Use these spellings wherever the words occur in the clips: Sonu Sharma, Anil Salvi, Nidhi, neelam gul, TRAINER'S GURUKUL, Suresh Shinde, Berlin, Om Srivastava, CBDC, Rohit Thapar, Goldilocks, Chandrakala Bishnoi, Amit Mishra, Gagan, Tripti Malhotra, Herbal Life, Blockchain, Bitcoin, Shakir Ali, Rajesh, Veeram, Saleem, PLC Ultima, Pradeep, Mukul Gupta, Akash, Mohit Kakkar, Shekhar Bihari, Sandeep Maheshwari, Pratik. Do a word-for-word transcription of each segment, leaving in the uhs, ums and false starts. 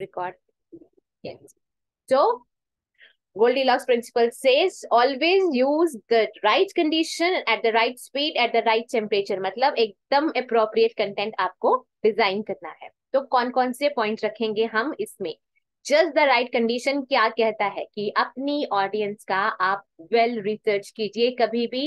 record. Yes. So, Goldilocks principle says always use the right condition at the right speed at the right temperature. मतलब एकदम appropriate content आपको design करना है. तो कौन कौन से point रखेंगे हम इसमें? Just the right condition क्या कहता है कि अपनी audience का आप well research कीजिए. कभी भी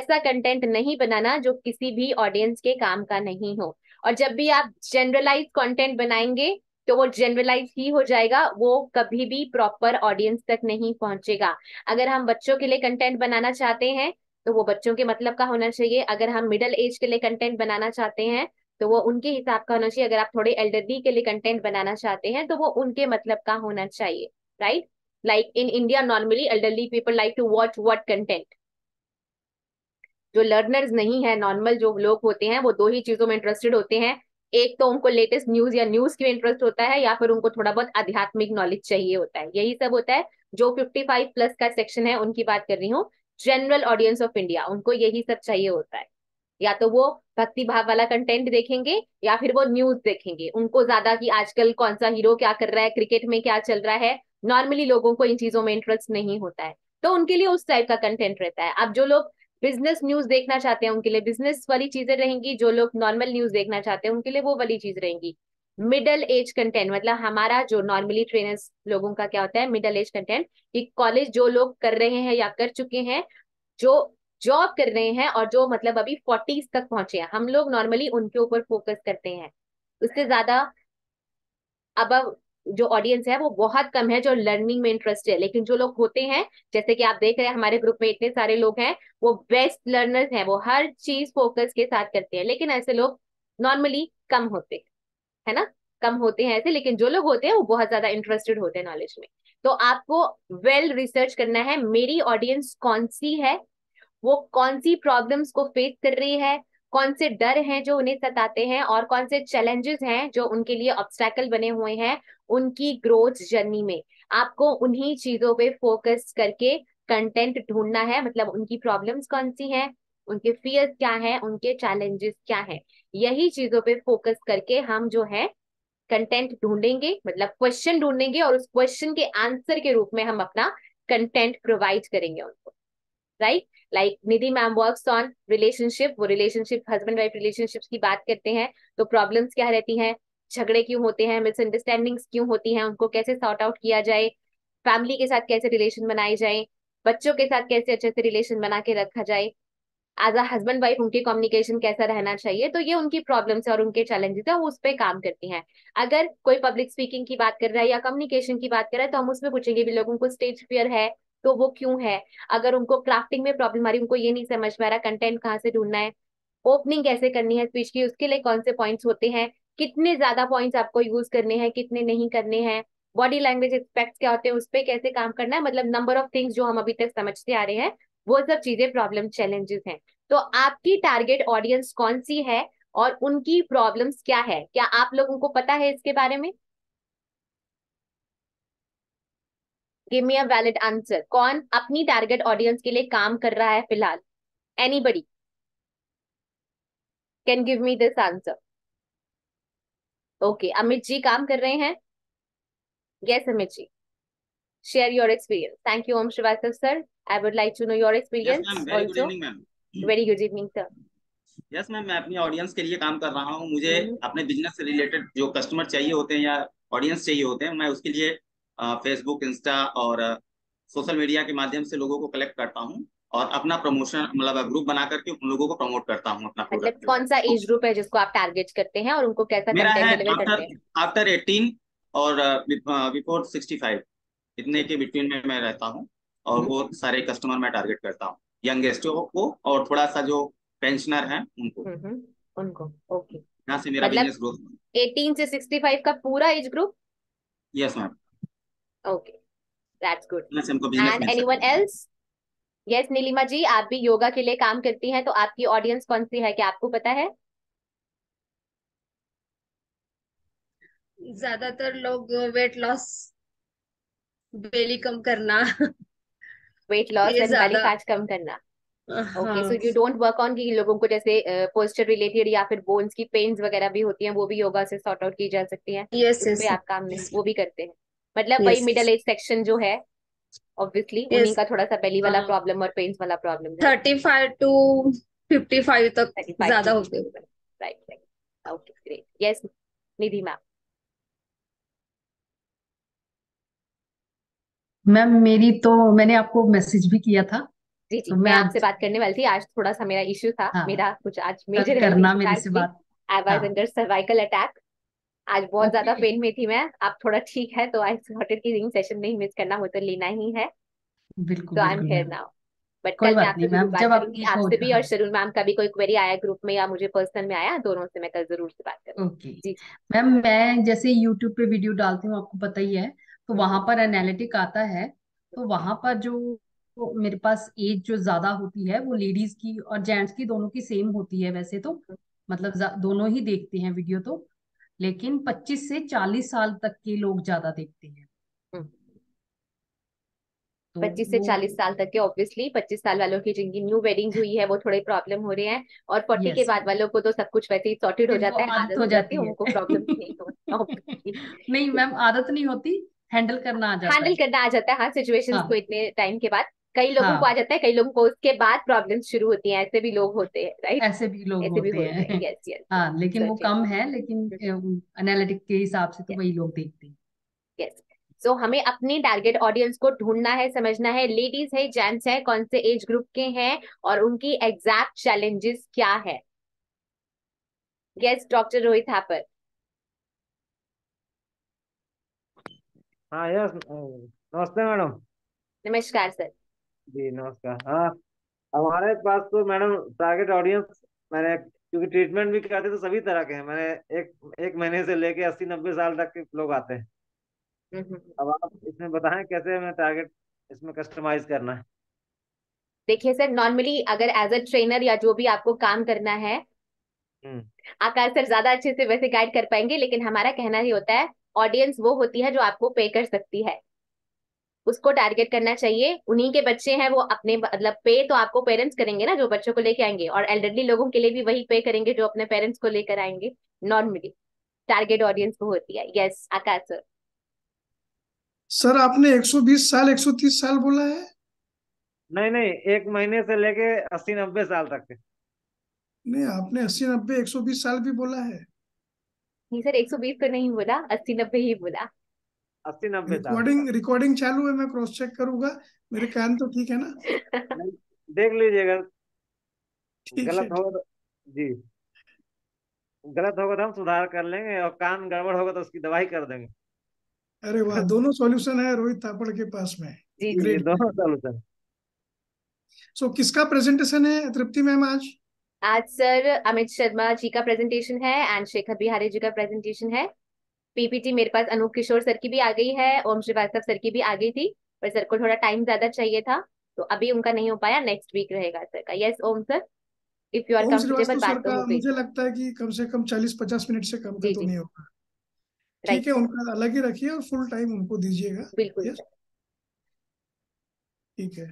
ऐसा content नहीं बनाना जो किसी भी audience के काम का नहीं हो. और जब भी आप generalized content बनाएंगे तो वो जनरलाइज ही हो जाएगा, वो कभी भी प्रॉपर ऑडियंस तक नहीं पहुंचेगा. अगर हम बच्चों के लिए कंटेंट बनाना चाहते हैं तो वो बच्चों के मतलब का होना चाहिए. अगर हम मिडिल एज के लिए कंटेंट बनाना चाहते हैं तो वो उनके हिसाब का होना चाहिए. अगर आप थोड़े एल्डरली के लिए कंटेंट बनाना चाहते हैं तो वो उनके मतलब का होना चाहिए. Right, like in India normally elderly people like to watch what content. जो लर्नर्स नहीं है, नॉर्मल जो लोग होते हैं, वो दो ही चीजों में इंटरेस्टेड होते हैं. एक तो उनको लेटेस्ट न्यूज या न्यूज की इंटरेस्ट होता है, या फिर उनको थोड़ा बहुत आध्यात्मिक नॉलेज चाहिए होता है. यही सब होता है. जो पचपन प्लस का सेक्शन है उनकी बात कर रही हूँ, जनरल ऑडियंस ऑफ इंडिया, उनको यही सब चाहिए होता है. या तो वो भक्ति भाव वाला कंटेंट देखेंगे या फिर वो न्यूज देखेंगे. उनको ज्यादा कि आजकल कौन सा हीरो क्या कर रहा है, क्रिकेट में क्या चल रहा है, नॉर्मली लोगों को इन चीजों में इंटरेस्ट नहीं होता है, तो उनके लिए उस टाइप का कंटेंट रहता है. अब जो लोग बिजनेस न्यूज देखना चाहते हैं उनके लिए बिजनेस वाली चीजें रहेंगी. जो लोग नॉर्मल न्यूज देखना चाहते हैं उनके लिए वो वाली चीज रहेंगी. मिडिल एज कंटेंट मतलब हमारा जो नॉर्मली ट्रेनर्स लोगों का क्या होता है मिडिल एज कंटेंट, कि कॉलेज जो लोग कर रहे हैं या कर चुके हैं, जो जॉब कर रहे हैं, और जो मतलब अभी फोर्टीज तक पहुंचे हैं, हम लोग नॉर्मली उनके ऊपर फोकस करते हैं. उससे ज्यादा अब जो ऑडियंस है वो बहुत कम है जो लर्निंग में इंटरेस्ट है. लेकिन जो लोग होते हैं, जैसे कि आप देख रहे हैं हमारे ग्रुप में इतने सारे लोग हैं, वो बेस्ट लर्नर्स हैं, वो हर चीज फोकस के साथ करते हैं. लेकिन ऐसे लोग नॉर्मली कम होते हैं, है ना, कम होते हैं ऐसे. लेकिन जो लोग होते हैं वो बहुत ज्यादा इंटरेस्टेड होते हैं नॉलेज में. तो आपको वेल रिसर्च करना है, मेरी ऑडियंस कौन सी है, वो कौन सी प्रॉब्लम्स को फेस कर रही है, कौन से डर हैं जो उन्हें सताते हैं, और कौन से चैलेंजेस हैं जो उनके लिए ऑब्स्टैकल बने हुए हैं उनकी ग्रोथ जर्नी में. आपको उन्हीं चीजों पे फोकस करके कंटेंट ढूंढना है. मतलब उनकी प्रॉब्लम्स कौन सी हैं, उनके फियर्स क्या हैं, उनके चैलेंजेस क्या हैं, यही चीजों पे फोकस करके हम जो है कंटेंट ढूंढेंगे. मतलब क्वेश्चन ढूंढेंगे और उस क्वेश्चन के आंसर के रूप में हम अपना कंटेंट प्रोवाइड करेंगे उनको. Right, like Nidhi ma'am works on relationship, वो रिलेशनशिप हस्बैंड वाइफ रिलेशनशिप्स की बात करते हैं. तो प्रॉब्लम्स क्या रहती हैं, झगड़े क्यों होते हैं, मिसअंडरस्टैंडिंग्स क्यों होती हैं, उनको कैसे सॉर्ट आउट किया जाए, फैमिली के साथ कैसे रिलेशन बनाए जाए, बच्चों के साथ कैसे अच्छे से रिलेशन बना के रखा जाए, एज अ हस्बैंड वाइफ उनकी कम्युनिकेशन कैसा रहना चाहिए. तो ये उनकी प्रॉब्लम्स और उनके चैलेंजेस है, वो उस पर काम करती हैं. अगर कोई पब्लिक स्पीकिंग की बात कर रहा है या कम्युनिकेशन की बात कर रहा है तो हम उसमें पूछेंगे भी लोगों को स्टेज फियर है तो वो क्यों है. अगर उनको क्राफ्टिंग में प्रॉब्लम आ रही, उनको ये नहीं समझ में आ रहा कंटेंट कहाँ से ढूंढना है, ओपनिंग कैसे करनी है स्पीच की, उसके लिए कौन से पॉइंट्स होते हैं, कितने ज्यादा पॉइंट्स आपको यूज करने हैं, कितने नहीं करने हैं, बॉडी लैंग्वेज एस्पेक्ट्स क्या होते हैं, उस पर कैसे काम करना है. मतलब नंबर ऑफ थिंग्स जो हम अभी तक समझते आ रहे हैं वो सब चीजें प्रॉब्लम चैलेंजेस हैं. तो आपकी टारगेट ऑडियंस कौन सी है और उनकी प्रॉब्लम्स क्या है, क्या आप लोगों को पता है इसके बारे में? Give me a valid answer. कौन अपनी टारगेट ऑडियंस के लिए काम कर रहा है फिलहाल? Anybody can give me this answer? Okay, Amit ji काम कर रहे हैं. Yes Amit ji, share your experience. Thank you Om Shrivastava sir. I would like to know your experience also. Very good evening sir. Yes ma'am, मैं अपनी ऑडियंस के लिए काम कर रहा हूँ. मुझे mm -hmm. अपने बिजनेस से रिलेटेड जो कस्टमर चाहिए होते हैं या ऑडियंस चाहिए होते हैं, मैं उसके लिए फेसबुक, इंस्टा और सोशल मीडिया के माध्यम से लोगों को कलेक्ट करता हूँ और अपना प्रमोशन मतलब ग्रुप बना करके उन लोगों को प्रमोट करता हूँ अपना प्रोडक्ट. मतलब कौन सा एज ग्रुप है जिसको आप टारगेट करते हैं और उनको कैसा कंटेंट डिलीवर करते हैं? आफ्टर अठारह और बिफोर पैंसठ, इतने के बिटवीन में मैं रहता हूँ और हुँ. वो सारे कस्टमर मैं टारगेट करता हूँ, यंगेस्टों को और थोड़ा सा जो पेंशनर है उनको हुँ. उनको ओके. यहाँ से मेरा बिजनेस ग्रोथ. अठारह से पैंसठ का पूरा age group? Yes ma'am. Okay, that's good. And anyone else? Yes, Nilima ji, आप भी योगा के लिए काम करती हैं तो आपकी ऑडियंस कौन सी है, क्या आपको पता है? ज्यादातर लोग वेट लॉस, बेली कम करना, वेट लॉस, बेली फैट कम करना. Okay, so you don't work on कि लोगों को जैसे पोस्चर रिलेटेड या फिर बोन्स की पेन्स वगैरह भी होती हैं, वो भी योगा से सॉर्ट आउट की जा सकती हैं. यस यस, आप काम में वो भी करते हैं. मतलब वही मिडिल एज सेक्शन जो है ऑब्वियसली उन्हीं का थोड़ा सा बेली वाला प्रॉब्लम और पेन्स वाला problem thirty five to fifty five तक ज्यादा होते हैं. Right right, okay great. Yes Nidhi ma'am. Ma'am मेरी तो मैंने आपको मैसेज भी किया था. जी जी, तो मैं आपसे बात करने वाली थी. आज थोड़ा सा मेरा इश्यू था. हाँ, मेरा कुछ आज मेजर करना मेरे से बात. I was under cervical attack. आज बहुत ज्यादा पेन में थी मैं. आप थोड़ा ठीक है तो आई सॉर्टेड की रिंग सेशन नहीं मिस करना हो तो लेना ही है. बिल्कुल. तो I am here now. But कल मैं आपसे बात करूंगी, आपसे भी और शरून मैम का भी कोई क्वेरी आया ग्रुप में या मुझे पर्सनल में आया, दोनों से मैं कल जरूर से बात करूंगी. जी मैम, मैं जैसे यूट्यूब पे वीडियो डालती हूँ आपको पता ही है, तो वहां पर एनालिटिक आता है. तो वहां पर जो तो मेरे पास एज जो ज्यादा होती है वो लेडीज की और जेंट्स की दोनों की सेम होती है. वैसे तो मतलब दोनों ही देखते हैं वीडियो तो, लेकिन पच्चीस से चालीस साल तक के लोग ज्यादा देखते हैं. तो पच्चीस से चालीस साल तक के ऑब्वियसली पच्चीस साल वालों की जिनकी न्यू वेडिंग हुई है वो थोड़े प्रॉब्लम हो रहे हैं, और फोर्टी yes. के बाद वालों को तो सब कुछ वैसे ही सॉर्टेड हो जाता है, आदत हो जाती है, उनको प्रॉब्लम नहीं. नहीं मैम, आदत नहीं होती, हैंडल करना आ जाता हैंडल करना आ जाता है. हाँ, सिचुएशंस को इतने टाइम के बाद कई लोगों हाँ. को आ जाता है, कई लोगों को उसके बाद प्रॉब्लम्स शुरू होती हैं. ऐसे भी लोग होते हैं. राइट, ऐसे भी लोग ऐसे होते, भी होते हैं, हैं. यस यस हाँ, लेकिन so, वो कम है, लेकिन एनालिटिक के हिसाब से तो वही लोग देखते हैं. यस, सो हमें अपने टारगेट ऑडियंस को ढूंढना है, समझना है लेडीज है, जेंट्स है, कौन से एज ग्रुप के हैं और उनकी एग्जैक्ट चैलेंजेस क्या है. Yes doctor Rohit Thapar. हाँ यस, नमस्ते मैडम. नमस्कार सर. जी नमस्कार. हाँ, हमारे पास तो मैडम टारगेट ऑडियंस, मैंने क्योंकि ट्रीटमेंट भी कराते तो सभी तरह के हैं. मैंने एक एक महीने से लेके अस्सी नब्बे साल तक के लोग आते हैं. अब आप इसमें बताएं कैसे हमें टारगेट इसमें कस्टमाइज करना है. देखिए सर, नॉर्मली अगर एज अ ट्रेनर या जो भी आपको काम करना है, आकाश सर ज्यादा अच्छे से वैसे गाइड कर पाएंगे, लेकिन हमारा कहना ही होता है ऑडियंस वो होती है जो आपको पे कर सकती है, उसको टारगेट करना चाहिए. उन्हीं के बच्चे हैं वो अपने, मतलब पे तो आपको पेरेंट्स करेंगे ना जो बच्चों को लेके आएंगे, और एल्डरली लोगों के लिए भी वही पे करेंगे जो अपने पेरेंट्स को लेकर आएंगे. नॉर्मली टारगेट ऑडियंस वो होती है. यस आकाश सर. सर आपने एक सौ बीस साल एक सौ तीस साल बोला है? नहीं नहीं, एक महीने से लेके अस्सी नब्बे साल तक के. नहीं, आपने अस्सी नब्बे एक सौ बीस साल भी बोला है. नहीं सर, एक सौ बीस तो नहीं बोला, अस्सी नब्बे ही बोला. अस्सी नब्बे रिकॉर्डिंग रिकॉर्डिंग चालू है, मैं क्रॉस चेक करूंगा. मेरे कान तो ठीक है ना? देख लीजिएगा, गलत होगा जी, गलत होगा तो हम सुधार कर लेंगे, और कान गड़बड़ होगा तो उसकी दवाई कर देंगे. अरे वाह, दोनों सॉल्यूशन है रोहित थापड़ के पास में. जी जी, दोनों सॉल्यूशन. सो किसका प्रेजेंटेशन है तृप्ति मैम आज? आज सर अमित शर्मा जी का प्रेजेंटेशन है एंड शेखर बिहारी जी का प्रेजेंटेशन है. पीपीटी मेरे पास अनूप किशोर सर की भी आ गई है, ओम श्रीवास्तव सर की भी आ गई थी, पर सर को थोड़ा टाइम ज्यादा चाहिए था तो अभी उनका नहीं हो पाया. नेक्स्ट वीक रहेगा सर का. Yes Om sir, if you are comfortable. बात तो मुझे लगता है कि कम से कम चालीस पचास मिनट से कम तो नहीं होगा. ठीक है, उनका अलग ही रखिए और फुल टाइम उनको दीजिएगा. बिल्कुल ठीक है.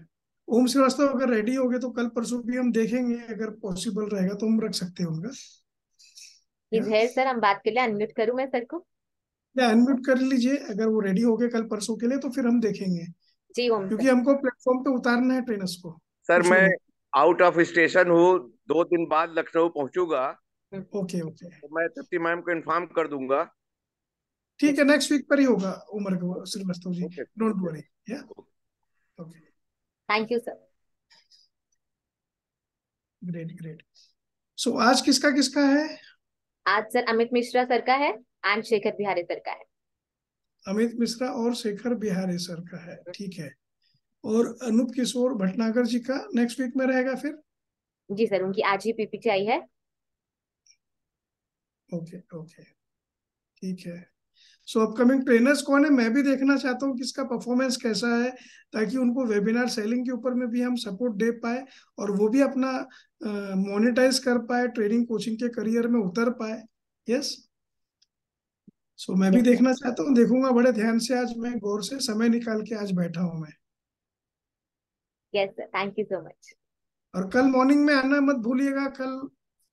ओम श्रीवास्तव अगर रेडी हो गए तो कल परसों भी हम देखेंगे, अगर पॉसिबल रहेगा तो हम रख सकते होंगे. इधर सर हम बात के लिए अनम्यूट करूं मैं सर को? या अनम्यूट कर लीजिए अगर वो रेडी हो गए कल परसों के लिए, तो फिर हम देखेंगे. जी ओम, क्योंकि हमको प्लेटफॉर्म पे उतारना है ट्रेनर्स को. सर मैं आउट ऑफ स्टेशन हूँ, दो दिन बाद लखनऊ पहुँचूंगा. ओके ओके, मैं तृप्ति मैम को इन्फॉर्म कर दूंगा. ठीक है, नेक्स्ट वीक पर ही होगा Umar Shrivastava ji, don't worry. Okay thank you sir. Great great. So आज किसका किसका है? आज सर अमित मिश्रा सर का है एंड शेखर बिहारी सर का है. अमित मिश्रा और शेखर बिहारी सर का है, ठीक है. और अनूप किशोर भटनागर जी का नेक्स्ट वीक में रहेगा फिर? जी सर, उनकी आज ही पीपीटी आई है. ओके ओके ठीक है. सो अपकमिंग ट्रेनर्स कौन है मैं भी देखना चाहता हूँ, किसका परफॉर्मेंस कैसा है, ताकि उनको वेबिनार सेलिंग के ऊपर में भी हम सपोर्ट दे पाए और वो भी अपना मोनेटाइज uh, कर पाए, ट्रेनिंग कोचिंग के करियर में उतर पाए. यस सो मैं भी देखना चाहता हूँ, देखूंगा बड़े ध्यान से. आज मैं गौर से समय निकाल के आज बैठा हूँ मैं. Yes sir, thank you so much. और कल मॉर्निंग में आना मत भूलिएगा, कल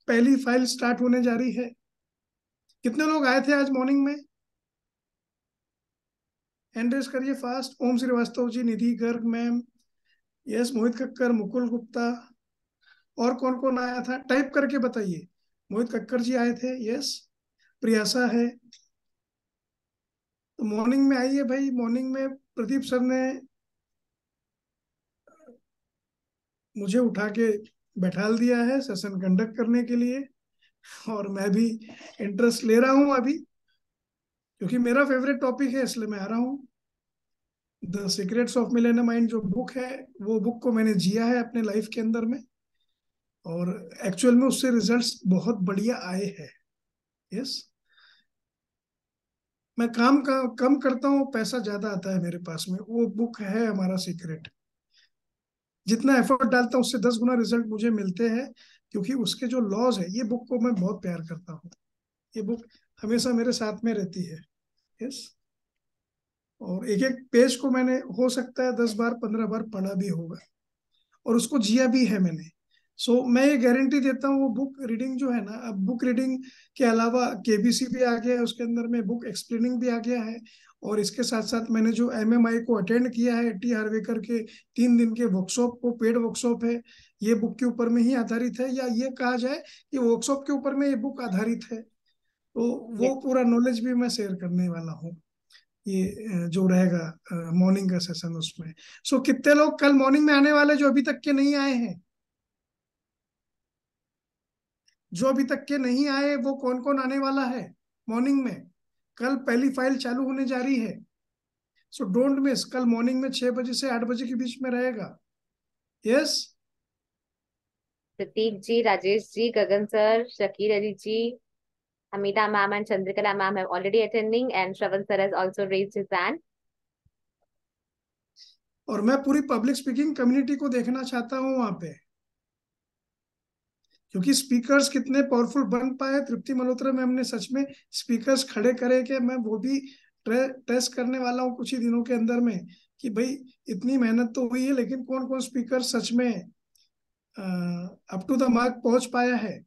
पहली फाइल स्टार्ट होने जा रही है। कितने लोग आए थे आज मॉर्निंग में? एंड्रेस करिए fast. Om Shrivastava ji, Nidhi Garg ma'am, yes, Mohit Kakkar, Mukul Gupta, और कौन कौन आया था टाइप करके बताइए। मोहित कक्कर जी आए थे, यस, प्रियासा है। तो मॉर्निंग में आइए भाई। मॉर्निंग में प्रदीप सर ने मुझे उठा के बैठाल दिया है सेशन कंडक्ट करने के लिए, और मैं भी इंटरेस्ट ले रहा हूं अभी, क्योंकि मेरा फेवरेट टॉपिक है इसलिए मैं आ रहा हूँ। The secrets of millennium mind जो बुक है, वो बुक को मैंने जिया है अपने लाइफ के अंदर में, और एक्चुअल में उससे रिजल्ट्स बहुत बढ़िया आए हैं। यस, मैं काम का कम करता हूँ, पैसा ज्यादा आता है मेरे पास में। वो बुक है हमारा सीक्रेट। जितना एफर्ट डालता हूँ उससे दस गुना रिजल्ट मुझे मिलते हैं, क्योंकि उसके जो लॉज है, ये बुक को मैं बहुत प्यार करता हूँ। ये बुक हमेशा मेरे साथ में रहती है। यस, और एक एक पेज को मैंने हो सकता है दस बार पंद्रह बार पढ़ा भी होगा, और उसको जिया भी है मैंने। सो so, मैं ये गारंटी देता हूँ, वो बुक रीडिंग जो है ना, अब बुक रीडिंग के अलावा केबीसी भी आ गया है, उसके अंदर में बुक एक्सप्लेनिंग भी आ गया है, और इसके साथ साथ मैंने जो एमएमआई को अटेंड किया है, टी हार्वेकर के तीन दिन के वर्कशॉप को, पेड वर्कशॉप है, ये बुक के ऊपर में ही आधारित है, या ये कहा जाए कि वर्कशॉप के ऊपर में ये बुक आधारित है। तो वो पूरा नॉलेज भी मैं शेयर करने वाला हूँ, ये जो रहेगा मॉर्निंग का सेशन उसमें। सो so, कितने लोग कल मॉर्निंग में आने वाले जो अभी तक के नहीं आए हैं? जो अभी तक के नहीं आए वो कौन कौन आने वाला है मॉर्निंग में? कल पहली फाइल चालू होने जा रही है, सो डोंट मिस। कल मॉर्निंग में छह बजे से आठ बजे के बीच में रहेगा। Yes, Prateek ji, Rajesh ji, Gagan sir, Shakir Ali ji, Amita ma'am and Chandrakala ma'am have already attending, and Shravan sir has also raised his hand. और मैं पूरी पब्लिक स्पीकिंग कम्युनिटी को देखना चाहता हूँ वहाँ पे, क्योंकि स्पीकर्स कितने पावरफुल बन पाए। तृप्ति मल्होत्रा मैम ने सच में स्पीकर्स खड़े करे के मैं वो भी ट्रे, टेस्ट करने वाला हूँ कुछ ही दिनों के अंदर में, कि भाई इतनी मेहनत तो हुई है, लेकिन कौन कौन स्पीकर सच में अप टू द मार्क पहुँच पाया है।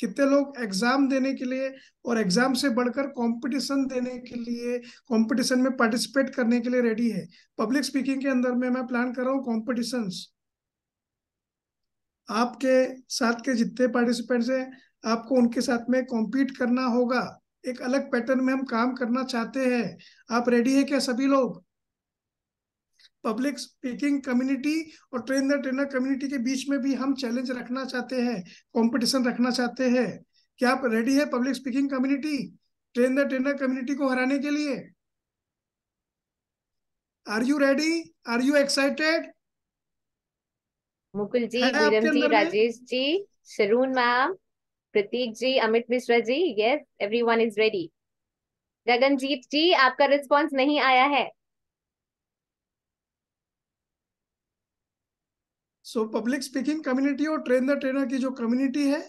कितने लोग एग्जाम देने के लिए और एग्जाम से बढ़कर कंपटीशन देने के लिए, कंपटीशन में पार्टिसिपेट करने के लिए रेडी है? पब्लिक स्पीकिंग के अंदर में मैं प्लान कर रहा हूँ कॉम्पिटिशन्स। आपके साथ के जितने पार्टिसिपेंट्स हैं, आपको उनके साथ में कॉम्पीट करना होगा। एक अलग पैटर्न में हम काम करना चाहते हैं। आप रेडी है क्या सभी लोग? पब्लिक स्पीकिंग कम्युनिटी और ट्रेन द ट्रेनर कम्युनिटी के बीच में भी हम चैलेंज रखना चाहते हैं, कंपटीशन रखना चाहते हैं। क्या आप रेडी है public speaking community train the trainer community को हराने के लिए? Are you ready? Are you excited? Mukul ji, Veeram ji, Rajesh ji, Sharun ma'am, Prateek ji, Amit Mishra ji, yes, everyone is ready. Gaganjeet ji, आपका रिस्पांस नहीं आया है। सो पब्लिक स्पीकिंग कम्युनिटी और ट्रेन द ट्रेनर की जो कम्युनिटी है,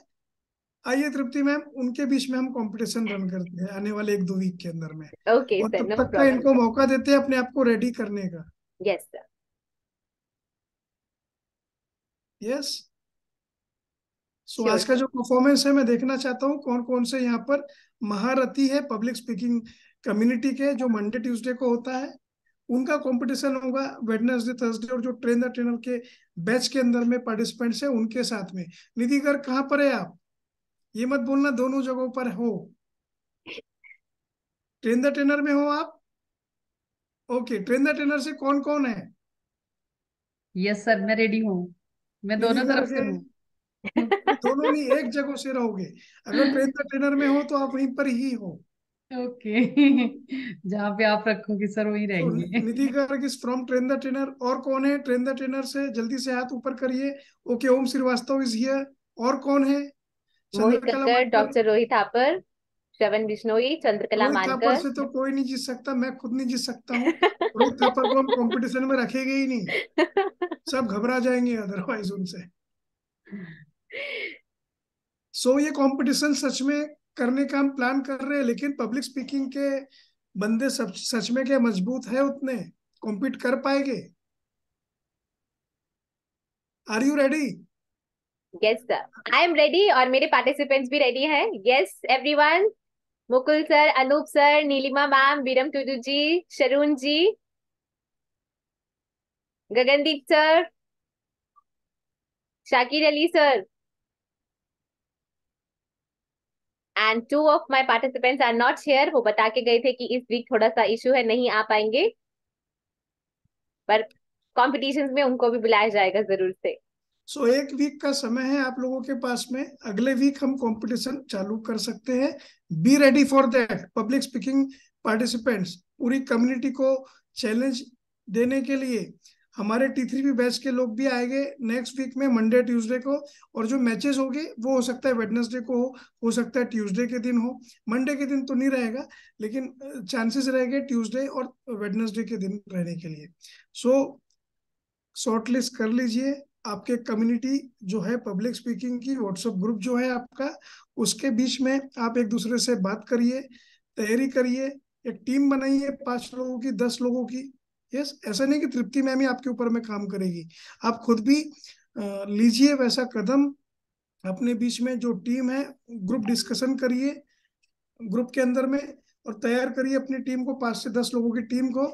आइए तृप्ति मैम, उनके बीच में हम कंपटीशन रन करते हैं आने वाले एक दो वीक के अंदर में। Okay sir, no problem. इनको मौका देते हैं अपने आप को रेडी करने का। Yes sir, yes. सो आज का जो परफॉर्मेंस है मैं देखना चाहता हूँ कौन कौन से यहाँ पर महारथी है पब्लिक स्पीकिंग कम्युनिटी के, जो मंडे ट्यूसडे को होता है। उनका कंपटीशन होगा वेडनेसडे थर्सडे, और जो ट्रेन द ट्रेनर के बैच के अंदर में पार्टिसिपेंट्स है उनके साथ में। निधि गर्ग कहाँ पर है आप? ये मत बोलना दोनों जगहों पर हो। ट्रेन द ट्रेनर में हो आप? ओके, ट्रेन द ट्रेनर से कौन कौन है? यस सर, मैं रेडी हूँ, मैं दोनों तरफ से हूँ। दोनों नहीं, एक जगह से रहोगे। अगर ट्रेन द ट्रेनर में हो तो आप वहीं पर ही हो। Okay okay. जहाँ पे आप रखोगे सर वही रहेंगे। Nidhi Garg is from train the trainer. और कौन है ट्रेन द ट्रेनर से? जल्दी से हाथ ऊपर करिए। Okay, Om Shrivastava is here. और कौन है? चंद्रकला, डॉक्टर रोहित थापर, श्रवण बिश्नोई, चंद्रकला मानकर। से तो कोई नहीं जीत सकता, मैं खुद नहीं जीत सकता हूँ। रोहित थापर को हम कॉम्पिटिशन में रखेंगे ही नहीं, सब घबरा जाएंगे अदरवाइज उनसे। सो so, ये कंपटीशन सच में करने का हम प्लान कर रहे हैं, लेकिन पब्लिक स्पीकिंग के बंदे सब सच में क्या मजबूत है, उतने कॉम्पीट कर पाएंगे? Are you ready? Yes sir, I am ready और मेरे participants भी ready हैं. Yes everyone, Mukul sir, Anoop sir, Nilima ma'am, Veeram Tudu ji, Sharun ji, Gagandeep sir, Shakir Ali sir, and two of my participants are not here. वो बता के गए थे कि इस वीक थोड़ा सा इशू है, नहीं आ पाएंगे, पर कॉम्पिटिशन्स में उनको भी बुलाया जाएगा जरूर से. सो so, एक वीक का समय है आप लोगों के पास में. अगले वीक हम कंपटीशन चालू कर सकते हैं. Be ready for that. Public speaking participants पूरी कम्युनिटी को चैलेंज देने के लिए हमारे टी थ्री पी बैच के लोग भी आएंगे नेक्स्ट वीक में, मंडे ट्यूसडे को. और जो मैचेस होंगे वो हो सकता है वेडनेसडे को हो, हो सकता है ट्यूसडे के दिन हो. मंडे के दिन तो नहीं रहेगा, लेकिन चांसेस रहेंगे ट्यूसडे और वेडनेसडे के दिन रहने के लिए. सो शॉर्टलिस्ट कर लीजिए. आपके कम्युनिटी जो है पब्लिक स्पीकिंग की व्हाट्सएप ग्रुप जो है आपका, उसके बीच में आप एक दूसरे से बात करिए, तैयारी करिए, एक टीम बनाइए पाँच लोगों की, दस लोगों की. यस yes, ऐसा नहीं कि तृप्ति मैम ही आपके ऊपर में काम करेगी. आप खुद भी लीजिए वैसा कदम. अपने बीच में जो टीम है, ग्रुप डिस्कशन करिए ग्रुप के अंदर में, और तैयार करिए अपनी टीम को, पाँच से दस लोगों की टीम को.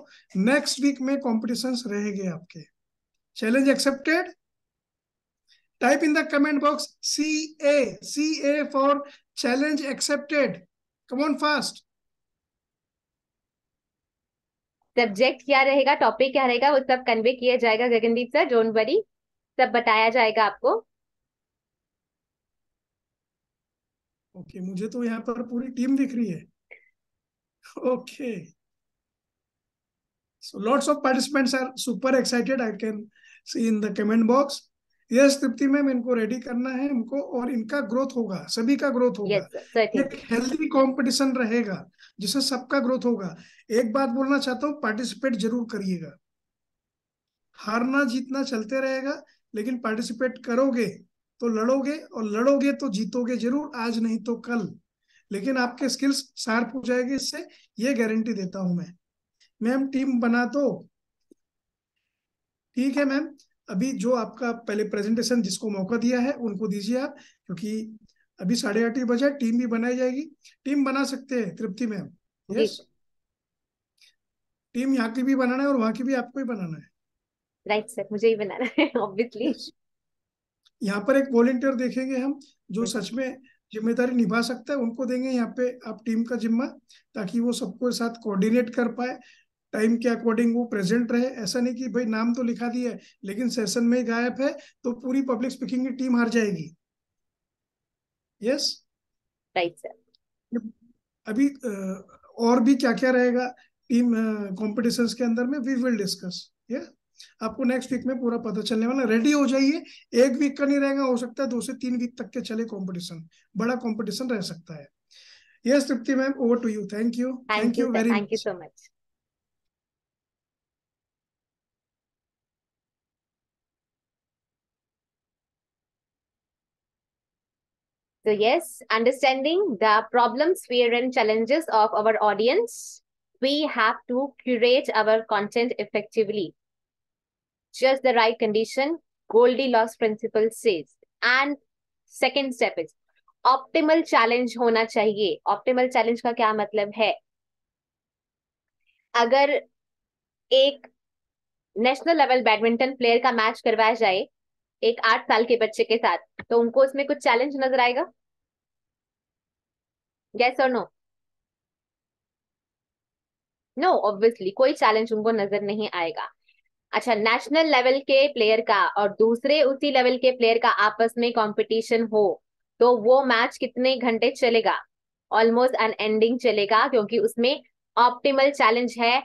नेक्स्ट वीक में कॉम्पिटिशन्स रहेंगे आपके. Challenge accepted. Type in the comment box C A, C A for challenge accepted. Come on fast. Subject क्या रहेगा, टॉपिक क्या रहेगा, वो सब कन्वे किया जाएगा गगनदीप सर. डोंट वरी, सब बताया जाएगा आपको. ओके okay, मुझे तो यहाँ पर पूरी टीम दिख रही है. Okay, so lots of participants are super excited, I can see in the comment box. Yes Tripti ma'am, इनको रेडी करना है हमको, और इनका ग्रोथ होगा, सभी का ग्रोथ होगा. yes, एक हेल्दी कंपटीशन रहेगा जिससे सबका ग्रोथ होगा. एक बात बोलना चाहता हूँ, पार्टिसिपेट जरूर करिएगा. हारना जीतना चलते रहेगा, लेकिन पार्टिसिपेट करोगे तो लड़ोगे, और लड़ोगे तो जीतोगे जरूर, आज नहीं तो कल. लेकिन आपके स्किल्स शार्प हो जाएंगे, इससे ये गारंटी देता हूँ मैं. मैम टीम बना दो. ठीक है मैम, अभी जो आपका पहले प्रेजेंटेशन जिसको मौका दिया है उनको दीजिए आप, क्योंकि अभी साढ़े आठ बजे टीम भी बनाई जाएगी. टीम बना सकते हैं तृप्ति मैम. यस, टीम यहाँ की भी बनाना है और वहाँ की भी आपको ही बनाना है. राइट सर, मुझे ही बनाना है ऑब्वियसली. यहाँ पर एक वॉलंटियर देखेंगे हम जो सच में जिम्मेदारी निभा सकता है, उनको देंगे यहाँ पे आप टीम का जिम्मा, ताकि वो सबको साथ कोऑर्डिनेट कर पाए, टाइम के अकॉर्डिंग वो प्रेजेंट रहे. ऐसा नहीं कि भाई नाम तो लिखा दिया है लेकिन सेशन में गायब है, तो पूरी पब्लिक स्पीकिंग की टीम हार जाएगी. Yes right sir. अभी और भी क्या क्या रहेगा टीम कॉम्पिटिशन्स के अंदर में, वी विल डिस्कस. ये आपको नेक्स्ट वीक में पूरा पता चलने वाला. रेडी हो जाइए, एक वीक का नहीं रहेगा, हो सकता है दो से तीन वीक तक के चले कॉम्पिटिशन, बड़ा कॉम्पिटिशन रह सकता है. Yes Tripti ma'am, over to you. Thank you, thank you very thank you so much. So yes, understanding the problems, fear and challenges of our audience, we have to curate our content effectively. Just the right condition, Goldilocks principle says. And second step is optimal challenge होना चाहिए. Optimal challenge का क्या मतलब है? अगर एक national level badminton player का match करवाया जाए एक आठ साल के बच्चे के साथ, तो उनको उसमें कुछ चैलेंज नजर आएगा? यस और नो? नो, ऑब्वियसली कोई चैलेंज उनको नजर नहीं आएगा. अच्छा, नेशनल लेवल के प्लेयर का और दूसरे उसी लेवल के प्लेयर का आपस में कंपटीशन हो, तो वो मैच कितने घंटे चलेगा? ऑलमोस्ट अनएंडिंग चलेगा, क्योंकि उसमें ऑप्टिमल चैलेंज है.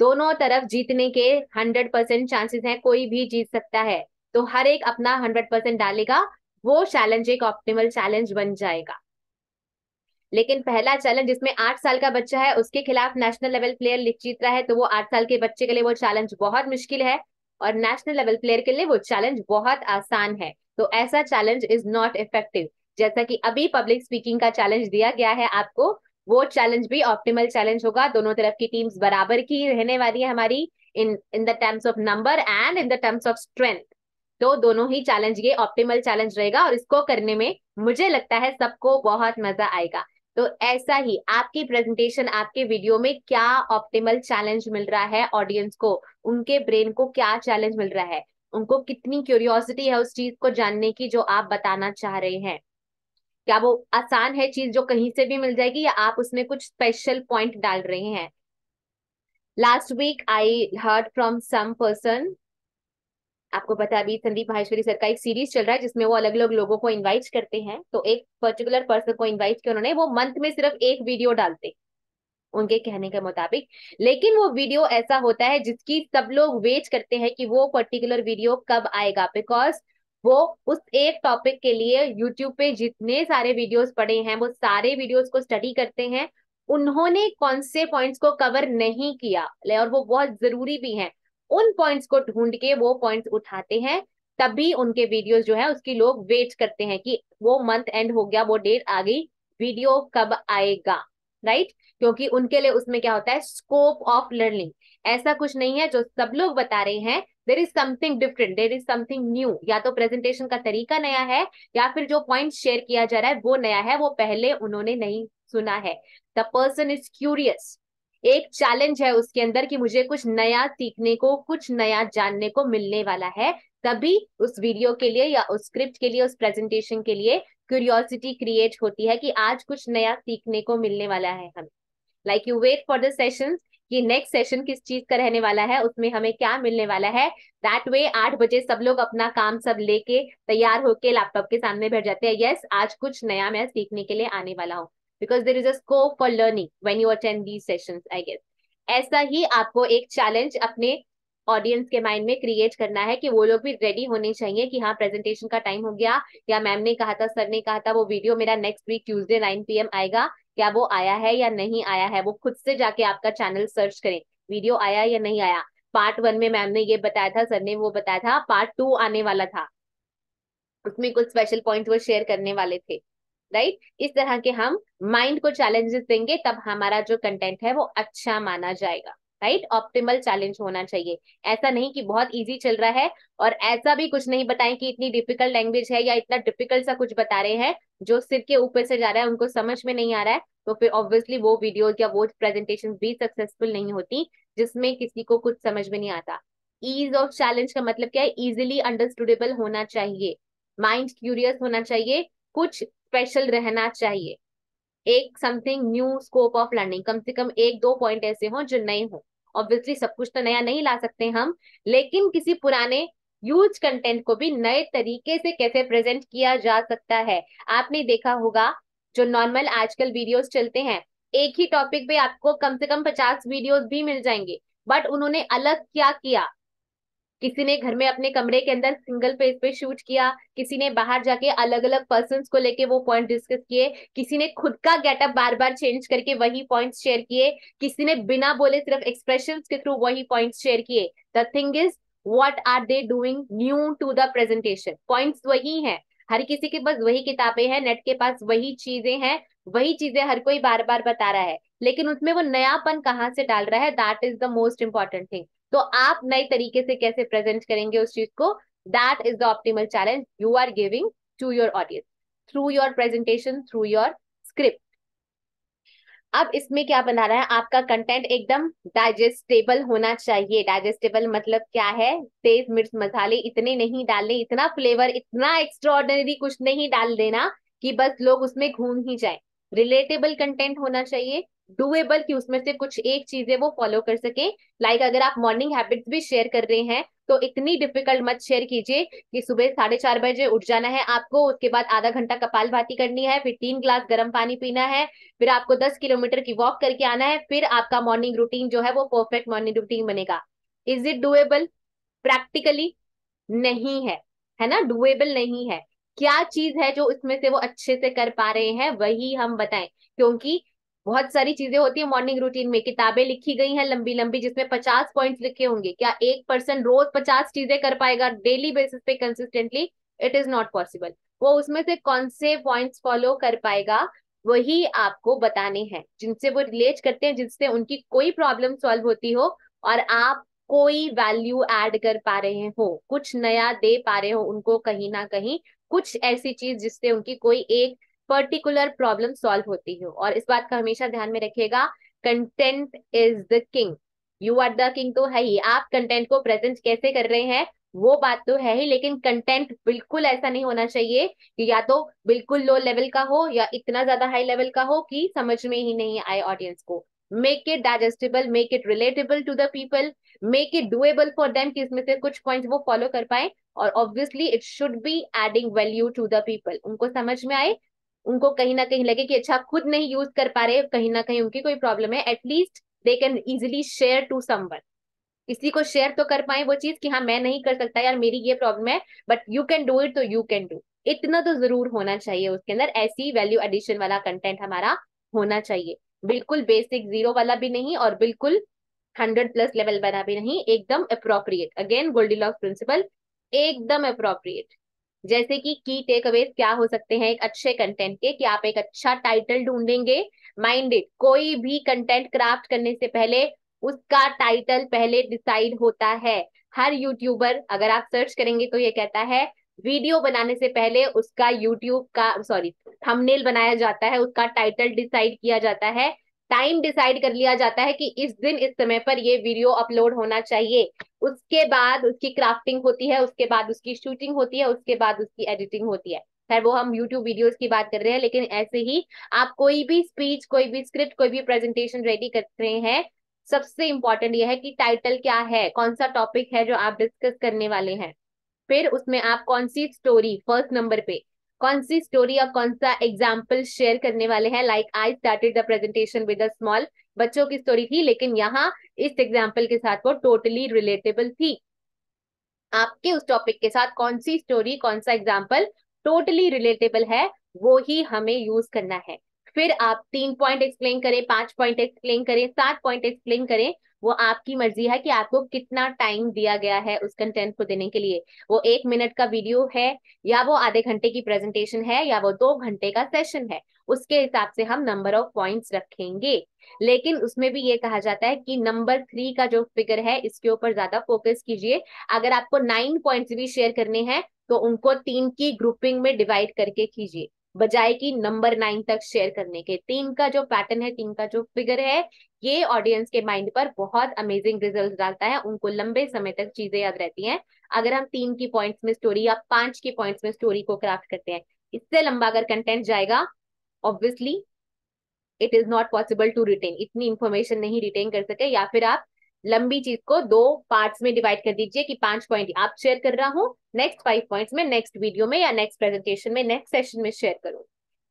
दोनों तरफ जीतने के हंड्रेड परसेंट चांसेस हैं, कोई भी जीत सकता है, तो हर एक अपना हंड्रेड परसेंट डालेगा, वो चैलेंज एक ऑप्टिमल चैलेंज बन जाएगा. लेकिन पहला चैलेंज जिसमें आठ साल का बच्चा है, उसके खिलाफ नेशनल लेवल प्लेयर जीत रहा है, तो वो आठ साल के बच्चे के लिए वो चैलेंज बहुत मुश्किल है, और नेशनल लेवल प्लेयर के लिए वो चैलेंज बहुत आसान है. तो ऐसा चैलेंज इज नॉट इफेक्टिव. जैसा कि अभी पब्लिक स्पीकिंग का चैलेंज दिया गया है आपको, वो चैलेंज भी ऑप्टिमल चैलेंज होगा. दोनों तरफ की टीम्स बराबर की रहने वाली है हमारी, in in the terms of number and in the terms of strength. तो दोनों ही चैलेंज ये ऑप्टिमल चैलेंज रहेगा और इसको करने में मुझे लगता है सबको बहुत मजा आएगा। तो ऐसा ही आपकी प्रेजेंटेशन, आपके वीडियो में क्या ऑप्टिमल चैलेंज मिल रहा है ऑडियंस को, उनके ब्रेन को क्या चैलेंज मिल रहा है, उनको कितनी क्यूरियोसिटी है उस चीज को जानने की जो आप बताना चाह रहे हैं। क्या वो आसान है चीज जो कहीं से भी मिल जाएगी या आप उसमें कुछ स्पेशल पॉइंट डाल रहे हैं। Last week I heard from some person, आपको पता है अभी संदीप माहेश्वरी सर का एक सीरीज चल रहा है जिसमें वो अलग अलग लोगों को इनवाइट करते हैं। तो एक पर्टिकुलर पर्सन को इनवाइट किया उन्होंने, वो मंथ में सिर्फ एक वीडियो डालते उनके कहने के मुताबिक, लेकिन वो वीडियो ऐसा होता है जिसकी सब लोग वेट करते हैं कि वो पर्टिकुलर वीडियो कब आएगा, बिकॉज वो उस एक टॉपिक के लिए यूट्यूब पे जितने सारे वीडियोस पड़े हैं वो सारे वीडियोस को स्टडी करते हैं। उन्होंने कौन से पॉइंट्स को कवर नहीं किया और वो बहुत जरूरी भी हैं, उन पॉइंट्स को ढूंढ के वो पॉइंट्स उठाते हैं, तभी उनके वीडियोस जो है उसकी लोग वेट करते हैं कि वो मंथ एंड हो गया, वो डेट आ गई, वीडियो कब आएगा, राइट। क्योंकि उनके लिए उसमें क्या होता है, स्कोप ऑफ लर्निंग। ऐसा कुछ नहीं है जो सब लोग बता रहे हैं, there is something different, there is something new. या तो प्रेजेंटेशन का तरीका नया है या फिर जो पॉइंट शेयर किया जा रहा है वो नया है, वो पहले उन्होंने नहीं सुना है। द पर्सन इज क्यूरियस, एक चैलेंज है उसके अंदर कि मुझे कुछ नया सीखने को, कुछ नया जानने को मिलने वाला है, तभी उस वीडियो के लिए या उस स्क्रिप्ट के लिए, उस प्रेजेंटेशन के लिए क्यूरियोसिटी क्रिएट होती है कि आज कुछ नया सीखने को मिलने वाला है हमें। Like you wait for the sessions कि नेक्स्ट सेशन किस चीज का रहने वाला है, उसमें हमें क्या मिलने वाला है। दैट वे आठ बजे सब लोग अपना काम सब लेके तैयार होके लैपटॉप के सामने बैठ जाते हैं, यस आज कुछ नया मैं सीखने के लिए आने वाला हूँ, because there is a scope for learning when you attend these sessions, I guess. ऐसा ही आपको एक चैलेंज अपने ऑडियंस के माइंड में क्रिएट करना है कि वो लोग भी रेडी होने चाहिए कि हाँ प्रेजेंटेशन का टाइम हो गया, या मैम ने कहा था, सर ने कहा था वो वीडियो मेरा next week Tuesday nine P M आएगा, क्या वो आया है या नहीं आया है। वो खुद से जाके आपका चैनल सर्च करें, वीडियो आया या नहीं आया, पार्ट वन में मैम ने ये बताया था, सर ने वो बताया था, पार्ट टू आने वाला था, उसमें कुछ स्पेशल पॉइंट वो शेयर करने वाले थे, राइट। इस तरह के हम माइंड को चैलेंजेस देंगे तब हमारा जो कंटेंट है वो अच्छा माना जाएगा, राइट। ऑप्टिमल चैलेंज होना चाहिए, ऐसा नहीं कि बहुत इजी चल रहा है, और ऐसा भी कुछ नहीं बताएं कि इतनी डिफिकल्ट लैंग्वेज है या इतना डिफिकल्ट सा कुछ बता रहे हैं जो सिर के ऊपर से जा रहा है, उनको समझ में नहीं आ रहा है, तो फिर ऑब्वियसली वो वीडियो या वो प्रेजेंटेशन भी सक्सेसफुल नहीं होती जिसमें किसी को कुछ समझ में नहीं आता। ईज ऑफ चैलेंज का मतलब क्या है, इजिली अंडरस्टूडेबल होना चाहिए, माइंड क्यूरियस होना चाहिए, कुछ स्पेशल रहना चाहिए, एक something new scope of learning, कम से कम एक दो पॉइंट ऐसे हों जो नए हों। ऑब्वियसली सब कुछ तो नया नहीं ला सकते हम, लेकिन किसी पुराने यूज कंटेंट को भी नए तरीके से कैसे प्रेजेंट किया जा सकता है। आपने देखा होगा जो नॉर्मल आजकल वीडियोस चलते हैं, एक ही टॉपिक पे आपको कम से कम पचास वीडियोस भी मिल जाएंगे, बट उन्होंने अलग क्या किया, किसी ने घर में अपने कमरे के अंदर सिंगल पेज पे शूट किया, किसी ने बाहर जाके अलग अलग पर्संस को लेके वो पॉइंट डिस्कस किए, किसी ने खुद का गेटअप बार बार चेंज करके वही पॉइंट्स शेयर किए, किसी ने बिना बोले सिर्फ एक्सप्रेशंस के थ्रू वही पॉइंट्स शेयर किए। The thing is what are they doing new to the presentation. Points वही है, हर किसी के पास वही किताबें हैं, नेट के पास वही चीजें हैं, वही चीजें हर कोई बार बार बता रहा है, लेकिन उसमें वो नयापन कहाँ से डाल रहा है, that is the most important thing. तो आप नए तरीके से कैसे प्रेजेंट करेंगे उस चीज को, that is the optimal challenge you are giving to your audience through your presentation, through your script. अब इसमें क्या बना रहा है, आपका कंटेंट एकदम डाइजेस्टेबल होना चाहिए। डाइजेस्टेबल मतलब क्या है, तेज मिर्च मसाले इतने नहीं डालने, इतना फ्लेवर, इतना एक्स्ट्राऑर्डिनरी कुछ नहीं डाल देना कि बस लोग उसमें घूम ही जाए। रिलेटेबल कंटेंट होना चाहिए, डूएबल, कि उसमें से कुछ एक चीजें वो फॉलो कर सके। लाइक like अगर आप मॉर्निंग हैबिट्स भी शेयर कर रहे हैं तो इतनी डिफिकल्ट मत शेयर कीजिए कि सुबह साढ़े चार बजे उठ जाना है आपको, उसके बाद आधा घंटा कपालभाति करनी है, फिर तीन ग्लास गर्म पानी पीना है, फिर आपको दस किलोमीटर की वॉक करके आना है, फिर आपका मॉर्निंग रूटीन जो है वो परफेक्ट मॉर्निंग रूटीन बनेगा। Is it doable? प्रैक्टिकली नहीं है, है ना, डूएबल नहीं है। क्या चीज है जो इसमें से वो अच्छे से कर पा रहे हैं वही हम बताएं, क्योंकि बहुत सारी चीजें होती है मॉर्निंग रूटीन में, किताबें लिखी गई हैं लंबी लंबी जिसमें पचास पॉइंट्स लिखे होंगे। क्या एक पर्सन रोज पचास चीजें कर पाएगा डेली बेसिस पे consistently? It is not possible. वो उसमें से कौन से पॉइंट्स फॉलो कर पाएगा वही आपको बताने हैं, जिनसे वो रिलेट करते हैं, जिससे उनकी कोई प्रॉब्लम सॉल्व होती हो और आप कोई वैल्यू ऐड कर पा रहे हो, कुछ नया दे पा रहे हो उनको, कहीं ना कहीं कुछ ऐसी चीज जिससे उनकी कोई एक पर्टिकुलर प्रॉब्लम सॉल्व होती हो। और इस बात का हमेशा ध्यान में रखिएगा, content is the king, you are the king तो है ही, आप कंटेंट को प्रेजेंट कैसे कर रहे हैं वो बात तो है ही, लेकिन कंटेंट बिल्कुल ऐसा नहीं होना चाहिए कि या तो बिल्कुल लो लेवल का हो या इतना ज्यादा हाई लेवल का हो कि समझ में ही नहीं आए ऑडियंस को। Make it digestible, make it relatable to the people, make it doable for them कि इसमें से कुछ पॉइंट्स वो फॉलो कर पाए, और obviously it should be adding value to the people, उनको समझ में आए, उनको कहीं ना कहीं लगे कि अच्छा आप खुद नहीं यूज कर पा रहे, कहीं ना कहीं उनकी कोई प्रॉब्लम है, at least they can easily share to someone, इसी को शेयर तो कर पाए वो चीज कि हाँ मैं नहीं कर सकता यार, मेरी ये प्रॉब्लम है, but you can do it, तो यू कैन डू, इतना तो जरूर होना चाहिए उसके अंदर। ऐसी वैल्यू एडिशन वाला कंटेंट हमारा होना चाहिए, बिल्कुल बेसिक जीरो वाला भी नहीं और बिल्कुल हंड्रेड प्लस लेवल वाला भी नहीं, एकदम अप्रोप्रिएट, अगेन गोल्डीलॉक्स प्रिंसिपल, एकदम अप्रोप्रिएट। जैसे कि की टेक अवेज क्या हो सकते हैं एक अच्छे कंटेंट के, कि आप एक अच्छा टाइटल ढूंढेंगे, माइंडेड, कोई भी कंटेंट क्राफ्ट करने से पहले उसका टाइटल पहले डिसाइड होता है। हर यूट्यूबर अगर आप सर्च करेंगे तो ये कहता है वीडियो बनाने से पहले उसका यूट्यूब का सॉरी थंबनेल बनाया जाता है, उसका टाइटल डिसाइड किया जाता है, टाइम डिसाइड कर लिया जाता है कि इस दिन इस समय पर ये वीडियो अपलोड होना चाहिए, उसके बाद उसकी क्राफ्टिंग होती है, उसके बाद उसकी शूटिंग होती है, उसके बाद उसकी एडिटिंग होती है। खैर वो हम यूट्यूब वीडियोस की बात कर रहे हैं, लेकिन ऐसे ही आप कोई भी स्पीच, कोई भी स्क्रिप्ट, कोई भी प्रेजेंटेशन रेडी कर रहे हैं, सबसे इंपॉर्टेंट यह है कि टाइटल क्या है, कौन सा टॉपिक है जो आप डिस्कस करने वाले हैं, फिर उसमें आप कौन सी स्टोरी, फर्स्ट नंबर पे कौन सी स्टोरी और कौन सा एग्जाम्पल शेयर करने वाले हैं। Like I started the presentation with a small, बच्चों की स्टोरी थी लेकिन यहाँ इस एग्जाम्पल के साथ वो टोटली रिलेटेबल थी। आपके उस टॉपिक के साथ कौन सी स्टोरी, कौन सा एग्जाम्पल टोटली रिलेटेबल है, वो ही हमें यूज करना है। फिर आप तीन पॉइंट एक्सप्लेन करें, पांच पॉइंट एक्सप्लेन करें, सात पॉइंट एक्सप्लेन करें, वो आपकी मर्जी है कि आपको कितना टाइम दिया गया है उस कंटेंट को देने के लिए। वो एक मिनट का वीडियो है या वो आधे घंटे की प्रेजेंटेशन है या वो दो घंटे का सेशन है, उसके हिसाब से हम नंबर ऑफ पॉइंट्स रखेंगे। लेकिन उसमें भी ये कहा जाता है कि नंबर थ्री का जो फिगर है इसके ऊपर ज्यादा फोकस कीजिए। अगर आपको नाइन पॉइंट्स भी शेयर करने हैं तो उनको तीन की ग्रुपिंग में डिवाइड करके कीजिए, बजाय कि नंबर नाइन तक शेयर करने के। तीन का जो पैटर्न है, तीन का जो फिगर है, ये ऑडियंस के माइंड पर बहुत अमेजिंग रिजल्ट डालता है, उनको लंबे समय तक चीजें याद रहती हैं। अगर हम तीन की पॉइंट्स में स्टोरी या पांच की पॉइंट्स में स्टोरी को क्राफ्ट करते हैं, इससे लंबा अगर कंटेंट जाएगा obviously it is not possible to retain, इतनी इन्फॉर्मेशन नहीं रिटेन कर सके। या फिर आप लंबी चीज को दो पार्ट्स में डिवाइड कर दीजिए कि पांच पॉइंट आप शेयर कर रहा हूँ, नेक्स्ट फाइव पॉइंट्स में नेक्स्ट वीडियो में या नेक्स्ट प्रेजेंटेशन में, नेक्स्ट सेशन में शेयर करो।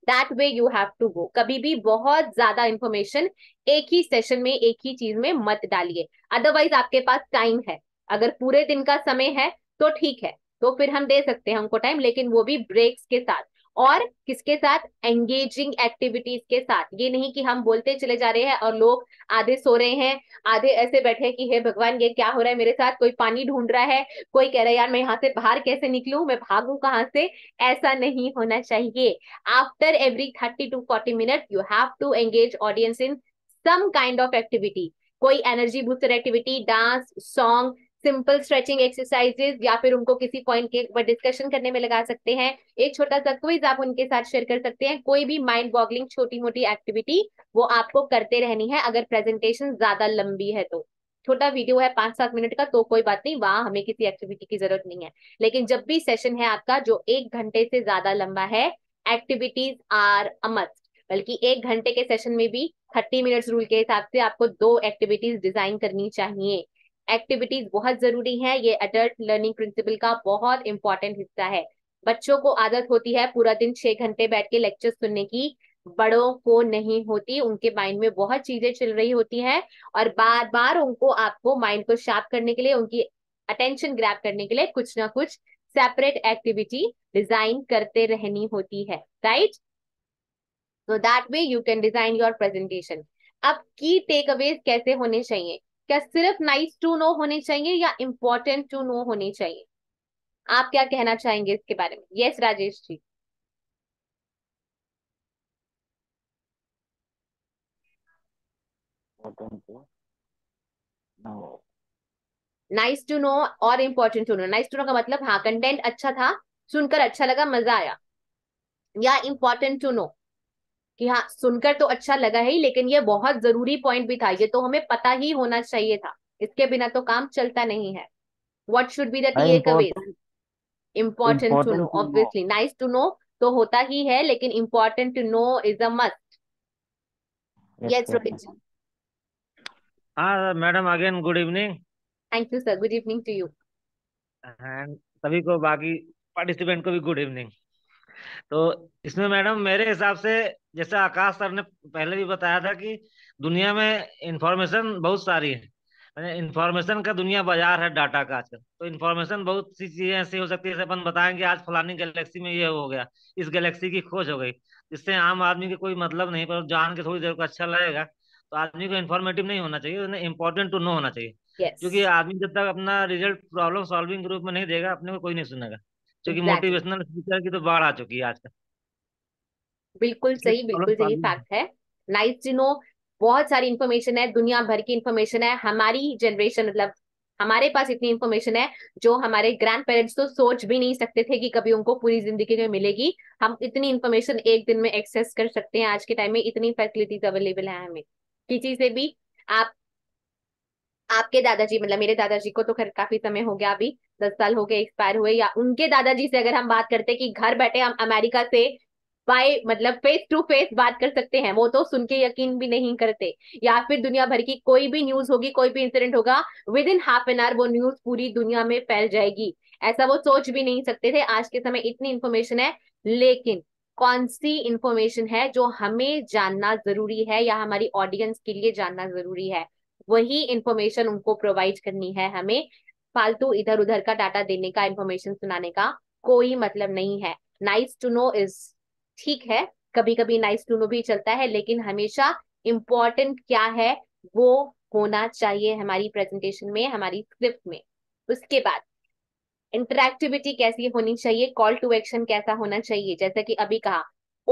That way you have to go. कभी भी बहुत ज्यादा इन्फॉर्मेशन एक ही सेशन में, एक ही चीज में मत डालिए, अदरवाइज आपके पास टाइम है, अगर पूरे दिन का समय है तो ठीक है, तो फिर हम दे सकते हैं हमको टाइम, लेकिन वो भी ब्रेक्स के साथ और किसके साथ, एंगेजिंग एक्टिविटीज के साथ। ये नहीं कि हम बोलते चले जा रहे हैं और लोग आधे सो रहे हैं, आधे ऐसे बैठे कि हे भगवान ये क्या हो रहा है मेरे साथ, कोई पानी ढूंढ रहा है, कोई कह रहा है यार मैं यहाँ से बाहर कैसे निकलूं, मैं भागूं कहाँ से। ऐसा नहीं होना चाहिए। After every thirty two forty minute you have to engage audience in some kind of activity, कोई energy booster activity, dance, song, simple stretching exercises, या फिर उनको किसी पॉइंट के ऊपर डिस्कशन करने में लगा सकते हैं। एक छोटा सा क्विज आप उनके साथ शेयर कर सकते हैं। कोई भी माइंड बॉगलिंग छोटी मोटी एक्टिविटी वो आपको करते रहनी है। अगर प्रेजेंटेशन ज्यादा लंबी है तो छोटा वीडियो है पांच सात मिनट का तो कोई बात नहीं, वहां हमें किसी एक्टिविटी की जरूरत नहीं है। लेकिन जब भी सेशन है आपका जो एक घंटे से ज्यादा लंबा है, एक्टिविटीज आर अ मस्ट। बल्कि एक घंटे के सेशन में भी थर्टी मिनट्स रूल के हिसाब से आपको दो एक्टिविटीज डिजाइन करनी चाहिए। एक्टिविटीज बहुत जरूरी है, ये एडल्ट लर्निंग प्रिंसिपल का बहुत इंपॉर्टेंट हिस्सा है। बच्चों को आदत होती है पूरा दिन छह घंटे बैठ के लेक्चर सुनने की, बड़ों को नहीं होती। उनके माइंड में बहुत चीजें चल रही होती हैं और बार बार उनको आपको माइंड को शार्प करने के लिए, उनकी अटेंशन ग्रैब करने के लिए कुछ ना कुछ सेपरेट एक्टिविटी डिजाइन करते रहनी होती है, right. So that way you can design your presentation. अब की टेक अवेज कैसे होने चाहिए? क्या सिर्फ नाइस टू नो होने चाहिए या इम्पोर्टेंट टू नो होने चाहिए? आप क्या कहना चाहेंगे इसके बारे में? Yes yes, Rajesh ji. Nice to know और important to know, nice to know का मतलब हाँ कंटेंट अच्छा था, सुनकर अच्छा लगा, मजा आया, या इम्पोर्टेंट टू नो कि हाँ सुनकर तो अच्छा लगा ही, लेकिन ये बहुत जरूरी पॉइंट भी था, ये तो हमें पता ही होना चाहिए था, इसके बिना तो काम चलता नहीं है. What should be the takeaways? Important to know obviously, nice to know तो होता ही है, लेकिन important to know is a must. Yes Rohit. हाँ madam, again good evening. Thank you sir, good evening to you and सभी को, बाकी participant को भी गुड इवनिंग. तो इसमें मैडम मेरे हिसाब से जैसे आकाश सर ने पहले भी बताया था कि दुनिया में इंफॉर्मेशन बहुत सारी है, इंफॉर्मेशन का दुनिया बाजार है डाटा का आजकल, तो इंफॉर्मेशन बहुत सी चीजें ऐसी हो सकती है, जैसे अपन बताएंगे आज फलानी गैलेक्सी में ये हो गया, इस गैलेक्सी की खोज हो गई, इससे आम आदमी के कोई मतलब नहीं, पर जान के थोड़ी देर को अच्छा लगेगा, तो आदमी को इन्फॉर्मेटिव नहीं होना चाहिए, उन्हें इम्पोर्टेंट टू नो होना चाहिए. yes. क्योंकि आदमी जब तक अपना रिजल्ट प्रॉब्लम सॉल्विंग ग्रुप में नहीं देगा, अपने को कोई नहीं सुनेगा, क्योंकि exactly. मोटिवेशनल स्पीकर की तो बाढ़ आ चुकी है आजकल. बिल्कुल सही, बिल्कुल सही फैक्ट है. नाइस टू नो, बहुत सारी इन्फॉर्मेशन है, दुनिया भर की इन्फॉर्मेशन है, हमारी जनरेशन मतलब हमारे पास इतनी इन्फॉर्मेशन है जो हमारे ग्रैंड पेरेंट्स तो सोच भी नहीं सकते थे कि कभी उनको पूरी जिंदगी में मिलेगी. हम इतनी इन्फॉर्मेशन एक दिन में एक्सेस कर सकते हैं, आज के टाइम में इतनी फैसिलिटीज अवेलेबल है हमें, किसी से भी. आप आपके दादाजी मतलब मेरे दादाजी को तो खैर काफी समय हो गया, अभी दस साल हो गए एक्सपायर हुए, या उनके दादाजी से अगर हम बात करते कि घर बैठे हम अमेरिका से बाय मतलब फेस टू फेस बात कर सकते हैं, वो तो सुन के यकीन भी नहीं करते. या फिर दुनिया भर की कोई भी न्यूज होगी, कोई भी इंसिडेंट होगा, within half an hour वो न्यूज पूरी दुनिया में फैल जाएगी, ऐसा वो सोच भी नहीं सकते थे. आज के समय इतनी इन्फॉर्मेशन है, लेकिन कौन सी इन्फॉर्मेशन है जो हमें जानना जरूरी है या हमारी ऑडियंस के लिए जानना जरूरी है, वही इन्फॉर्मेशन उनको प्रोवाइड करनी है. हमें फालतू इधर उधर का डाटा देने का, इन्फॉर्मेशन सुनाने का कोई मतलब नहीं है. नाइस टू नो इज ठीक है, कभी कभी नाइस टू नो भी चलता है, लेकिन हमेशा इम्पोर्टेंट क्या है वो होना चाहिए हमारी प्रेजेंटेशन में, हमारी स्क्रिप्ट में. उसके बाद इंटरैक्टिविटी कैसी होनी चाहिए, कॉल टू एक्शन कैसा होना चाहिए, जैसे कि अभी कहा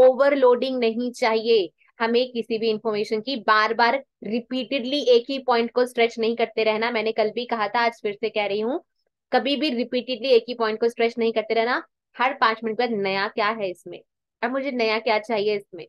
ओवरलोडिंग नहीं चाहिए. हमें किसी भी इंफॉर्मेशन की बार बार रिपीटेडली एक ही पॉइंट को स्ट्रेच नहीं करते रहना. मैंने कल भी कहा था, आज फिर से कह रही हूँ, कभी भी रिपीटेडली एक ही पॉइंट को स्ट्रेच नहीं करते रहना. हर पांच मिनट बाद नया क्या है इसमें, अब मुझे नया क्या चाहिए इसमें.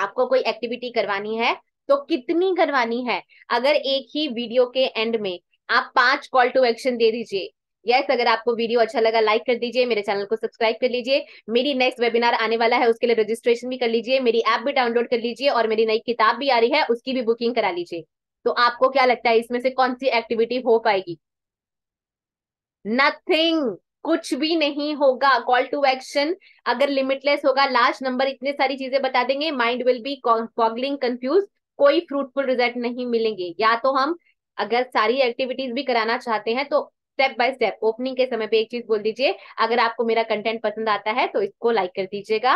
आपको कोई एक्टिविटी करवानी है तो कितनी करवानी है, अगर एक ही वीडियो के एंड में आप पांच कॉल टू एक्शन दे दीजिए. यस yes, अगर आपको वीडियो अच्छा लगा लाइक कर दीजिए, मेरे चैनल को सब्सक्राइब कर लीजिए, मेरी नेक्स्ट वेबिनार आने वाला है उसके लिए रजिस्ट्रेशन भी कर लीजिए, मेरी ऐप भी डाउनलोड कर लीजिए, और मेरी नई किताब भी आ रही है उसकी भी बुकिंग करा लीजिए. तो आपको क्या लगता है इसमें से कौन सी एक्टिविटी हो पाएगी? नथिंग, कुछ भी नहीं होगा. कॉल टू एक्शन अगर लिमिटलेस होगा, लास्ट नंबर इतने सारी चीजें बता देंगे, mind will be boggling confuse, कोई फ्रूटफुल रिजल्ट नहीं मिलेंगे. या तो हम अगर सारी एक्टिविटीज भी कराना चाहते हैं तो स्टेप बाय स्टेप ओपनिंग के समय पे एक चीज बोल दीजिए, अगर आपको मेरा कंटेंट पसंद आता है तो इसको लाइक कर दीजिएगा,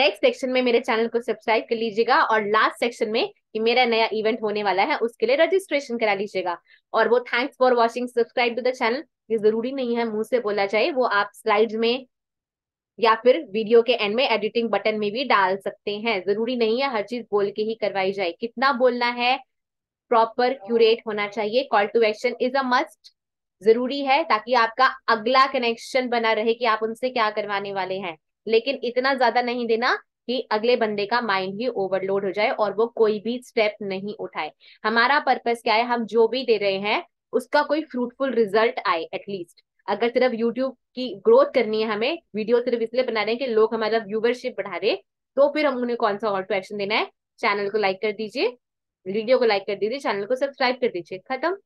नेक्स्ट सेक्शन में मेरे चैनल को सब्सक्राइब कर लीजिएगा, और लास्ट सेक्शन में कि मेरा नया इवेंट होने वाला है उसके लिए रजिस्ट्रेशन करा लीजिएगा. और वो thanks for watching, subscribe to the channel, ये जरूरी नहीं है मुंह से बोला जाए, वो आप स्लाइड्स में या फिर वीडियो के एंड में एडिटिंग बटन में भी डाल सकते हैं. जरूरी नहीं है हर चीज बोल के ही करवाई जाए, कितना बोलना है प्रॉपर क्यूरेट होना चाहिए. Call to action is a must, जरूरी है ताकि आपका अगला कनेक्शन बना रहे कि आप उनसे क्या करवाने वाले हैं, लेकिन इतना ज्यादा नहीं देना कि अगले बंदे का माइंड ही ओवरलोड हो जाए और वो कोई भी स्टेप नहीं उठाए. हमारा पर्पस क्या है, हम जो भी दे रहे हैं उसका कोई फ्रूटफुल रिजल्ट आए एटलीस्ट. अगर सिर्फ यूट्यूब की ग्रोथ करनी है, हमें वीडियो सिर्फ इसलिए बना रहे हैं कि लोग हमारा व्यूवरशिप बढ़ा रहे, तो फिर हम उन्हें कौन सा कॉल टू एक्शन देना है. चैनल को लाइक कर दीजिए, वीडियो को लाइक कर दीजिए, चैनल को सब्सक्राइब कर दीजिए, खत्म.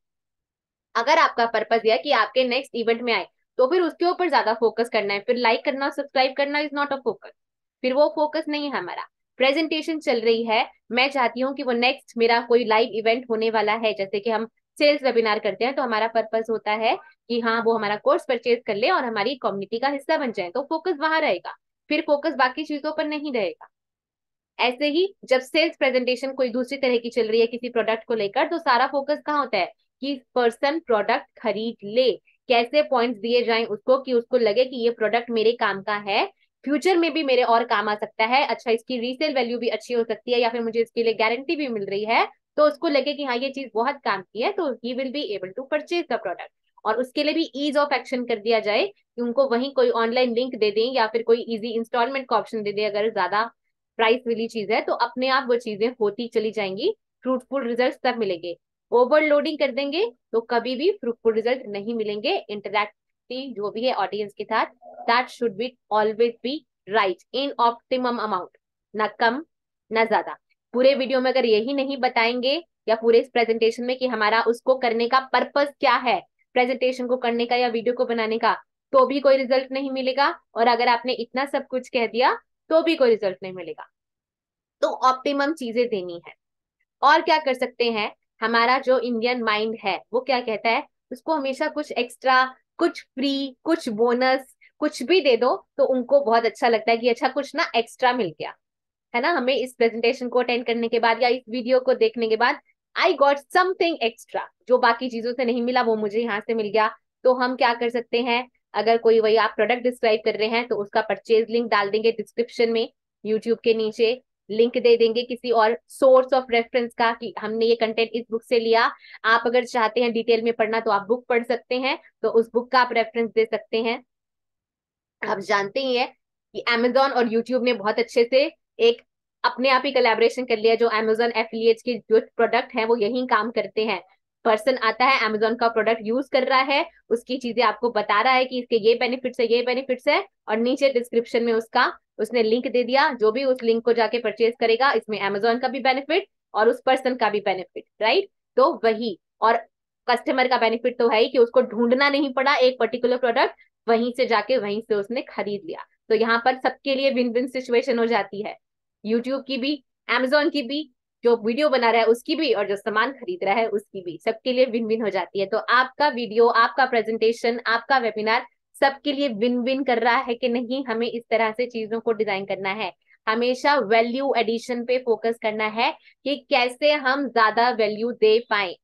अगर आपका पर्पस यह है कि आपके नेक्स्ट इवेंट में आए तो फिर उसके ऊपर ज्यादा फोकस करना है, फिर लाइक करना और सब्सक्राइब करना इज नॉट अ फोकस, फिर वो फोकस नहीं है हमारा. प्रेजेंटेशन चल रही है, मैं चाहती हूँ कि वो नेक्स्ट मेरा कोई लाइव इवेंट होने वाला है, जैसे कि हम सेल्स वेबिनार करते हैं तो हमारा पर्पस होता है कि हाँ वो हमारा कोर्स परचेज कर ले और हमारी कम्युनिटी का हिस्सा बन जाए, तो फोकस वहां रहेगा, फिर फोकस बाकी चीजों पर नहीं रहेगा. ऐसे ही जब सेल्स प्रेजेंटेशन कोई दूसरी तरह की चल रही है किसी प्रोडक्ट को लेकर, तो सारा फोकस कहाँ होता है कि पर्सन प्रोडक्ट खरीद ले, कैसे पॉइंट्स दिए जाएं उसको कि उसको लगे कि ये प्रोडक्ट मेरे काम का है, फ्यूचर में भी मेरे और काम आ सकता है, अच्छा इसकी रीसेल वैल्यू भी अच्छी हो सकती है, या फिर मुझे इसके लिए गारंटी भी मिल रही है, तो उसको लगे कि हाँ ये चीज बहुत काम की है, तो ही will be able to purchase the product. और उसके लिए भी ईज ऑफ एक्शन कर दिया जाए कि उनको वहीं कोई ऑनलाइन लिंक दे दें या फिर कोई इजी इंस्टॉलमेंट का ऑप्शन दे दें। अगर ज्यादा प्राइस वाली चीज है तो अपने आप वो चीजें होती चली जाएंगी, फ्रूटफुल रिजल्ट तब मिलेंगे। ओवरलोडिंग कर देंगे तो कभी भी फ्रूटफुल रिजल्ट नहीं मिलेंगे। इंटरैक्टिव जो भी है ऑडियंस के साथ, that should be always be right in optimum amount, ना कम ना ज्यादा। पूरे वीडियो में अगर यही नहीं बताएंगे या पूरे इस प्रेजेंटेशन में कि हमारा उसको करने का पर्पस क्या है, प्रेजेंटेशन को करने का या वीडियो को बनाने का, तो भी कोई रिजल्ट नहीं मिलेगा। और अगर आपने इतना सब कुछ कह दिया तो भी कोई रिजल्ट नहीं मिलेगा। तो ऑप्टिमम चीजें देनी है। और क्या कर सकते हैं, हमारा जो इंडियन माइंड है वो क्या कहता है, उसको हमेशा कुछ एक्स्ट्रा, कुछ फ्री, कुछ बोनस, कुछ भी दे दो तो उनको बहुत अच्छा लगता है कि अच्छा कुछ ना एक्स्ट्रा मिल गया है ना, हमें इस प्रेजेंटेशन को अटेंड करने के बाद या इस वीडियो को देखने के बाद आई गॉट समथिंग एक्स्ट्रा, जो बाकी चीजों से नहीं मिला वो मुझे यहाँ से मिल गया। तो हम क्या कर सकते हैं, अगर कोई वही आप प्रोडक्ट डिस्क्राइब कर रहे हैं तो उसका परचेज लिंक डाल देंगे डिस्क्रिप्शन में, यूट्यूब के नीचे लिंक दे देंगे किसी और सोर्स ऑफ रेफरेंस का कि हमने ये कंटेंट इस बुक से लिया। आप अगर चाहते हैं डिटेल में पढ़ना तो आप बुक पढ़ सकते हैं, तो उस बुक का आप रेफरेंस दे सकते हैं। आप जानते ही है कि अमेजोन और यूट्यूब ने बहुत अच्छे से एक अपने आप ही कलेबरेशन कर लिया। जो अमेजोन एफिलिएट्स के जो प्रोडक्ट हैं वो यही काम करते हैं। पर्सन आता है, अमेजोन का प्रोडक्ट यूज कर रहा है, उसकी चीजें आपको बता रहा है कि इसके ये बेनिफिट्स है, ये बेनिफिट्स है, और नीचे डिस्क्रिप्शन में उसका उसने लिंक दे दिया। जो भी उस लिंक को जाके परचेज करेगा, इसमें अमेजोन का भी बेनिफिट और उस पर्सन का भी बेनिफिट, राइट। तो वही, और कस्टमर का बेनिफिट तो है ही कि उसको ढूंढना नहीं पड़ा, एक पर्टिकुलर प्रोडक्ट वहीं से जाके वहीं से उसने खरीद लिया। तो यहाँ पर सबके लिए विन विन सिचुएशन हो जाती है, यूट्यूब की भी, अमेजोन की भी, जो वीडियो बना रहा है उसकी भी, और जो सामान खरीद रहा है उसकी भी, सबके लिए विन विन हो जाती है। तो आपका वीडियो, आपका प्रेजेंटेशन, आपका वेबिनार सबके लिए विन विन कर रहा है कि नहीं, हमें इस तरह से चीजों को डिजाइन करना है। हमेशा वैल्यू एडिशन पे फोकस करना है कि कैसे हम ज्यादा वैल्यू दे पाए।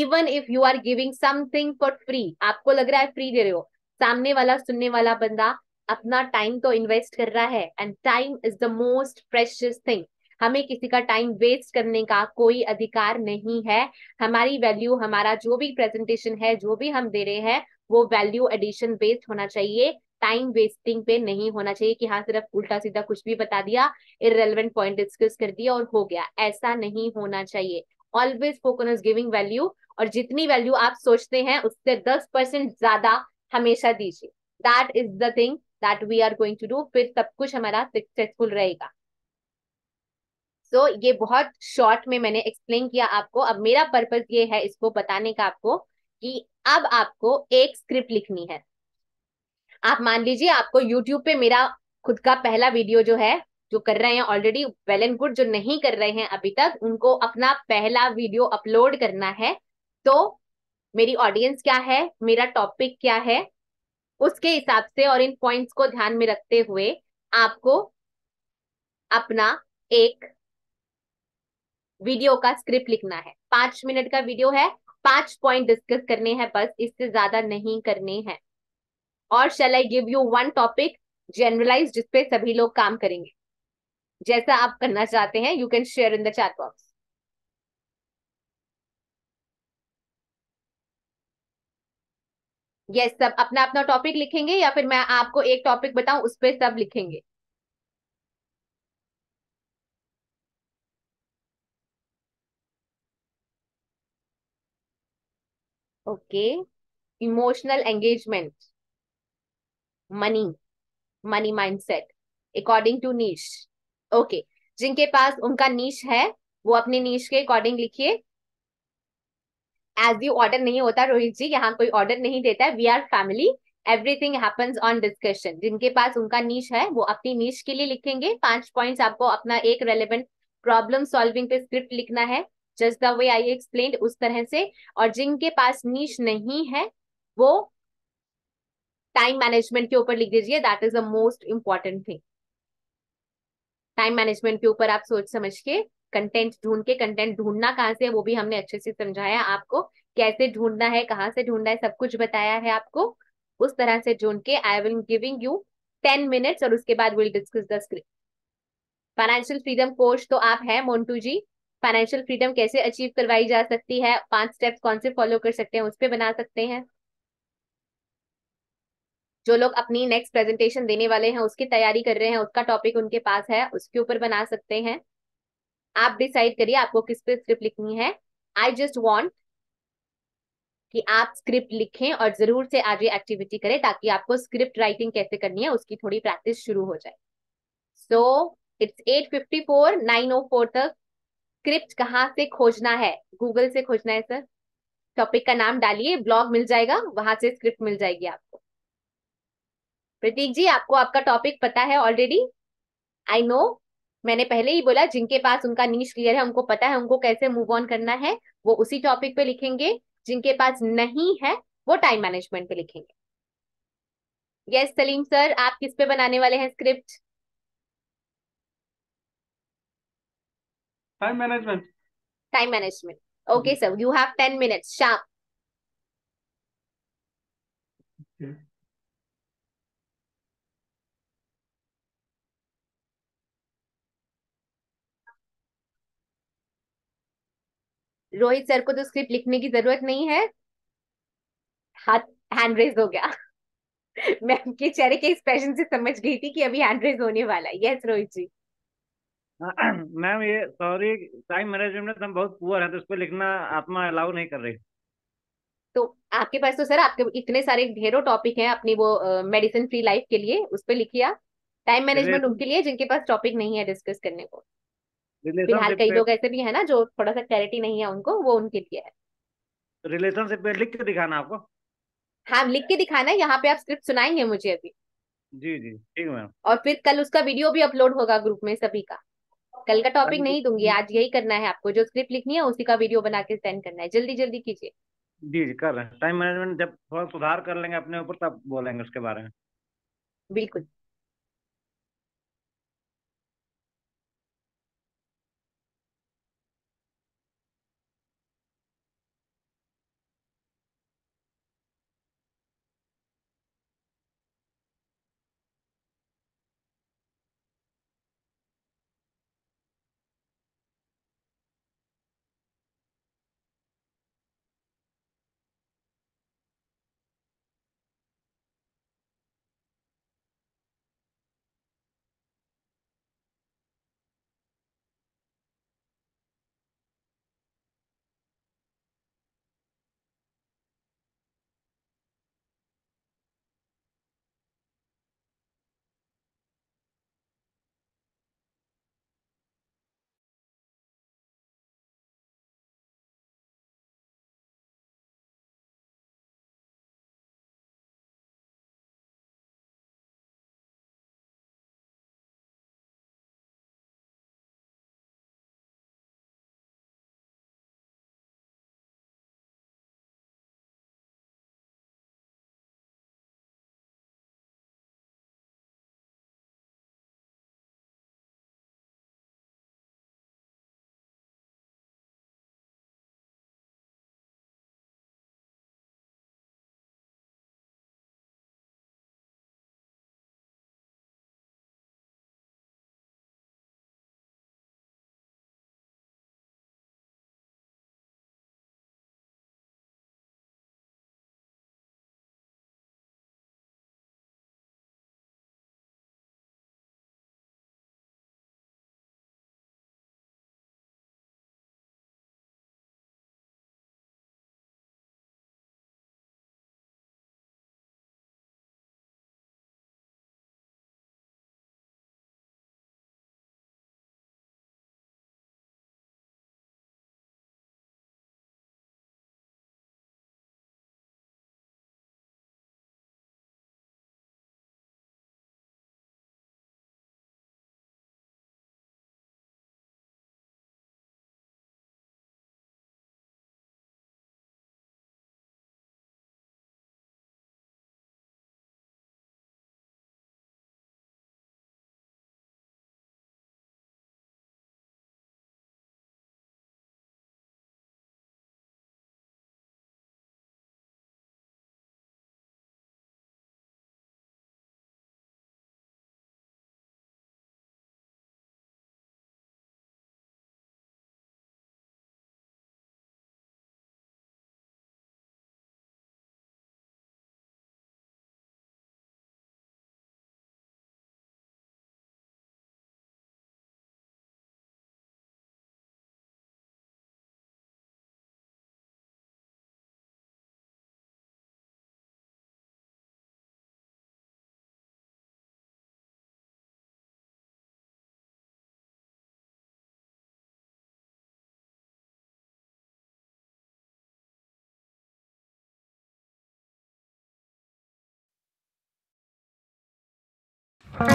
Even if you are giving something for free, आपको लग रहा है फ्री दे रहे हो, सामने वाला सुनने वाला बंदा अपना टाइम तो इन्वेस्ट कर रहा है, and time is the most precious thing. हमें किसी का टाइम वेस्ट करने का कोई अधिकार नहीं है। हमारी वैल्यू, हमारा जो भी प्रेजेंटेशन है, जो भी हम दे रहे हैं, वो वैल्यू एडिशन बेस्ड होना चाहिए, टाइम वेस्टिंग पे नहीं होना चाहिए कि हाँ सिर्फ उल्टा सीधा कुछ भी बता दिया, इररेलेवेंट पॉइंट डिस्कस कर दिया और हो गया। ऐसा नहीं होना चाहिए। Always focus on giving value, और जितनी वैल्यू आप सोचते हैं उससे दस परसेंट ज्यादा हमेशा दीजिए। That is the thing that we are going to do, फिर सब कुछ हमारा सक्सेसफुल रहेगा। सो so, ये बहुत शॉर्ट में मैंने एक्सप्लेन किया आपको। अब मेरा पर्पस ये है इसको बताने का आपको कि अब आपको एक स्क्रिप्ट लिखनी है। आप मान लीजिए आपको यूट्यूब पे मेरा खुद का पहला वीडियो जो है, जो कर रहे हैं ऑलरेडी वेल एंड गुड, जो नहीं कर रहे हैं अभी तक उनको अपना पहला वीडियो अपलोड करना है। तो मेरी ऑडियंस क्या है, मेरा टॉपिक क्या है, उसके हिसाब से और इन पॉइंट्स को ध्यान में रखते हुए आपको अपना एक वीडियो का स्क्रिप्ट लिखना है। पांच मिनट का वीडियो है, पांच पॉइंट डिस्कस करने हैं बस, इससे ज्यादा नहीं करने हैं। और shall I give you one topic generalise जिसपे सभी लोग काम करेंगे, जैसा आप करना चाहते हैं you can share in the chat box. Yes, सब अपना अपना टॉपिक लिखेंगे या फिर मैं आपको एक टॉपिक बताऊं उस पर सब लिखेंगे? Okay, emotional engagement, money, money mindset according to niche. Okay, जिनके पास उनका नीश है वो अपने नीश के अकॉर्डिंग लिखिए। एज यू ऑर्डर नहीं होता रोहित जी, यहाँ कोई ऑर्डर नहीं देता है, we are family, everything happens on discussion. जिनके पास उनका नीश है वो अपनी नीश के लिए लिखेंगे। पांच पॉइंट्स आपको अपना एक रेलेवेंट प्रॉब्लम सॉल्विंग पे स्क्रिप्ट लिखना है, just the way I explained, उस तरह से। और जिनके पास नीश नहीं है वो टाइम मैनेजमेंट के ऊपर लिख दीजिए, that is the most important thing. Time management के ऊपर आप सोच समझ के कंटेंट ढूंढ के, कंटेंट ढूंढना कहाँ से है वो भी हमने अच्छे से समझाया आपको, कैसे ढूंढना है, कहाँ से ढूंढना है, सब कुछ बताया है आपको। उस तरह से ढूंढ के I will giving you ten minutes, और उसके बाद will discuss the script. Financial freedom coach तो आप है मोन्टू जी, फाइनेंशियल फ्रीडम कैसे अचीव करवाई जा सकती है, पांच स्टेप्स कौन से फॉलो कर सकते हैं उस पर बना सकते हैं। जो लोग अपनी नेक्स्ट प्रेजेंटेशन देने वाले हैं उसकी तैयारी कर रहे हैं, उसका टॉपिक उनके पास है, उसके ऊपर बना सकते हैं। आप डिसाइड करिए आपको किस पे स्क्रिप्ट लिखनी है। आई जस्ट वॉन्ट कि आप स्क्रिप्ट लिखें और जरूर से आज ये एक्टिविटी करें ताकि आपको स्क्रिप्ट राइटिंग कैसे करनी है उसकी थोड़ी प्रैक्टिस शुरू हो जाए। So it's at fifty four, nine o four तक स्क्रिप्ट कहाँ से खोजना है? गूगल से खोजना है सर। टॉपिक का नाम डालिए, ब्लॉग मिल जाएगा, वहां से स्क्रिप्ट मिल जाएगी आपको। प्रतीक जी आपको आपका टॉपिक पता है ऑलरेडी? आई नो, मैंने पहले ही बोला जिनके पास उनका नीश क्लियर है, उनको पता है उनको कैसे मूव ऑन करना है, वो उसी टॉपिक पे लिखेंगे। जिनके पास नहीं है वो टाइम मैनेजमेंट पे लिखेंगे। यस सलीम सर, आप किस पे बनाने वाले हैं script? Time management. Time management, okay sir. You have ten minutes sharp. Rohit sir को तो स्क्रिप्ट लिखने की जरूरत नहीं है, हाथ हैंड रेज हो गया। मैं उनके चेहरे के एक्सप्रेशन से समझ गई थी कि अभी हैंड रेज होने वाला है। यस रोहित जी। मैम ये सॉरी, टाइम मैनेजमेंट में बहुत पुअर है तो उस पर लिखना आत्मा अलाउ नहीं कर रही। तो आपके पास तो सर आपके इतने सारे ढेरों टॉपिक हैं अपनी वो मेडिसिन फ्री लाइफ के लिए, उस पर लिखिए। टाइम मैनेजमेंट उनके लिए जिनके पास टॉपिक नहीं है डिस्कस करने को। फिलहाल कई लोग ऐसे भी है ना जो थोड़ा सा क्लैरिटी नहीं है उनको, वो उनके लिए है। रिलेशनशिप पे लिख के दिखाना आपको। हाँ लिख के दिखाना है, यहाँ पे आप स्क्रिप्ट सुनाएंगे मुझे अभी। जी जी ठीक मैम। और फिर कल उसका वीडियो भी अपलोड होगा ग्रुप में सभी का। कल का टॉपिक नहीं दूंगी, आज यही करना है आपको, जो स्क्रिप्ट लिखनी है उसी का वीडियो बना के सेंड करना है। जल्दी जल्दी कीजिए। जी जी कर रहे हैं। टाइम मैनेजमेंट जब थोड़ा सुधार कर लेंगे अपने ऊपर तब बोलेंगे उसके बारे में। बिल्कुल। Took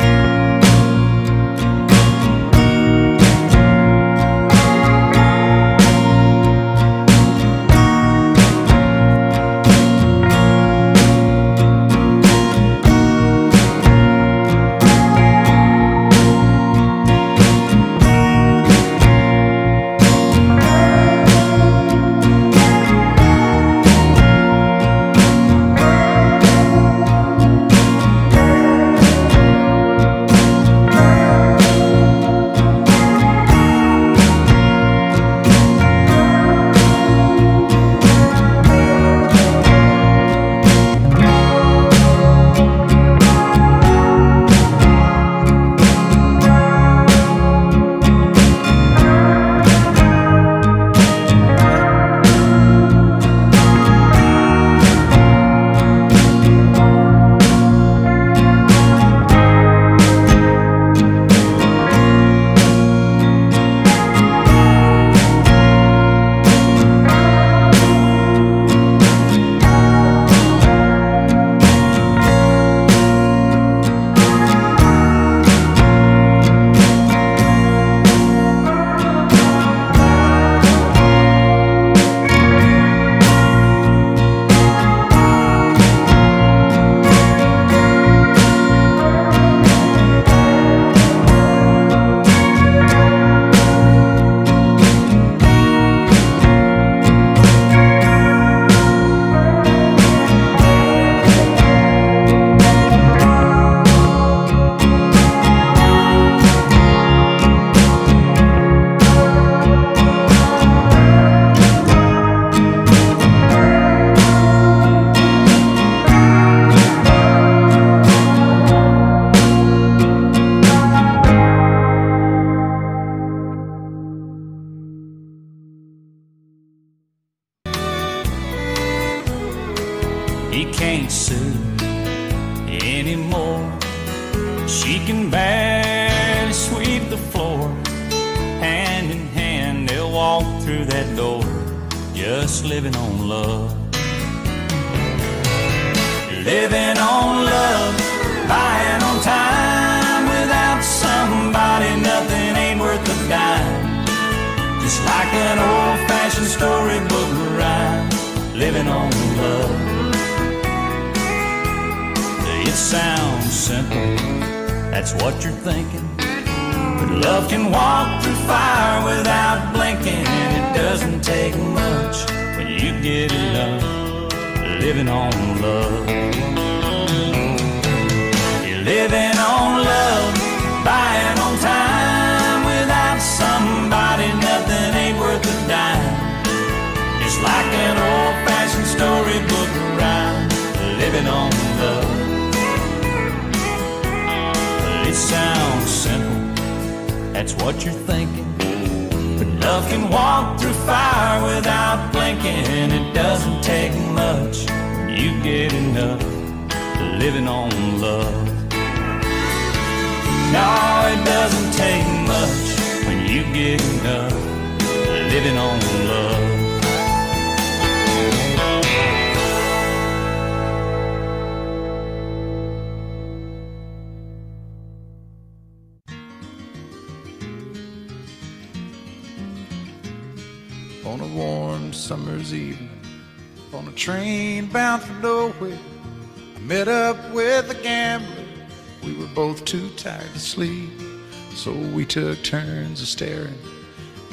turns of staring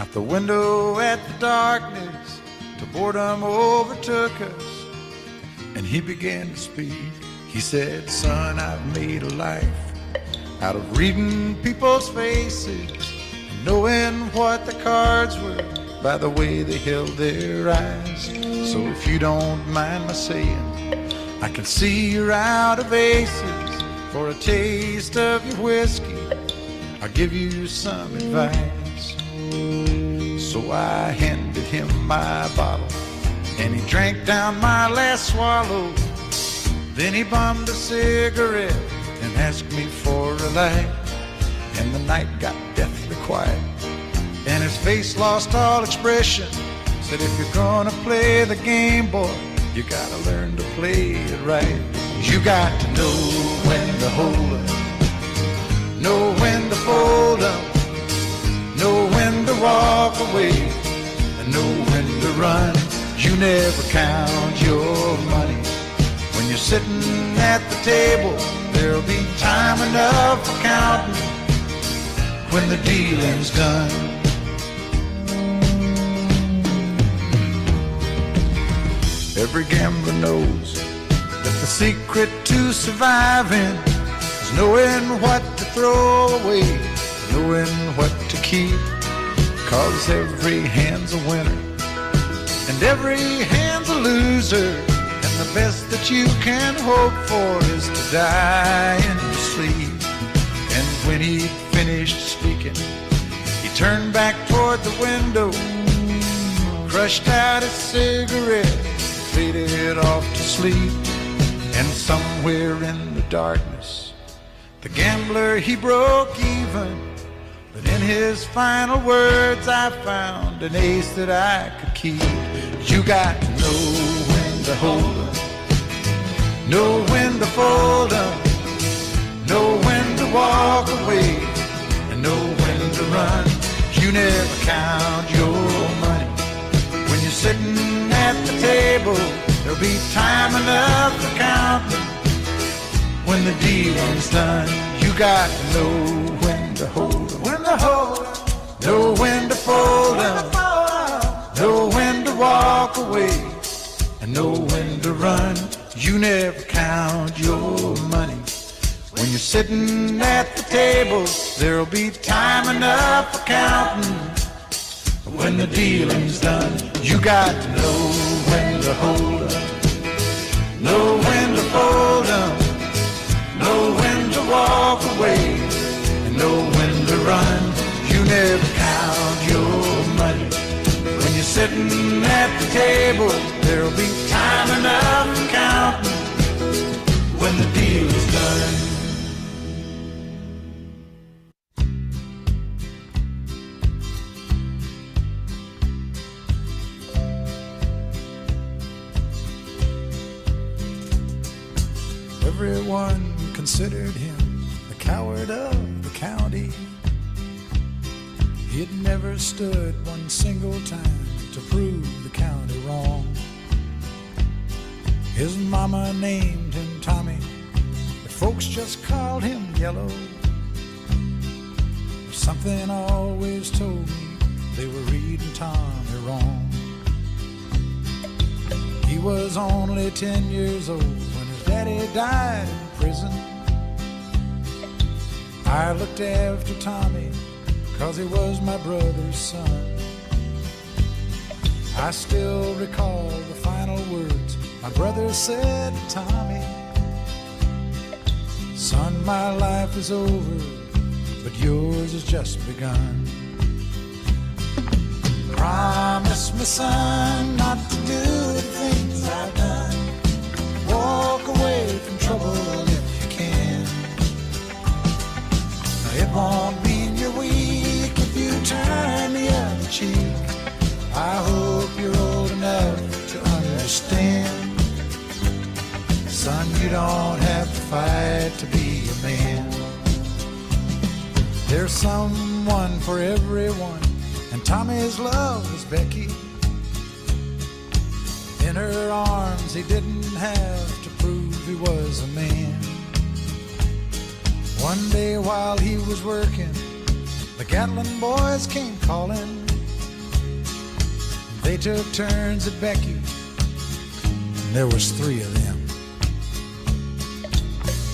out the window at the darkness till boredom overtook us, and he began to speak. He said, son, I've made a life out of reading people's faces, knowing what the cards were by the way they held their eyes. So if you don't mind my saying, I can see you're out of aces. For a taste of your whiskey, I'll give you some advice. So I handed him my bottle, and he drank down my last swallow. Then he bummed a cigarette and asked me for a light. And the night got deathly quiet, and his face lost all expression. Said, if you're gonna play the game, boy, you gotta learn to play it right. You got to know when to hold it, know when to fold up, know when to walk away, and know when to run. You never count your money. When you're sitting at the table, there'll be time enough for counting when the dealing's done. Every gambler knows that the secret to surviving is knowing what to throw away, knowing what to keep, 'cause every hand's a winner and every hand's a loser. And the best that you can hope for is to die in your sleep. And when he finished speaking, he turned back toward the window, crushed out his cigarette, faded off to sleep. And somewhere in the darkness, the gambler, he broke even. But in his final words, I found an ace that I could keep. You got to know when to hold up, know when to fold up, know when to walk away, and know when to run. You never count your money. When you're sitting at the table, there'll be time enough to count when the dealing's done. You got to know when to hold up, when to hold up, know when to fold up, know when to walk away, and know when to run. You never count your money. When you're sitting at the table, there'll be time enough for counting when the dealing's done. You got to know when to hold up, know when to fold up, know when to walk away, and know when to run. You never count your money. When you're sitting at the table, there'll be time enough for counting when the deal is done. Everyone considered him the coward of the county. He'd never stood one single time to prove the county wrong. His mama named him Tommy, but folks just called him Yellow. Something always told me they were reading Tommy wrong. He was only ten years old when his daddy died in prison. I looked after Tommy 'cause he was my brother's son. I still recall the final words my brother said to Tommy. Son, my life is over, but yours has just begun. Promise me, son, not to do the things I've done. Walk away from trouble if you can. It won't mean you're weak if you turn the other cheek. I hope you're old enough to understand. Son, you don't have to fight to be a man. There's someone for everyone, and Tommy's love was Becky. In her arms he didn't have to prove he was a man. One day while he was working, the Gatlin boys came calling. They took turns at Becky, and there was three of them.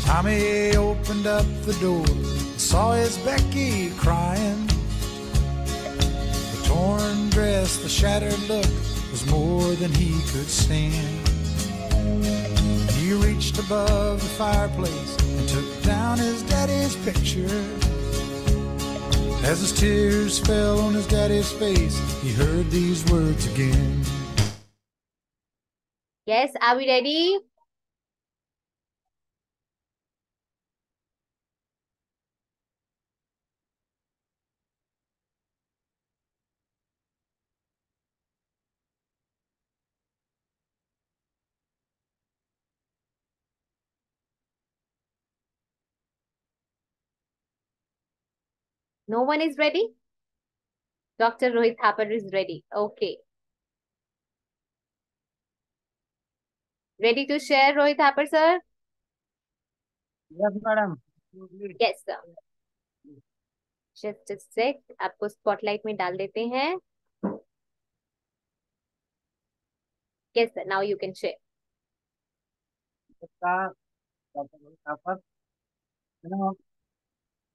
Tommy opened up the door and saw his Becky crying. The torn dress, the shattered look was more than he could stand. He reached above the fireplace and took down his daddy's picture. As his tears fell on his daddy's face, he heard these words again. Yes, are we ready? No one is ready? Doctor Rohit Thapar is ready. Okay. Ready to share, Rohit Thapar, sir? Yes, madam. Yes, sir. Just a sec. आपको spotlight में डाल देते हैं. Yes, sir. Now you can share.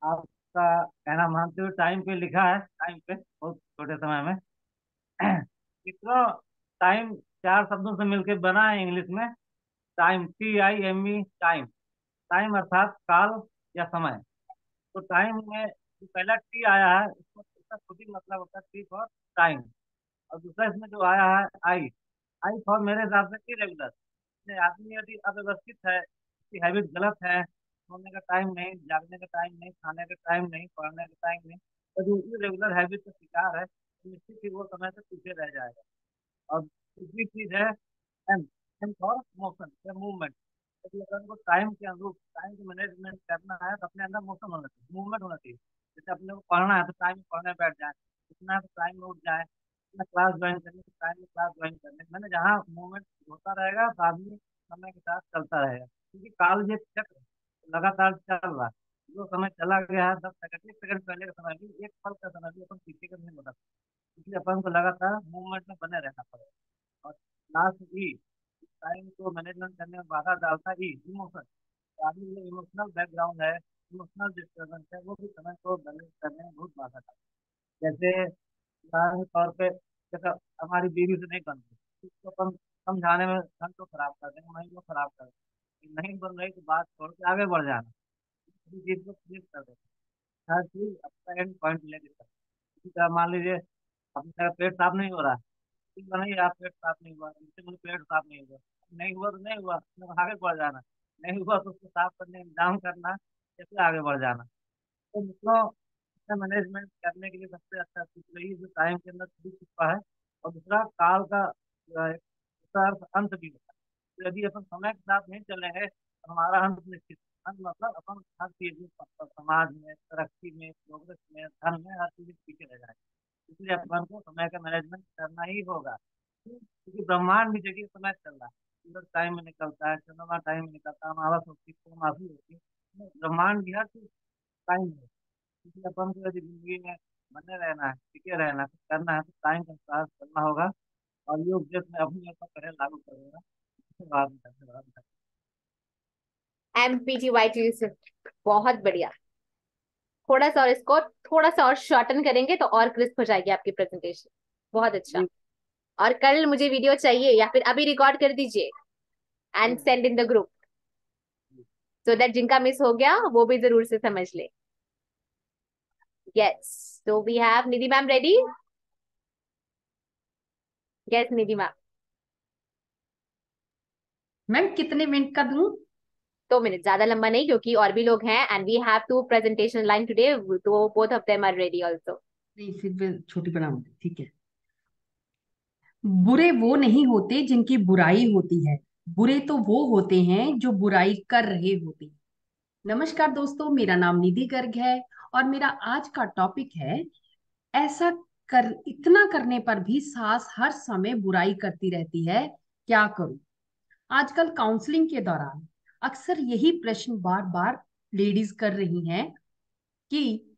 आपका कहना मानते हुए time पे लिखा है, टाइम पे बहुत छोटे समय में कितना टाइम चार शब्दों से मिलकर बना है इंग्लिश में time, T I M E time. Time अर्थात काल या समय। तो टाइम में जो पहला टी आया है उसको इसका खुद ही मतलब होता है टी फॉर टाइम, और दूसरा इसमें जो आया है आई, आई फॉर मेरे हिसाब से इरेगुलर। आदमी यदि अव्यवस्थित है, उसकी हैबिट गलत है, सोने का टाइम नहीं, जागने का टाइम नहीं, खाने का टाइम नहीं, पढ़ने का टाइम नहीं, और जो इरेगुलर हैबिट का शिकार है तो निश्चित ही वो समय से पीछे रह जाएगा। और दूसरी चीज़ है एम, एम फॉर मोशन या मूवमेंट। यदि अगर उनको टाइम के अनुरूप टाइम को मैनेजमेंट करना है तो अपने अंदर मोशन होना चाहिए, मूवमेंट होना चाहिए। जैसे अपने को पढ़ना है तो टाइम में पढ़ने बैठ जाए, उठना है तो टाइम में उठ जाए, अपना क्लास ज्वाइन करनी है टाइम में क्लास ज्वाइन करने। मैंने जहाँ मूवमेंट होता रहेगा तो आदमी समय के साथ चलता रहेगा, क्योंकि काल ये चक्र लगातार चल रहा है। जो समय चला गया है दस सेकंड, एक सेकंड पहले का समय भी, एक पल का समय भी अपन पीछे का नहीं बता सकते, इसलिए अपन को लगातार मूवमेंट में बने रहना पड़ेगा। और लास्ट ई, टाइम को मैनेजमेंट करने में बाधा डालता ई इमोशन। आदमी जो इमोशनल बैकग्राउंड है, इमोशनल डिस्टर्बेंस है, वो भी समय को बैलेंस करने में बहुत बाधा डालता है। जैसे उदाहरण के तौर पर जैसा हमारी बीवी से नहीं बनती, उसको अपन समझाने में धन को खराब कर देंगे, महीन को खराब कर देंगे, नहीं बन रही तो बात छोड़ के आगे बढ़ जाना, चीज को क्लिक कर देना। हर चीज अपना एंड पॉइंट लेकर, मान लीजिए अपने पेट साफ नहीं हो रहा है, आप पेट साफ नहीं हुआ, मुझे पेट साफ नहीं हुआ, नहीं हुआ तो नहीं हुआ, आगे बढ़ जाना, नहीं हुआ तो उसको साफ करने इंतजाम करना, जैसे आगे बढ़ जाना। तो मतलब मैनेजमेंट करने के लिए सबसे अच्छा चीज जो टाइम के अंदर छूट चुका है, और दूसरा काल का अंत भी होता है। यदि अपन समय के साथ नहीं चले हैं तो हमारा अंत निश्चित, अंत मतलब अपन हर चीज में, समाज में, तरक्की में, प्रोग्रेस में, धन में, हर चीज पीछे रह जाएगी। इसलिए अपन को समय का मैनेजमेंट करना ही होगा, क्योंकि ब्रह्मांड की जगह समय चल रहा है। सूरज टाइम में निकलता है, चंद्रमा टाइम में निकलता है, हमारा सोचती माफी होती है, ब्रह्मांड की हर चीज टाइम है। इसलिए अपन को यदि जिंदगी में बने रहना है, टिके रहना है, करना है तो टाइम के अनुसार चलना होगा। और ये उपदेश मैं अपने ऊपर पहले लागू करूँगा। बहुत बढ़िया, थोड़ा सा और इसको थोड़ा सा और शॉर्टन करेंगे तो और क्रिस्प हो जाएगी आपकी प्रेजेंटेशन। बहुत अच्छा। और कल मुझे वीडियो चाहिए, या फिर अभी रिकॉर्ड कर दीजिए and send in the group, so that जिनका मिस हो गया वो भी जरूर से समझ ले। Yes, so we have Nidhi ma'am ready. Yes Nidhi ma'am. Ma'am कितने मिनट का दूं? दो मिनट, ज्यादा लंबा नहीं, क्योंकि और भी लोग हैं and we have two presentation line today, तो both of them are ready also. नहीं, सिर्फ छोटी बनाऊंगी, ठीक है। बुरे वो नहीं होते जिनकी बुराई होती है, बुरे तो वो होते हैं जो बुराई कर रहे होते हैं। नमस्कार दोस्तों, मेरा नाम निधि गर्ग है और मेरा आज का टॉपिक है ऐसा कर इतना करने पर भी सास हर समय बुराई करती रहती है, क्या करूं? आजकल काउंसलिंग के दौरान अक्सर यही प्रश्न बार बार लेडीज कर रही हैं कि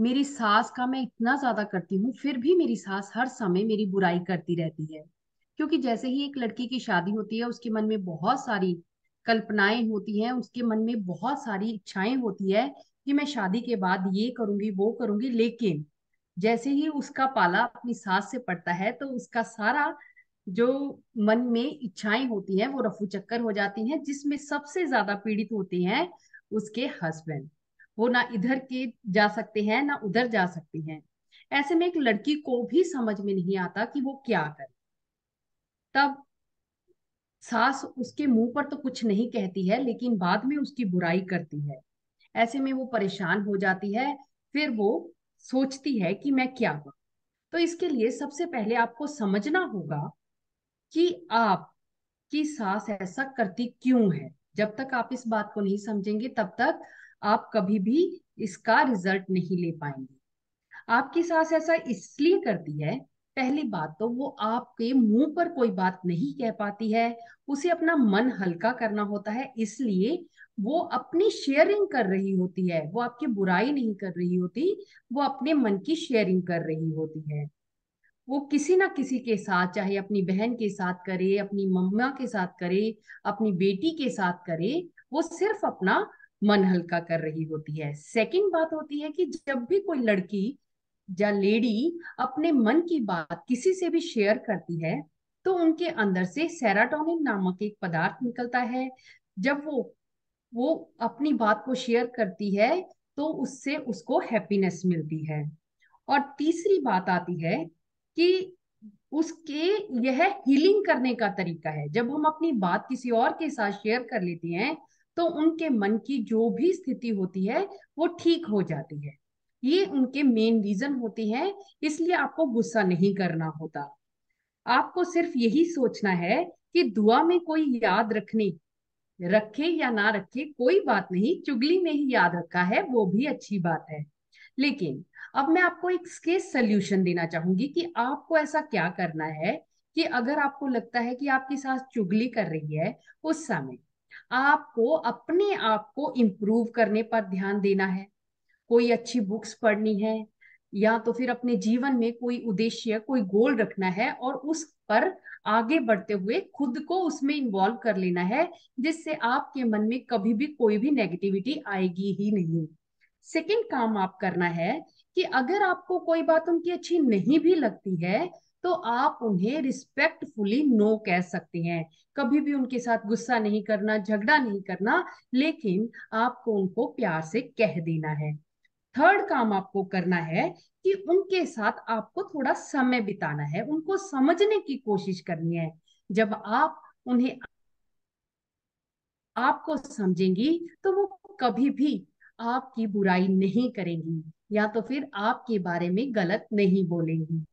मेरी सास का मैं इतना ज्यादा करती हूँ, फिर भी मेरी सास हर समय मेरी बुराई करती रहती है। क्योंकि जैसे ही एक लड़की की शादी होती है, उसके मन में बहुत सारी कल्पनाएं होती हैं, उसके मन में बहुत सारी इच्छाएं होती है कि मैं शादी के बाद ये करूंगी, वो करूंगी, लेकिन जैसे ही उसका पाला अपनी सास से पड़ता है तो उसका सारा जो मन में इच्छाएं होती हैं वो रफू चक्कर हो जाती हैं, जिसमें सबसे ज्यादा पीड़ित होते हैं उसके हस्बैंड। वो ना इधर के जा सकते हैं ना उधर जा सकते हैं। ऐसे में एक लड़की को भी समझ में नहीं आता कि वो क्या करे। तब सास उसके मुंह पर तो कुछ नहीं कहती है, लेकिन बाद में उसकी बुराई करती है। ऐसे में वो परेशान हो जाती है, फिर वो सोचती है कि मैं क्या करूं। तो इसके लिए सबसे पहले आपको समझना होगा कि आपकी सास ऐसा करती क्यों है। जब तक आप इस बात को नहीं समझेंगे तब तक आप कभी भी इसका रिजल्ट नहीं ले पाएंगे। आपकी सांस ऐसा इसलिए करती है, पहली बात तो वो आपके मुंह पर कोई बात नहीं कह पाती है, उसे अपना मन हल्का करना होता है, इसलिए वो अपनी शेयरिंग कर रही होती है, वो आपकी बुराई नहीं कर रही होती, वो अपने मन की शेयरिंग कर रही होती है। वो किसी ना किसी के साथ, चाहे अपनी बहन के साथ करे, अपनी मम्मा के साथ करे, अपनी बेटी के साथ करे, वो सिर्फ अपना मन हल्का कर रही होती है। सेकंड बात होती है कि जब भी कोई लड़की या लेडी अपने मन की बात किसी से भी शेयर करती है तो उनके अंदर से सेरोटोनिन नामक एक पदार्थ निकलता है। जब वो वो अपनी बात को शेयर करती है तो उससे उसको हैप्पीनेस मिलती है। और तीसरी बात आती है कि उसके यह हीलिंग करने का तरीका है। जब हम अपनी बात किसी और के साथ शेयर कर लेते हैं तो उनके मन की जो भी स्थिति होती है वो ठीक हो जाती है। ये उनके मेन रीजन होती है, इसलिए आपको गुस्सा नहीं करना होता। आपको सिर्फ यही सोचना है कि दुआ में कोई याद रखने रखे या ना रखे कोई बात नहीं, चुगली में ही याद रखा है वो भी अच्छी बात है। लेकिन अब मैं आपको एक इसके सल्यूशन देना चाहूंगी कि आपको ऐसा क्या करना है कि अगर आपको लगता है कि आपकी सास चुगली कर रही है, उस समय आपको अपने आप को इम्प्रूव करने पर ध्यान देना है। कोई अच्छी बुक्स पढ़नी है या तो फिर अपने जीवन में कोई उद्देश्य, कोई गोल रखना है और उस पर आगे बढ़ते हुए खुद को उसमें इन्वॉल्व कर लेना है, जिससे आपके मन में कभी भी कोई भी नेगेटिविटी आएगी ही नहीं। सेकेंड काम आप करना है कि अगर आपको कोई बात उनकी अच्छी नहीं भी लगती है तो आप उन्हें रिस्पेक्टफुली नो कह सकते हैं। कभी भी उनके साथ गुस्सा नहीं करना, झगड़ा नहीं करना, लेकिन आपको उनको प्यार से कह देना है। थर्ड काम आपको करना है कि उनके साथ आपको थोड़ा समय बिताना है, उनको समझने की कोशिश करनी है। जब आप उन्हें आपको समझेंगी तो वो कभी भी आपकी बुराई नहीं करेंगी या तो फिर आपके बारे में गलत नहीं बोलेंगी।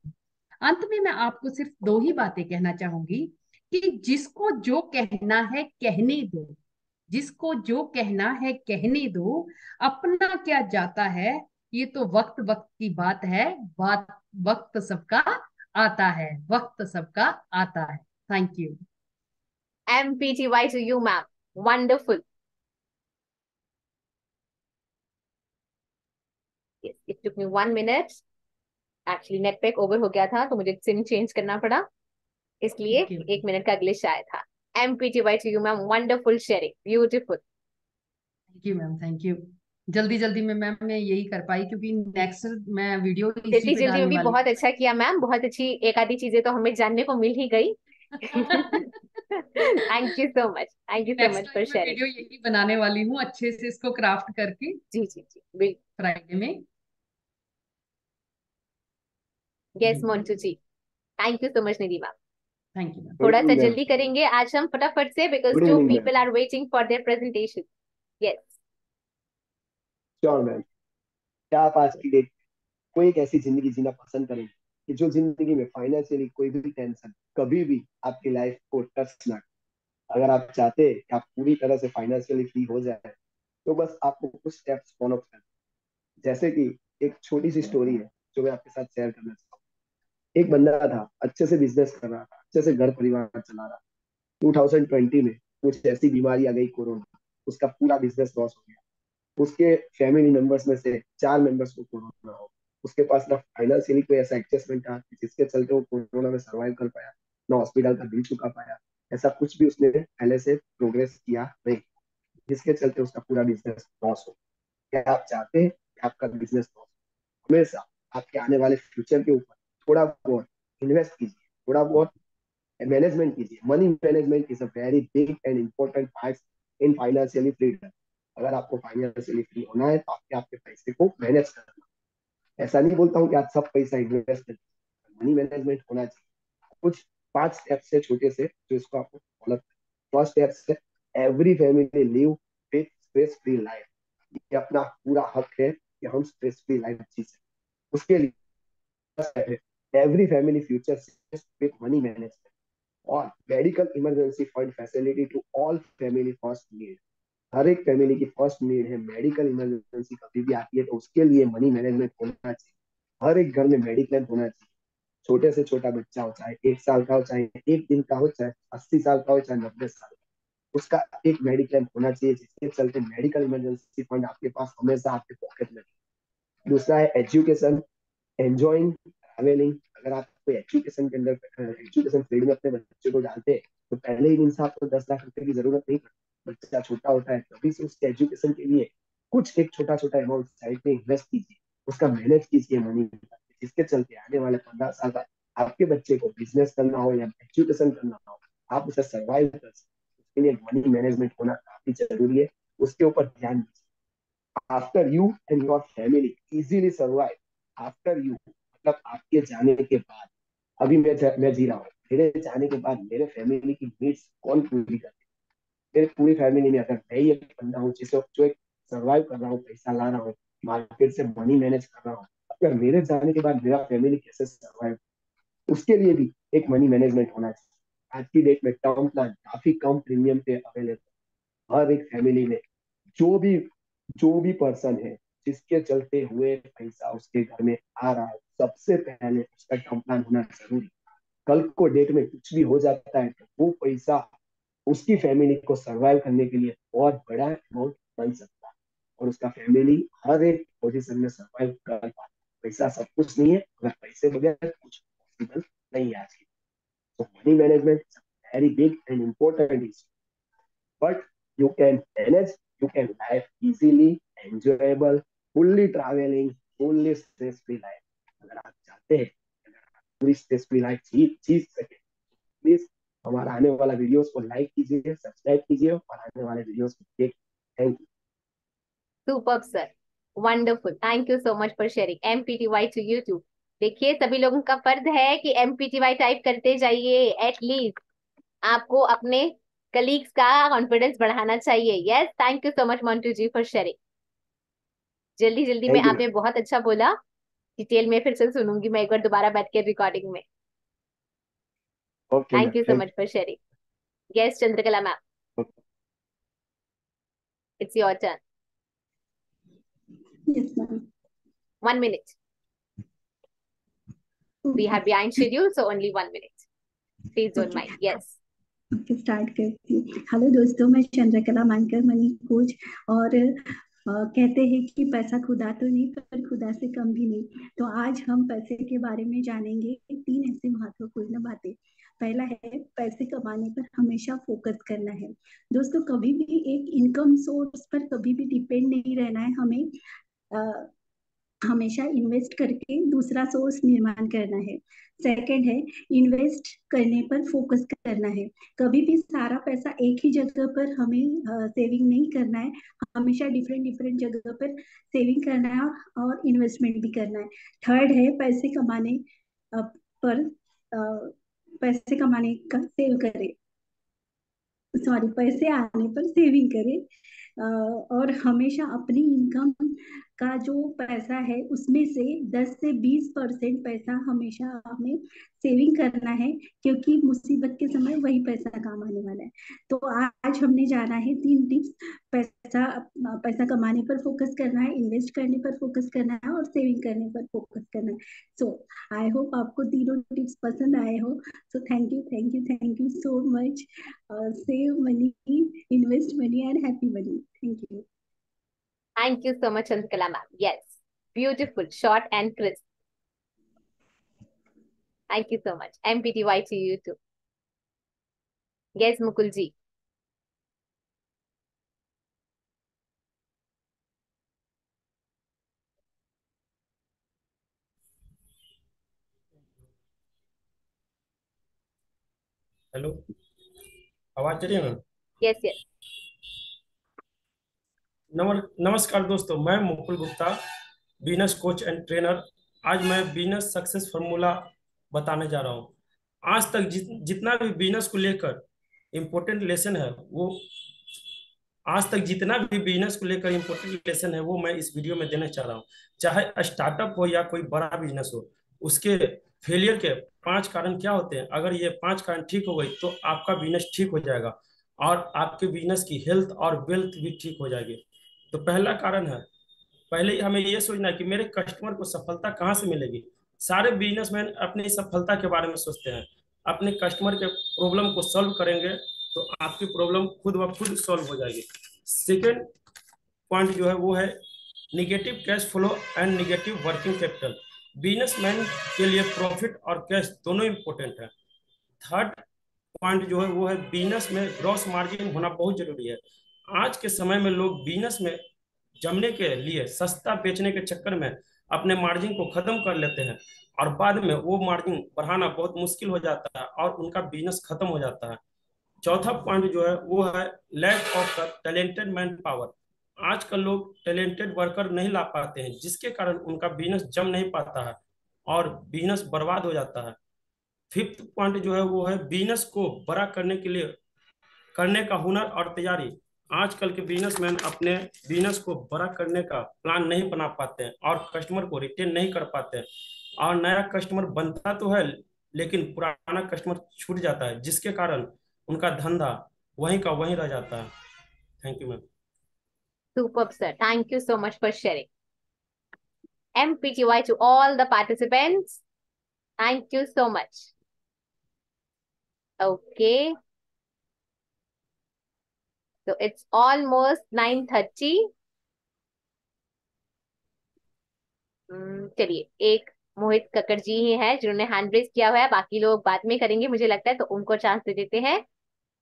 अंत में मैं आपको सिर्फ दो ही बातें कहना चाहूंगी कि जिसको जो कहना है कहने दो, जिसको जो कहना है कहने दो, अपना क्या जाता है ये तो वक्त वक्त की बात है, बात वक्त सबका आता है, वक्त सबका आता है। Thank you. M P T Y to you ma'am, wonderful. Yes, it took me one minute. Actually, net pack over हो गया था तो मुझे सिम चेंज करना पड़ा, इसलिए एक मिनट का ग्लिच आया था। MPT by to you ma'am, wonderful sharing, beautiful. Thank you ma'am, thank you. जल्दी जल्दी में मैम मैं यही कर पाई क्योंकि नेक्स्ट मैं वीडियो जल्दी जल्दी भी बहुत अच्छा किया मैम, बहुत अच्छी एक आधी चीजें तो हमें जानने को मिल ही गई। Thank you so much, thank you so much for sharing. Video यही बनाने वाली हूँ अच्छे से, इसको क्राफ्ट करके। जी जी जी, बिल्कुल। फ्राइडे में। Yes yes, Montu ji, thank you so much Nidhi ma'am, thank you. थोड़ा सा जल्दी करेंगे आज हम फटाफट से, because two people are waiting for their presentation. Yes sure ma'am. क्या आप आज की डेट कोई एक ऐसी जिंदगी जीना पसंद करेंगे कि जो जिंदगी में फाइनेंशियली कोई भी टेंशन कभी भी आपकी लाइफ को टच ना करे? अगर आप चाहते हैं कि आप पूरी तरह से फाइनेंशियली फ्री हो जाए तो बस आपको कुछ स्टेप्स फॉलो करने। जैसे कि एक छोटी सी स्टोरी है जो मैं आपके साथ शेयर करना चाहता हूँ। एक बंदा था, अच्छे से बिजनेस कर रहा था, अच्छे से घर परिवार चला रहा। टू थाउज़ेंड ट्वेंटी में कुछ ऐसी बीमारी आ गई, कोरोना। उसका पूरा बिजनेस लॉस हो गया। उसके फैमिली मेंबर्स में से चार मेंबर्स को कोरोना हो। उसके पास ना फाइनेंशियली कोई ऐसा एडजस्टमेंट था जिसके चलते वो कोरोना में सर्वाइव कर पाया, ना हॉस्पिटल का बिल चुका पाया। ऐसा कुछ भी उसने पहले से प्रोग्रेस किया नहीं, जिसके चलते उसका पूरा बिजनेस लॉस हो। क्या आप चाहते हैं आपका बिजनेस लॉस हो? हमेशा आपके आने वाले फ्यूचर के ऊपर थोड़ा बहुत इन्वेस्ट कीजिए, थोड़ा बहुत मैनेजमेंट कीजिए। Money management is a very big and important part in financially freedom. अगर आपको फाइनेंशियली फ्री होना है तो आपके आपके पैसे को मैनेज करना। ऐसा नहीं बोलता हूँ कि आप सब पैसा इन्वेस्ट करें, मनी मैनेजमेंट होना चाहिए। कुछ पांच स्टेप्स है छोटे से जो इसको आपको फॉलो करें। फर्स्ट स्टेप्स है every family live with stress free life. ये अपना पूरा हक है कि हम स्ट्रेस फ्री लाइफ जी सकें। उसके लिए every family future with money management और medical emergency fund facility to all family first need. हर एक फैमिली की फर्स्ट नीड है मेडिकल इमरजेंसी, कभी भी आती है तो उसके लिए मनी मैनेजमेंट होना चाहिए। हर एक घर में मेडिक्लेम होना चाहिए, छोटे से छोटा बच्चा हो, चाहे एक साल का हो, चाहे एक दिन का हो, चाहे अस्सी साल का हो, चाहे नब्बे साल का, उसका एक मेडिक्लेम होना चाहिए, जिसके चलते मेडिकल इमरजेंसी फंड आपके पास हमेशा आपके पॉकेट में। दूसरा है एजुकेशन, एंजॉइंग ट्रैवलिंग। अगर आप कोई एजुकेशन के अंदर एजुकेशन फील्ड में अपने बच्चे को डालते हैं तो पहले ही दिन से आपको दस लाख रुपए की जरूरत नहीं पड़ती। बच्चा छोटा होता है तभी से उसके एजुकेशन के लिए कुछ एक छोटा छोटा अमाउंट साइड में इन्वेस्ट कीजिए, उसका मैनेज कीजिए मनी, जिसके चलते आने वाले पंद्रह साल का आपके बच्चे को बिजनेस करना हो या एजुकेशन करना हो, आप उसे सर्वाइव कर सकते। उसके लिए मनी मैनेजमेंट होना काफी जरूरी है, उसके ऊपर ध्यान दीजिए। After you and your family easily survive. After you मतलब आपके जाने के बाद, अभी मैं मैं जी रहा हूँ, मेरे जाने के बाद मेरे फैमिली की नीड्स कौन पूरी करती है? मेरे पूरी फैमिली में अगर मैं ये बंदा हूँ जिससे जो एक सर्वाइव कर रहा हूँ, पैसा ला रहा हूँ, मार्केट से मनी मैनेज कर रहा हूँ, अगर मेरे जाने के बाद मेरा फैमिली कैसे सर्वाइव, उसके लिए भी एक मनी मैनेजमेंट होना चाहिए। आज की डेट में टर्म प्लान काफी कम प्रीमियम पे अवेलेबल हर एक फैमिली में। जो भी जो भी पर्सन है जिसके चलते हुए पैसा उसके घर में आ रहा है, सबसे पहले उसका टर्म प्लान होना जरूरी। कल को डेट में कुछ भी हो जाता है तो वो पैसा उसकी फैमिली को सर्वाइव करने के लिए बहुत बड़ा अमाउंट बन सकता है और उसका फैमिली हर एक पोजीशन में सर्वाइव कर पाता है। पैसा सब कुछ नहीं है, अगर पैसे बगैर कुछ पॉसिबल नहीं आज की। तो money management very big and important issue, but you can manage, you can life easily enjoyable, fully travelling, fully stress free life. अगर आप चाहते हैं पूरी स्ट्रेस फ्री लाइफ जी सके, प्लीज हमारा आने वाला वीडियोस को लाइक कीजिए, सब्सक्राइब कीजिए और आने वाले वीडियोस को देखिए। Thank you. Superb sir, wonderful, thank you so much for sharing MPTY to YouTube. देखिए सभी लोगों का फर्ज है कि एमपीटीवाई टाइप करते जाइए, एटलीस्ट आपको अपने कलीग्स का कॉन्फिडेंस बढ़ाना चाहिए। Yes, thank you so much Mantu ji for sharing. जल्दी जल्दी में आपने बहुत अच्छा बोला, डिटेल में फिर से सुनूंगी मैं एक बार दोबारा बैठ के रिकॉर्डिंग में। Thank you so much for sharing. Yes Chandrakala ma'am, it's your turn. Yes, one minute. We have behind schedule, so only one minute. Please don't mind. Yes. Start करती हूँ। हेलो दोस्तों, मैं चंद्रकला मानकर मनी कोच और Uh, कहते हैं कि पैसा खुदा तो नहीं पर खुदा से कम भी नहीं। तो आज हम पैसे के बारे में जानेंगे तीन ऐसे महत्वपूर्ण बातें। पहला है पैसे कमाने पर हमेशा फोकस करना है। दोस्तों कभी भी एक इनकम सोर्स पर कभी भी डिपेंड नहीं रहना है, हमें uh, हमेशा इन्वेस्ट करके दूसरा सोर्स निर्माण करना है। सेकंड है इन्वेस्ट करने पर फोकस करना है। कभी भी सारा पैसा एक ही जगह पर हमें आ, सेविंग नहीं करना है, हमेशा डिफरेंट डिफरेंट जगह पर सेविंग करना है और इन्वेस्टमेंट भी करना है। थर्ड है पैसे कमाने पर आ, पैसे कमाने का सेव करें, सॉरी पैसे आने पर सेविंग करें और हमेशा अपनी इनकम का जो पैसा है उसमें से दस से बीस परसेंट पैसा हमेशा हमें सेविंग करना है, क्योंकि मुसीबत के समय वही पैसा काम आने वाला है। तो आज हमने जाना है तीन टिप्स, पैसा पैसा कमाने पर फोकस करना है, इन्वेस्ट करने पर फोकस करना है और सेविंग करने पर फोकस करना है। सो आई होप आपको तीनों टिप्स पसंद आए हो। So thank you thank you thank you so much. Save money, invest money and happy money. Thank you Thank you so much, Ankala ma'am. Yes, beautiful, short and crisp. Thank you so much. M P T Y to you too. Yes, Mukul ji. Hello. आवाज आ रही है ma'am? Yes, yes. नमस्कार दोस्तों, मैं Mukul Gupta, business coach and trainer. आज मैं business success formula बताने जा रहा हूं। आज तक जित, जितना भी बिजनेस को लेकर इम्पोर्टेंट लेसन है वो आज तक जितना भी बिजनेस को लेकर इम्पोर्टेंट लेसन है वो मैं इस वीडियो में देना चाह रहा हूं। चाहे स्टार्टअप हो या कोई बड़ा बिजनेस हो, उसके फेलियर के पाँच कारण क्या होते हैं। अगर ये पाँच कारण ठीक हो गई तो आपका बिजनेस ठीक हो जाएगा और आपके बिजनेस की हेल्थ और वेल्थ भी ठीक हो जाएगी। तो पहला कारण है पहले हमें यह सोचना कि मेरे कस्टमर को सफलता कहाँ से मिलेगी। सारे बिजनेसमैन अपनी सफलता के बारे में सोचते हैं, अपने कस्टमर के प्रॉब्लम को सॉल्व करेंगे तो आपकी प्रॉब्लम खुद ब खुद सॉल्व हो जाएगी। सेकेंड पॉइंट जो है वो है negative cash flow and negative working capital. Businessman के लिए प्रॉफिट और कैश दोनों इम्पोर्टेंट है। थर्ड पॉइंट जो है वो है बिजनेस में ग्रॉस मार्जिन होना बहुत जरूरी है। आज के समय में लोग बिजनेस में जमने के लिए सस्ता बेचने के चक्कर में अपने मार्जिन को खत्म कर लेते हैं और बाद में वो मार्जिन बढ़ाना बहुत मुश्किल हो जाता है और उनका बिजनेस खत्म हो जाता है। चौथा पॉइंट जो है वो है lack of the talented man power. आजकल लोग टैलेंटेड वर्कर नहीं ला पाते हैं जिसके कारण उनका बिजनेस जम नहीं पाता है और बिजनेस बर्बाद हो जाता है। फिफ्थ पॉइंट जो है वो है बिजनेस को बड़ा करने के लिए करने का हुनर और तैयारी। आजकल के बिजनेसमैन अपने बिजनेस को बड़ा करने का प्लान नहीं बना पाते हैं और कस्टमर को रिटेन नहीं कर पाते हैं और नया कस्टमर बनता तो है लेकिन पुराना कस्टमर छूट जाता है जिसके कारण उनका धंधा वहीं का वहीं रह जाता है। Thank you ma'am. Superb sir, thank you so much for sharing. MPQI to all the participants, thank you so much. Okay, so it's almost nine thirty. Hmm, चलिए, एक मोहित कक्कड़ जी ही है जिन्होंने हैंड रेज किया हुआ है, बाकी लोग बाद में करेंगे मुझे लगता है, तो उनको चांस दे देते हैं।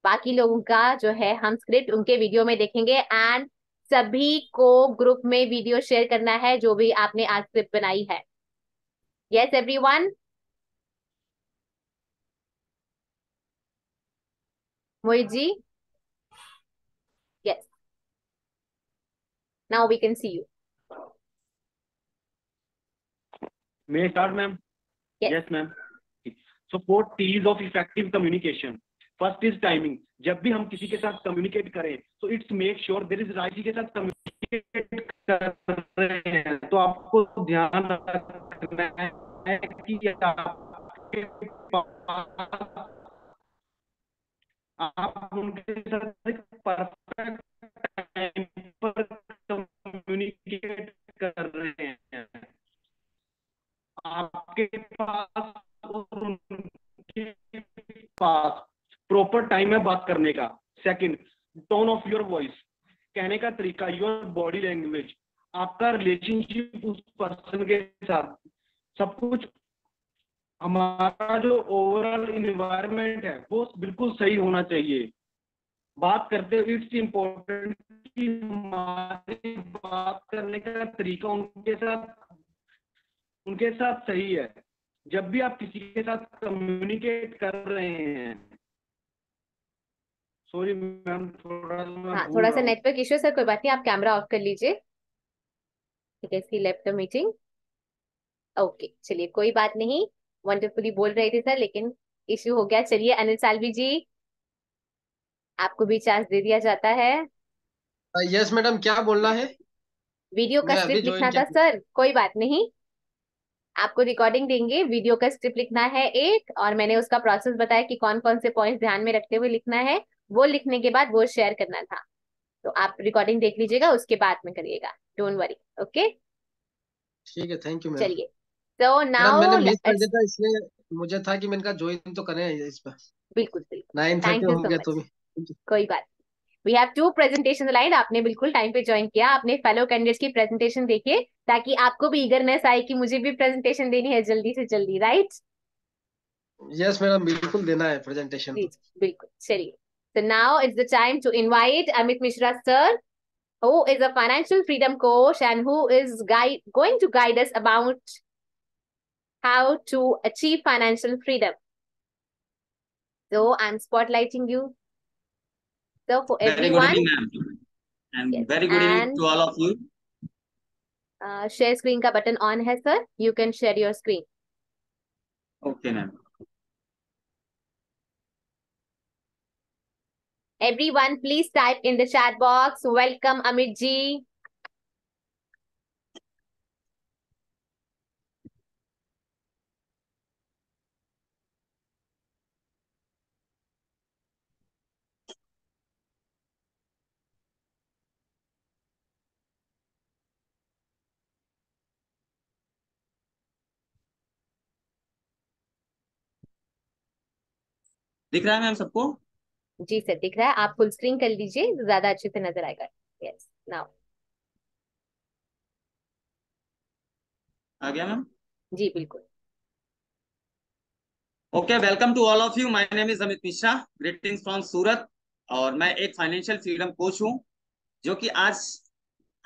बाकी लोगों का जो है हम स्क्रिप्ट उनके वीडियो में देखेंगे एंड सभी को ग्रुप में वीडियो शेयर करना है जो भी आपने आज स्क्रिप्ट बनाई है। Yes everyone, Mohit ji, now we can see you. May I start, ma'am? Yes, yes ma'am. So four T's of effective communication. First is timing. जब भी हम किसी के साथ communicate करें, so it's make sure there is राजी के साथ communicate कर रहे हैं, तो आपको ध्यान रखना है कि आपके पास आप उनके साथ perfect time पर कम्युनिकेट कर रहे हैं। आपके पास और उनके पास प्रॉपर टाइम है बात करने का। Second, tone of your voice, कहने का तरीका, योर बॉडी लैंग्वेज, आपका रिलेशनशिप उस पर्सन के साथ, सब कुछ, हमारा जो ओवरऑल इन्वायरमेंट है वो बिल्कुल सही होना चाहिए। बात करते हुए इट्स इम्पोर्टेंट कि हमारे बात करने का तरीका उनके साथ उनके साथ सही है जब भी आप किसी के साथ कम्युनिकेट कर रहे हैं। सॉरी मैम, थोड़ा हाँ, थोड़ा सा नेटवर्क इश्यू सर, कोई बात नहीं, आप कैमरा ऑफ कर लीजिए। ठीक है, she left the meeting. Okay, चलिए कोई बात नहीं, वंडरफुली बोल रहे थे सर लेकिन इश्यू हो गया। चलिए अनिल सालवी जी, आपको भी चांस दे दिया जाता है। यस मैडम, क्या बोलना है? वीडियो का स्क्रिप्ट लिखना था सर। कोई बात नहीं, आपको रिकॉर्डिंग देंगे। वीडियो का स्क्रिप्ट लिखना है एक, और मैंने उसका प्रोसेस बताया कि कौन कौन से पॉइंट्स ध्यान में रखते हुए लिखना है। वो लिखने के बाद वो शेयर करना था, तो आप रिकॉर्डिंग देख लीजिएगा, उसके बाद में करिएगा, डोंट वरी। ओके, ठीक है, थैंक यू मैम। चलिए, तो नाउ मैंने मिस कर दिया था, इसलिए मुझे था कि मैंने कहा ज्वाइन तो करें इस पर। बिल्कुल बिल्कुल, हो गया तो कोई बात। We have two presentations lined. आपने बिल्कुल टाइम पे ज्वाइन किया। आपने फेलो कैंडिडेट्स की प्रेजेंटेशन देखिए ताकि आपको भी ईगरनेस आए कि मुझे भी प्रेजेंटेशन देनी है जल्दी से जल्दी, राइट? यस मैडम, बिल्कुल देना है प्रेजेंटेशन, बिल्कुल। चलिए, so now it's the time to invite Amit Mishra sir, who is a financial freedom coach and who is guide, going to guide us about how to achieve financial freedom. So I'm spotlighting you. So for everyone, very good evening, and yes, very good evening to all of you. Uh, share screen का button on है sir. You can share your screen. Okay, ma'am. Everyone, please type in the chat box. Welcome, Amit ji. दिख रहा है ma'am सबको? जी sir दिख रहा है, आप फुल स्क्रीन कर लीजिए तो ज्यादा अच्छे से नजर आएगा। यस नाउ आ गया मैम? जी बिल्कुल। Okay, welcome to all of you. My name is Amit Mishra, greetings from Surat, और मैं एक फाइनेंशियल फ्रीडम कोच हूँ, जो कि आज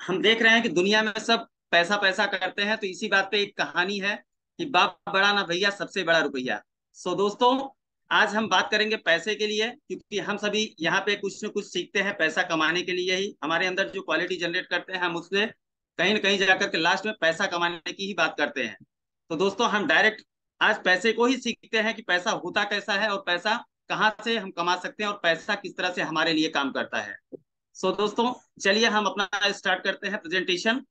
हम देख रहे हैं कि दुनिया में सब पैसा पैसा करते हैं। तो इसी बात पे एक कहानी है कि बाप बड़ा ना भैया, सबसे बड़ा रुपया। सो so, दोस्तों आज हम बात करेंगे पैसे के लिए, क्योंकि हम सभी यहाँ पे कुछ न कुछ सीखते हैं पैसा कमाने के लिए ही। हमारे अंदर जो क्वालिटी जनरेट करते हैं हम उसमें कहीं न कहीं जाकर के लास्ट में पैसा कमाने की ही बात करते हैं। तो दोस्तों हम डायरेक्ट आज पैसे को ही सीखते हैं कि पैसा होता कैसा है और पैसा कहाँ से हम कमा सकते हैं और पैसा किस तरह से हमारे लिए काम करता है। सो so, दोस्तों चलिए हम अपना स्टार्ट करते हैं प्रेजेंटेशन।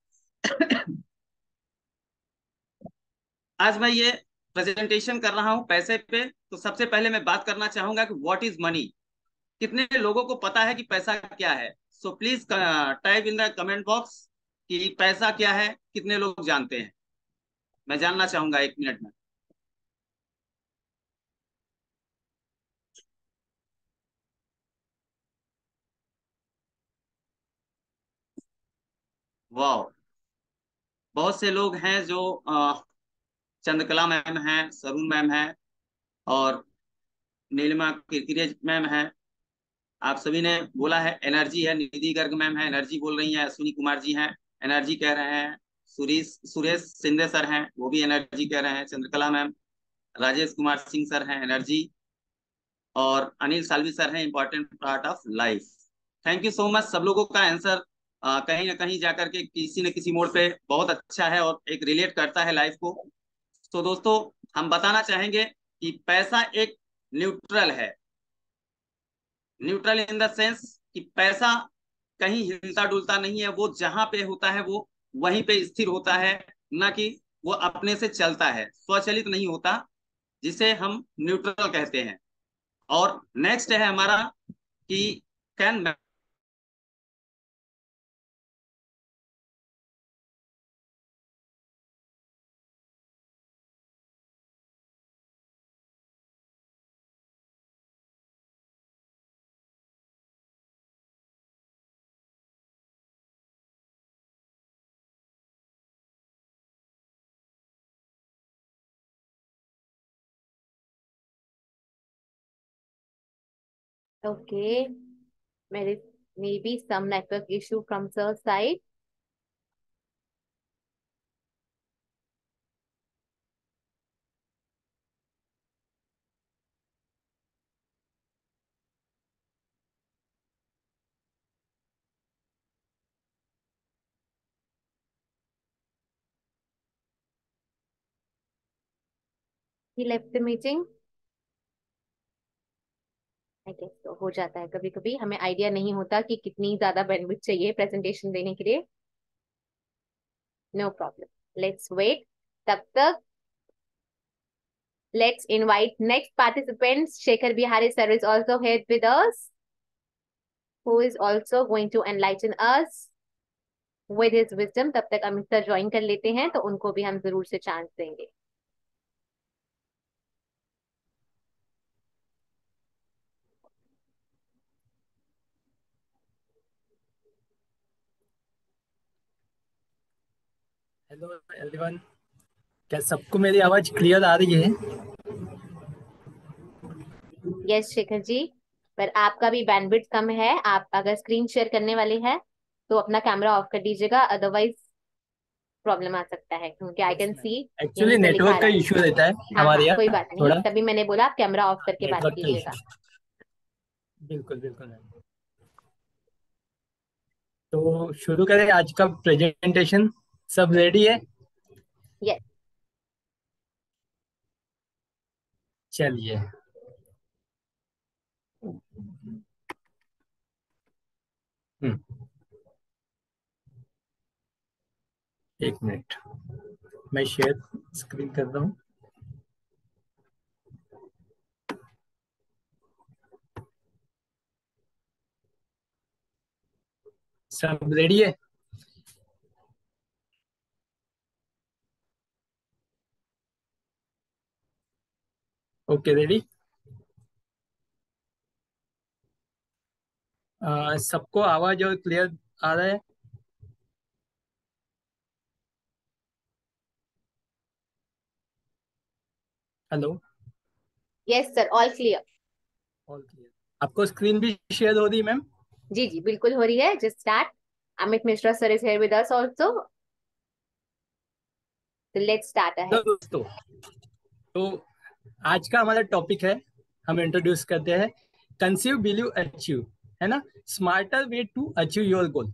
आज मैं ये प्रेजेंटेशन कर रहा हूँ पैसे पे। तो सबसे पहले मैं बात करना चाहूंगा कि व्हाट इज मनी। कितने लोगों को पता है कि पैसा क्या है? So please type in the comment box कि पैसा क्या है, कितने लोग जानते हैं। मैं जानना चाहूंगा एक मिनट में। वाह, बहुत से लोग हैं जो आ, चंद्रकला मैम हैं, शरून मैम हैं और नीलिमा किरकिरे मैम हैं। आप सभी ने बोला है एनर्जी है, निधि गर्ग मैम है एनर्जी बोल रही हैं, अश्विनी कुमार जी हैं एनर्जी कह रहे हैं, सुरेश सुरेश शिंदे सर हैं वो भी एनर्जी कह रहे हैं, चंद्रकला मैम, राजेश कुमार सिंह सर हैं एनर्जी, और अनिल सालवी सर हैं important part of life. Thank you so much. सब लोगों का आंसर कहीं ना कहीं जाकर के किसी न किसी मोड़ पे बहुत अच्छा है और एक रिलेट करता है लाइफ को। तो दोस्तों हम बताना चाहेंगे कि पैसा एक न्यूट्रल है। न्यूट्रल इन द सेंस कि पैसा कहीं हिलता डुलता नहीं है, वो जहां पे होता है वो वहीं पे स्थिर होता है, ना कि वो अपने से चलता है, स्वचलित नहीं होता, जिसे हम न्यूट्रल कहते हैं। और नेक्स्ट है हमारा कि can Okay, there may be some network issue from sir's side. He left the meeting. Okay, तो हो जाता है कभी कभी, हमें आइडिया नहीं होता कि कितनी ज्यादा बैंडविड्थ चाहिए प्रेजेंटेशन देने के लिए। No problem, let's wait. तब तक let's invite next participants. Shekhar Bihari sir is also here with us, who is also going to enlighten us with his wisdom. तब तक अमित सर ज्वाइन कर लेते हैं तो उनको भी हम जरूर से चांस देंगे। हेलो एवरीवन, क्या सबको मेरी आवाज क्लियर आ रही है? यस yes, शेखर जी, पर आपका भी बैंडविड्थ कम है। आप अगर स्क्रीन शेयर करने वाले हैं तो अपना कैमरा ऑफ कर दीजिएगा, अदरवाइज प्रॉब्लम आ सकता है, क्योंकि I can see actually network का इशू रहता है हमारे यहाँ। कोई बात नहीं, तभी मैंने बोला आप कैमरा ऑफ करके बात कीजिएगा। बिल्कुल बिल्कुल। तो शुरू करें आज का प्रेजेंटेशन। सब रेडी है? yes. चलिए एक मिनट, मैं शेयर स्क्रीन कर रहा हूँ। सब रेडी है? Okay ready. uh, सबको आवाज और क्लियर आ रहा है? Hello, yes sir, all clear, all clear. आपको स्क्रीन भी शेयर हो रही है मैम? जी जी बिल्कुल हो रही है। Just start. Amit Mishra sir is here with us also, तो लेट्स स्टार्ट है दोस्तों। तो आज का हमारा टॉपिक है, हम इंट्रोड्यूस करते हैं कंसीव, बिलीव, अचीव, है ना, smarter way to achieve your goal.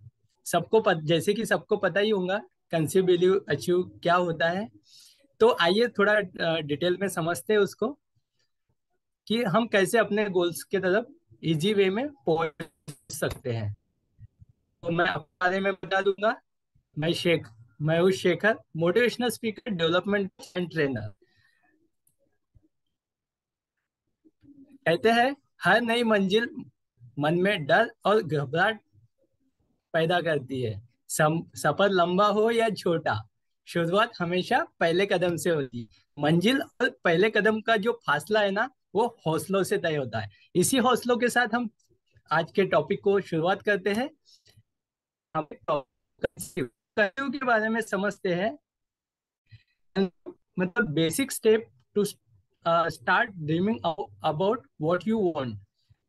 सबको पत, जैसे कि सबको पता ही होगा कंसीव, बिलीव, अचीव क्या होता है। तो आइए थोड़ा डिटेल में समझते हैं उसको कि हम कैसे अपने गोल्स के तरफ इजी वे में पहुंच सकते हैं। तो मैं आपके बारे में बता दूंगा, मैं शेख मैं हूँ Shekhar, motivational speaker, development and trainer. कहते हैं हर नई मंजिल मन में डर और घबराहट पैदा करती है। सफर लंबा हो या छोटा, शुरुआत हमेशा पहले कदम से होती है। मंजिल और पहले कदम का जो फासला है ना, वो हौसलों से तय होता है। इसी हौसलों के साथ हम आज के टॉपिक को शुरुआत करते हैं। हम कंसीव के बारे में समझते हैं, मतलब basic step to start dreaming about what you want,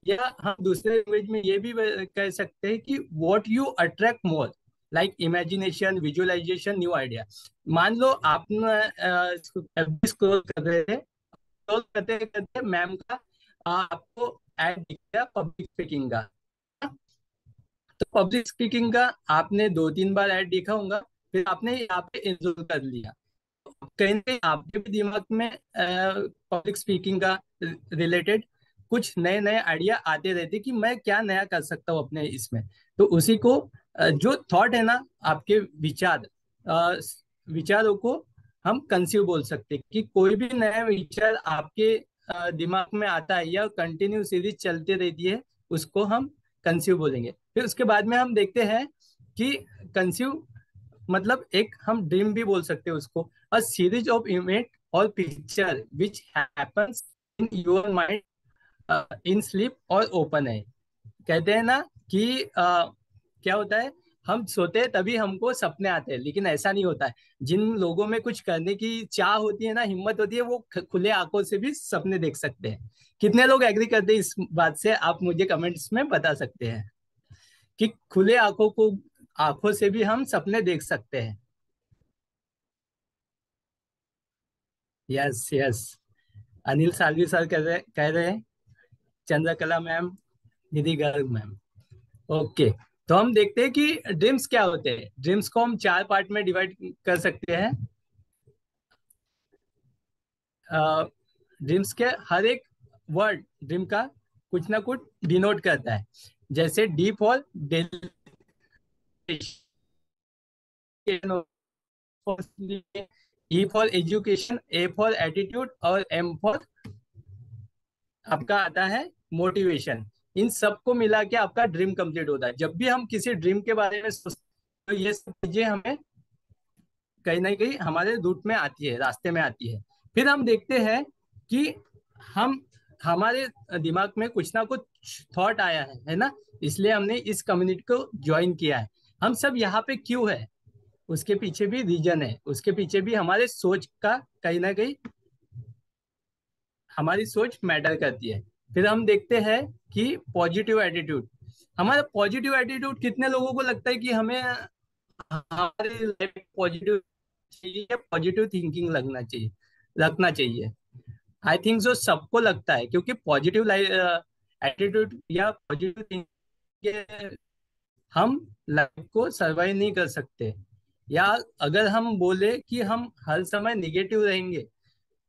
या हम दूसरे लैंग्वेज में ये भी कह सकते हैं कि what you attract more, like imagination, visualisation, new idea. मान लो आप स्क्रॉल कर रहे थे, स्क्रॉल करते करते मैम का आपको ऐड दिख गया पब्लिक स्पीकिंग का। तो पब्लिक स्पीकिंग का आपने दो तीन बार ऐड देखा होगा, फिर आपने यहाँ पे इंजॉय कर लिया। कहीं ना कहीं आपके भी दिमाग में पब्लिक स्पीकिंग का रिलेटेड कुछ नए नए आइडिया आते रहते कि मैं क्या नया कर सकता हूँ अपने इसमें। तो उसी को जो थॉट है ना, आपके विचार, विचारों को हम कंसीव बोल सकते हैं कि कोई भी नया विचार आपके दिमाग में आता है या कंटिन्यू सीरीज चलते रहती है, उसको हम कंसीव बोलेंगे। फिर उसके बाद में हम देखते हैं कि कंसीव मतलब एक हम ड्रीम भी बोल सकते हैं उसको, अ सीरीज ऑफ इवेंट और picture which happens in your mind in sleep और ओपन आई। कहते हैं ना कि uh, क्या होता है, हम सोते हैं तभी हमको सपने आते हैं, लेकिन ऐसा नहीं होता है। जिन लोगों में कुछ करने की चाह होती है ना, हिम्मत होती है, वो खुले आंखों से भी सपने देख सकते हैं। कितने लोग एग्री करते हैं इस बात से, आप मुझे कमेंट्स में बता सकते हैं कि खुले आंखों को आंखों से भी हम सपने देख सकते हैं। Yes yes, Anil Salvi sir कह रहे कह रहे हैं, Chandrakala ma'am, Nidhi Garg ma'am, okay. तो हम देखते हैं कि ड्रीम्स क्या होते हैं। ड्रीम्स को हम चार पार्ट में डिवाइड कर सकते हैं। ड्रीम्स के हर एक वर्ड ड्रीम का कुछ ना कुछ डिनोट करता है, जैसे डीप और E for education, A for attitude और एम फॉर आपका आता है मोटिवेशन। इन सबको मिला के आपका ड्रीम कंप्लीट होता है। जब भी हम किसी ड्रीम के बारे में सोचते हैं, तो ये सब चीजें हमें कहीं ना कहीं हमारे रूट में आती है, रास्ते में आती है। फिर हम देखते हैं कि हम हमारे दिमाग में कुछ ना कुछ थॉट आया है, है ना, इसलिए हमने इस कम्युनिटी को ज्वाइन किया है। हम सब यहाँ पे क्यों है, उसके पीछे भी रीजन है, उसके पीछे भी हमारे सोच का कहीं ना कहीं हमारी सोच मैटर करती है। फिर हम देखते हैं कि पॉजिटिव एटीट्यूड, हमारा पॉजिटिव एटीट्यूड, कितने लोगों को लगता है कि हमें हमारी लाइफ पॉजिटिव चाहिए, पॉजिटिव थिंकिंग लगना चाहिए रखना चाहिए। आई थिंक सो सबको लगता है, क्योंकि पॉजिटिव एटीट्यूड या पॉजिटिव थिंकिंग हम लाइफ को सर्वाइव नहीं कर सकते, या अगर हम बोले कि हम हर समय निगेटिव रहेंगे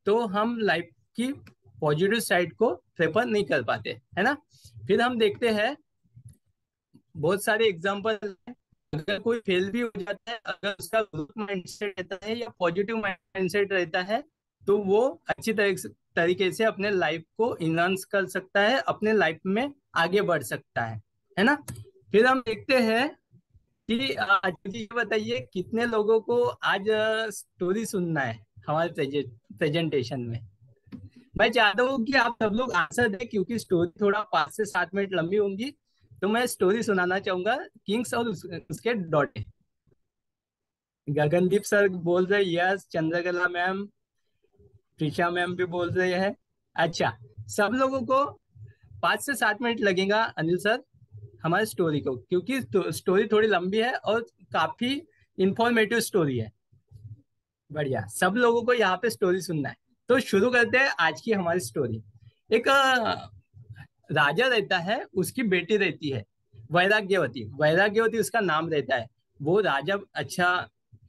तो हम लाइफ की पॉजिटिव साइड को प्रेफर नहीं कर पाते, है ना। फिर हम देखते हैं बहुत सारे एग्जांपल, अगर कोई फेल भी हो जाता है, अगर उसका ग्रोथ माइंडसेट रहता है या पॉजिटिव माइंडसेट रहता है, तो वो अच्छी तरीके से अपने लाइफ को इनहांस कर सकता है, अपने लाइफ में आगे बढ़ सकता है, है ना। फिर हम देखते हैं कि आज ये बताइए कितने लोगों को आज स्टोरी सुनना है हमारे प्रेजेंटेशन में। मैं चाहता हूँ कि आप सब लोग आंसर दें, क्योंकि स्टोरी थोड़ा पाँच से सात मिनट लंबी होंगी, तो मैं स्टोरी सुनाना चाहूंगा किंग्स और उस, उसके डॉटे। गगनदीप सर बोल रहे yes, Chandrakala ma'am, Prisha ma'am भी बोल रहे हैं। अच्छा, सब लोगों को पाँच से सात मिनट लगेगा अनिल सर हमारे स्टोरी को, क्योंकि स्टोरी थोड़ी लंबी है और काफी इंफॉर्मेटिव स्टोरी है। बढ़िया, सब लोगों को यहाँ पे स्टोरी सुनना है। तो शुरू करते हैं आज की हमारी स्टोरी। एक राजा रहता है, उसकी बेटी रहती है वैराग्यवती। वैराग्यवती उसका नाम रहता है। वो राजा अच्छा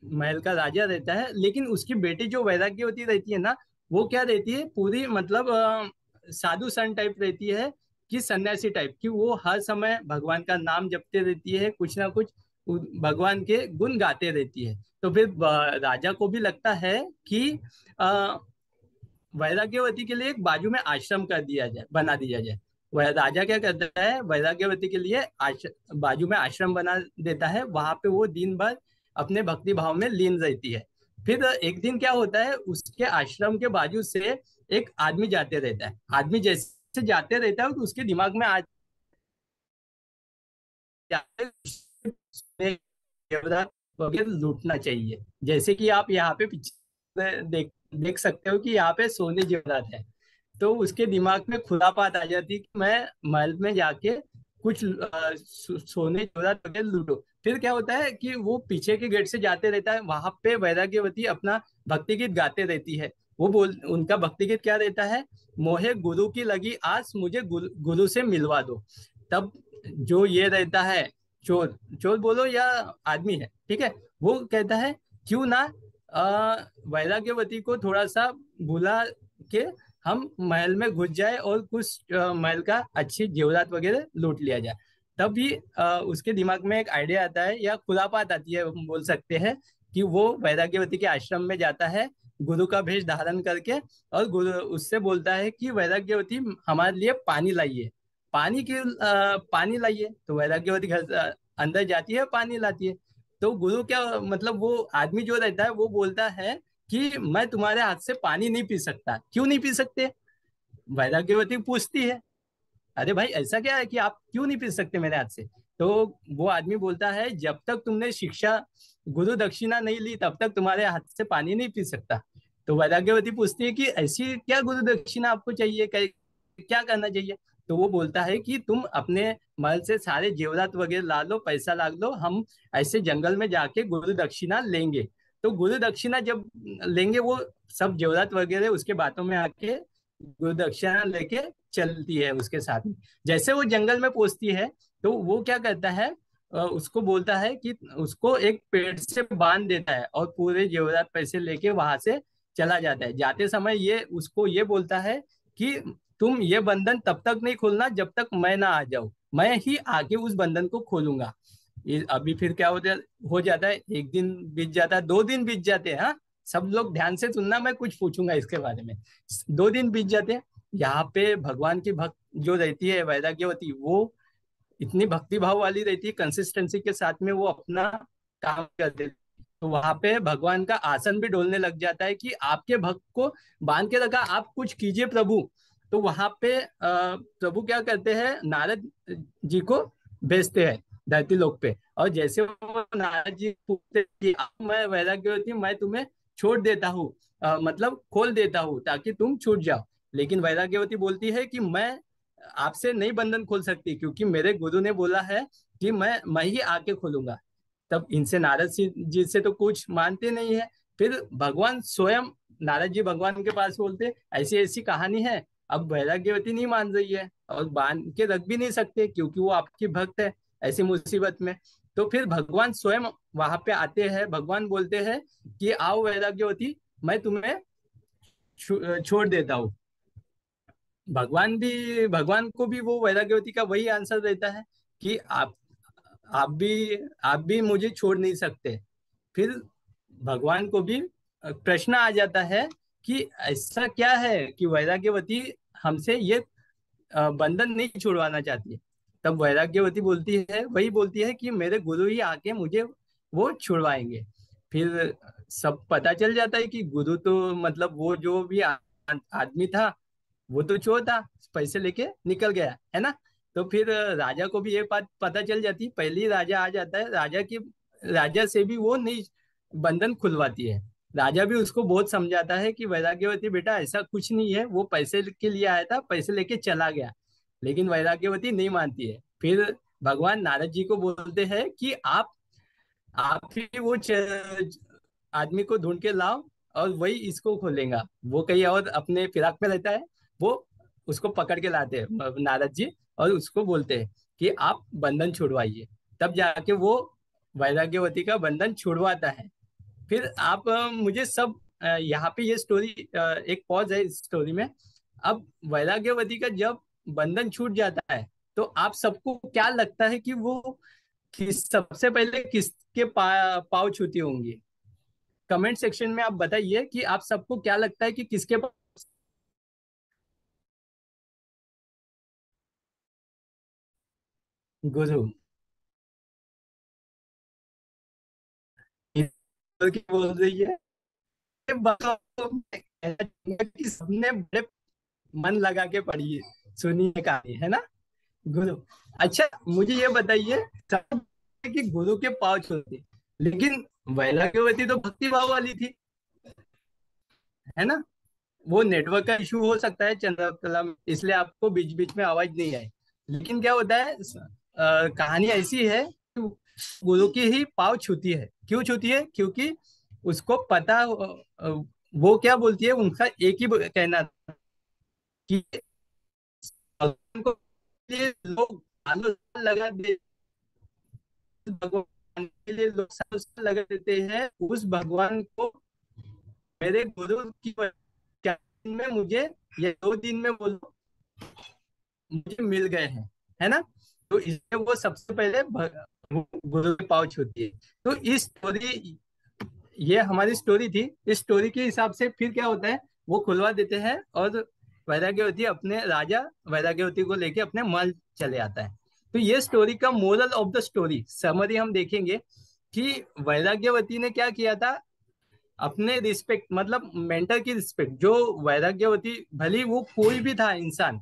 महल का राजा रहता है, लेकिन उसकी बेटी जो वैराग्यवती रहती है ना, वो क्या रहती है, पूरी मतलब साधु संत टाइप रहती है कि सन्यासी टाइप की। वो हर समय भगवान का नाम जपते रहती है, कुछ ना कुछ भगवान के गुण गाते रहती है। तो फिर राजा को भी लगता है कि वैराग्यवती के लिए एक बाजू में आश्रम कर दिया जाए, बना दिया जाए। वह राजा क्या करता है, वैराग्यवती के लिए बाजू में आश्रम बना देता है। वहां पे वो दिन भर अपने भक्ति भाव में लीन रहती है। फिर एक दिन क्या होता है, उसके आश्रम के बाजू से एक आदमी जाते रहता है। आदमी जैसे जाते रहता है तो उसके दिमाग में आज वगैरह लूटना चाहिए। जैसे कि आप यहाँ पे पीछे देख देख सकते हो कि यहाँ पे सोने जेवरात है। तो उसके दिमाग में खुरापात आ जाती कि मैं महल में जाके कुछ आ, सोने जेवरात वगैरह लूटो। फिर क्या होता है कि वो पीछे के गेट से जाते रहता है। वहां पे वैराग्यवती अपना भक्ति गीत गाते रहती है। वो बोल उनका भक्ति गीत क्या रहता है, मोहे गुरु की लगी आस, मुझे गुरु, गुरु से मिलवा दो। तब जो ये रहता है चोर, चोर बोलो या आदमी है, ठीक है, वो कहता है क्यों ना वैराग्यवती को थोड़ा सा भुला के हम महल में घुस जाए और कुछ आ, महल का अच्छी जेवरात वगैरह लूट लिया जाए। तब भी आ, उसके दिमाग में एक आइडिया आता है या खुरापात आती है, हम बोल सकते हैं कि वो वैराग्यवती के आश्रम में जाता है गुरु का भेष धारण करके, और गुरु उससे बोलता है कि वैराग्यवती हमारे लिए पानी लाइए। पानी की आ, पानी लाइए। तो वैराग्यवती घर अंदर जाती है, पानी लाती है। तो गुरु क्या मतलब वो आदमी जो रहता है वो बोलता है कि मैं तुम्हारे हाथ से पानी नहीं पी सकता। क्यों नहीं पी सकते, वैराग्यवती पूछती है। अरे भाई ऐसा क्या है कि आप क्यों नहीं पी सकते मेरे हाथ से। तो वो आदमी बोलता है जब तक तुमने शिक्षा गुरु दक्षिणा नहीं ली तब तक तुम्हारे हाथ से पानी नहीं पी सकता। तो वैराग्यवती पूछती है कि ऐसी क्या गुरु दक्षिणा आपको चाहिए, क्या करना चाहिए। तो वो बोलता है कि तुम अपने महल से सारे जेवरात वगैरह ला लो, पैसा ला लो, हम ऐसे जंगल में जाके गुरु दक्षिणा लेंगे। तो गुरु दक्षिणा जब लेंगे वो सब जेवरात वगैरह उसके बातों में आके गुरु दक्षिणा लेके चलती है उसके साथ में। जैसे वो जंगल में पहुंचती है तो वो क्या करता है, उसको बोलता है कि उसको एक पेड़ से बांध देता है और पूरे जेवरात पैसे लेके वहां से चला जाता है। जाते समय ये उसको ये बोलता है कि तुम ये बंधन तब तक नहीं खोलना जब तक मैं ना आ जाऊं, मैं ही आके उस बंधन को खोलूंगा। अभी फिर क्या होता हो जाता है, एक दिन बीत जाता है, दो दिन बीत जाते हैं। हाँ सब लोग ध्यान से सुनना, मैं कुछ पूछूंगा इसके बारे में। दो दिन बीत जाते हैं। यहाँ पे भगवान की भक्त जो रहती है वैराग्यवती, वो इतनी भक्ति भाव वाली रहती है, कंसिस्टेंसी के साथ में वो अपना काम कर देती। तो वहां पे भगवान का आसन भी डोलने लग जाता है कि आपके भक्त को बांध के रखा, आप कुछ कीजिए प्रभु। तो वहां पे प्रभु क्या करते हैं, नारद जी को भेजते हैं धरती लोक पे। और जैसे वो नारद जी पूछते कि मैं वैराग्यवती मैं तुम्हें छोड़ देता हूँ, मतलब खोल देता हूँ ताकि तुम छूट जाओ। लेकिन वैराग्यवती बोलती है कि मैं आपसे नहीं बंधन खोल सकती क्योंकि मेरे गुरु ने बोला है कि मैं मैं ही आके खोलूंगा। तब इनसे नारद जी से तो कुछ मानते नहीं है। फिर भगवान स्वयं नारद जी भगवान के पास बोलते ऐसी ऐसी कहानी है। अब वैराग्यवती नहीं मान रही है और बांध के रख भी नहीं सकते क्योंकि वो आपकी भक्त है। ऐसी मुसीबत में तो फिर भगवान स्वयं वहां पे आते हैं। भगवान बोलते हैं कि आओ वैराग्यवती, मैं तुम्हें छोड़ देता हूँ। भगवान भी भगवान को भी वो वैराग्यवती का वही आंसर देता है कि आप आप भी आप भी मुझे छोड़ नहीं सकते। फिर भगवान को भी प्रश्न आ जाता है कि ऐसा क्या है कि वैराग्यवती हमसे ये बंधन नहीं छुड़वाना चाहती है। तब वैराग्यवती बोलती है वही बोलती है कि मेरे गुरु ही आके मुझे वो छुड़वाएंगे। फिर सब पता चल जाता है कि गुरु तो मतलब वो जो भी आदमी था वो तो चोर था, पैसे लेके निकल गया है ना। तो फिर राजा को भी ये बात पता चल जाती है, पहले राजा आ जाता है, राजा की राजा से भी वो नहीं बंधन खुलवाती है, राजा भी उसको बहुत समझाता है कि वैराग्यवती बेटा ऐसा कुछ नहीं है, वो पैसे के लिए आया था, पैसे लेके चला गया, लेकिन वैराग्यवती नहीं मानती है। फिर भगवान नारद जी को बोलते हैं कि आप आप ही वो आदमी को ढूंढ के लाओ और वही इसको खोलेगा, वो कहीं और अपने फिराक में रहता है, वो उसको पकड़ के लाते हैं नारद जी और उसको बोलते हैं कि आप बंधन छुड़वाइए, तब जाके वो वैराग्यवती का बंधन छुड़वाता है। फिर आप मुझे सब यहाँ पे ये स्टोरी एक पॉज है इस स्टोरी में। अब वैराग्यवती का जब बंधन छूट जाता है तो आप सबको क्या लगता है कि वो किस सबसे पहले किसके पा, पाव छूती होंगी? कमेंट सेक्शन में आप बताइए कि आप सबको क्या लगता है कि किसके पाव? गुरु बोल रही है कि सबने बड़े मन लगा के पढ़ी सुनिए कहानी है ना गुरु। अच्छा मुझे ये बताइए कि गुरु के पाँव छूते, लेकिन वैराग्यवती तो भक्ति भाव वाली थी है ना, वो नेटवर्क का इशू हो सकता है चंद्रकला में, इसलिए आपको बीच बीच में आवाज नहीं आई। लेकिन क्या होता है आ, कहानी ऐसी है गुरु की ही पाँव छूती है। क्यों छूती है? क्योंकि उसको पता, वो क्या बोलती है, उनका एक ही कहना था कि लोग लगा दे भगवान के लिए लोग लगा देते हैं, उस भगवान को मेरे गुरु की क्या दिन में मुझे ये दो दिन में बोलो मुझे मिल गए हैं है ना। तो इसलिए वो सबसे पहले गुरु के पाँव छूती है। तो इस स्टोरी, ये हमारी स्टोरी थी, इस स्टोरी के हिसाब से फिर क्या होता है, वो खुलवा देते हैं और वैराग्यवती अपने राजा वैराग्यवती को लेके अपने महल चले आता है। तो ये स्टोरी का moral of the story summary हम देखेंगे कि वैराग्यवती ने क्या किया था अपने रिस्पेक्ट, मतलब मेंटर की रिस्पेक्ट, जो वैराग्यवती भली वो कोई भी था इंसान,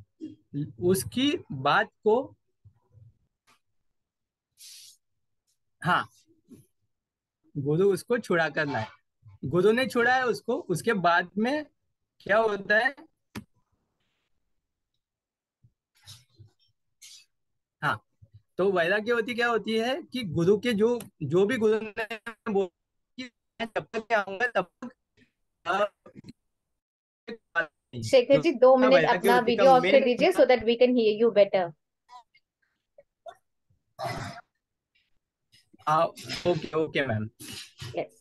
उसकी बात को, हाँ गुरु उसको छुड़ा कर लाए, गुरु ने छुड़ाया उसको। उसके बाद में क्या होता है, हाँ तो वैराग्यवती क्या होती है कि गुरु के जो जो भी गुरु ने बोला जब तक आऊंगा तब तक, शेखर जी दो मिनट अपना वीडियो ऑफ कर दीजिए so that we can hear you better. Okay okay ma'am, yes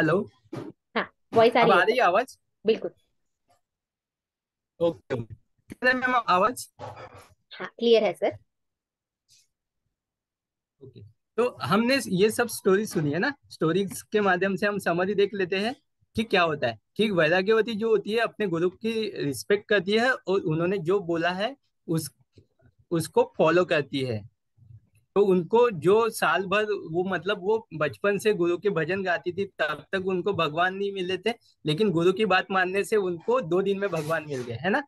hello, हाँ वॉइस आ रही है आवाज बिल्कुल ओके मैम, आवाज हाँ क्लियर है सर ओके। तो हमने ये सब स्टोरी सुनी है ना, स्टोरीज के माध्यम से हम समरी देख लेते हैं कि क्या होता है कि वैराग्यवती जो होती है अपने गुरु की रिस्पेक्ट करती है और उन्होंने जो बोला है उस उसको फॉलो करती है। तो उनको जो साल भर वो, मतलब वो बचपन से गुरु के भजन गाती थी, तब तक उनको भगवान नहीं मिले थे, लेकिन गुरु की बात मानने से उनको दो दिन में भगवान मिल गए है ना।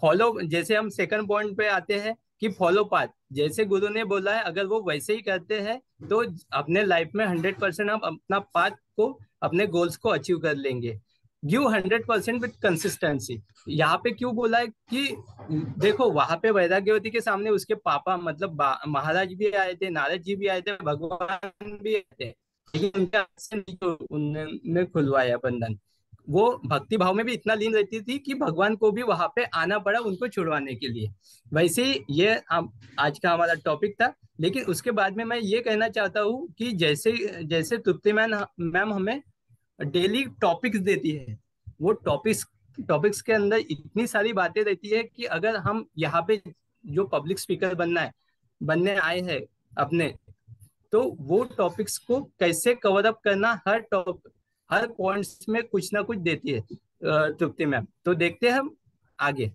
फॉलो, जैसे हम सेकंड पॉइंट पे आते हैं कि फॉलो पाथ, जैसे गुरु ने बोला है अगर वो वैसे ही करते हैं तो अपने लाइफ में हंड्रेड परसेंट आप अपना पाथ को, अपने गोल्स को अचीव कर लेंगे। Give hundred percent with consistency, यहाँ पे क्यों बोला है कि देखो वहां पे वैराग्यवती के सामने उसके पापा, मतलब महाराज भी आए थे, नारद जी भी आए थे, भगवान भी आए थे, लेकिन उनके हाथ से उन्होंने खुलवाया बंधन। वो भक्ति भाव में भी इतना लीन रहती थी कि भगवान को भी वहां पे आना पड़ा उनको छुड़वाने के लिए। वैसे ही ये आज का हमारा टॉपिक था। लेकिन उसके बाद में मैं ये कहना चाहता हूँ कि जैसे जैसे तृप्ति मैम हमें डेली टॉपिक्स देती है, वो टॉपिक्स टॉपिक्स के अंदर इतनी सारी बातें रहती है कि अगर हम यहाँ पे जो पब्लिक स्पीकर बनना है बनने आए हैं अपने, तो वो टॉपिक्स को कैसे कवर अप करना, हर टॉप हर पॉइंट्स में कुछ ना कुछ देती है तृप्ति मैम। तो देखते हैं हम आगे।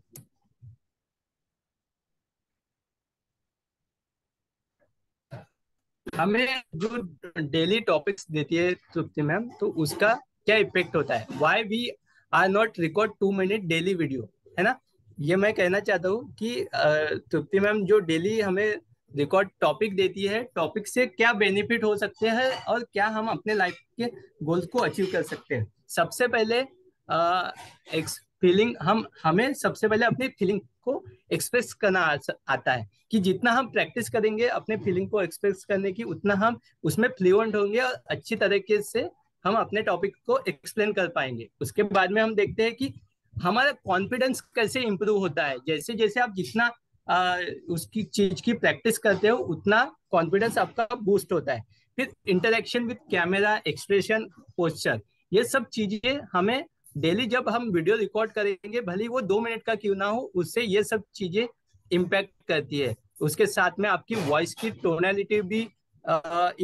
हमें जो डेली टॉपिक्स देती है तृप्ति मैम, तो उसका क्या इफेक्ट होता है, why we are not record two minute daily video है ना। ये मैं कहना चाहता हूँ कि तृप्ति मैम जो डेली हमें रिकॉर्ड टॉपिक देती है, टॉपिक से क्या बेनिफिट हो सकते हैं और क्या हम अपने लाइफ के गोल्स को अचीव कर सकते हैं। सबसे पहले एक फीलिंग हम हमें सबसे पहले अपनी फीलिंग को एक्सप्रेस करना आता है कि जितना हम प्रैक्टिस करेंगे अपने फीलिंग को एक्सप्रेस करने की, उतना हम उसमें फ्लुएंट होंगे और अच्छी तरीके से हम अपने टॉपिक को एक्सप्लेन कर पाएंगे। उसके बाद में हम देखते हैं कि हमारा कॉन्फिडेंस कैसे इम्प्रूव होता है। जैसे जैसे आप जितना आ, उसकी चीज की प्रैक्टिस करते हो उतना कॉन्फिडेंस आपका बूस्ट होता है। फिर interaction with camera, expression, posture, ये सब चीजें हमें डेली जब हम वीडियो रिकॉर्ड करेंगे, भले वो दो मिनट का क्यों ना हो, उससे ये सब चीजें इम्पैक्ट करती है। उसके साथ में आपकी वॉइस की टोनैलिटी भी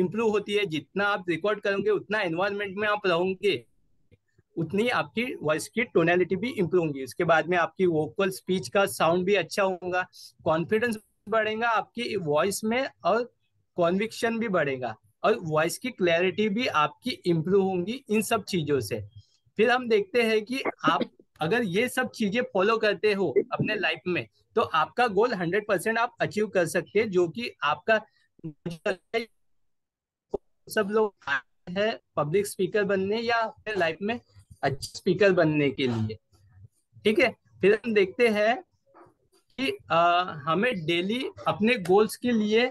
इम्प्रूव होती है। जितना आप रिकॉर्ड करोगे उतना एनवायरमेंट में आप रहोगे, उतनी आपकी वॉइस की टोनैलिटी भी इम्प्रूव होगी। उसके बाद में आपकी वोकल स्पीच का साउंड भी अच्छा होगा, कॉन्फिडेंस बढ़ेगा आपकी वॉइस में और कॉन्विक्शन भी बढ़ेगा और वॉइस की क्लैरिटी भी आपकी इम्प्रूव होंगी इन सब चीजों से। फिर हम देखते हैं कि आप अगर ये सब चीजें फॉलो करते हो अपने लाइफ में तो आपका गोल हंड्रेड परसेंट आप अचीव कर सकते हैं, जो कि आपका सब लोग है पब्लिक स्पीकर बनने या अपने लाइफ में अच्छे स्पीकर बनने के लिए। ठीक है, फिर हम देखते हैं कि आ, हमें डेली अपने गोल्स के लिए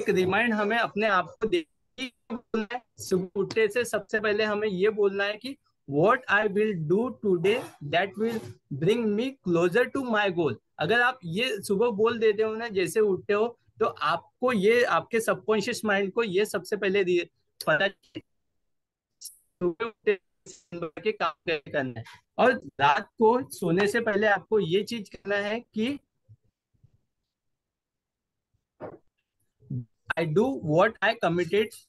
एक रिमाइंड हमें अपने आप को देना है। सुबह उठते से सबसे पहले हमें ये बोलना है कि What I will do today that will bring me closer to my goal। अगर आप ये सुबह बोल देते हो ना जैसे उठते हो तो आपको ये आपके सबकॉन्शियस माइंड को ये सबसे पहले दिए पता के काम करना है। और रात को सोने से पहले आपको ये चीज करना है कि I do what I committed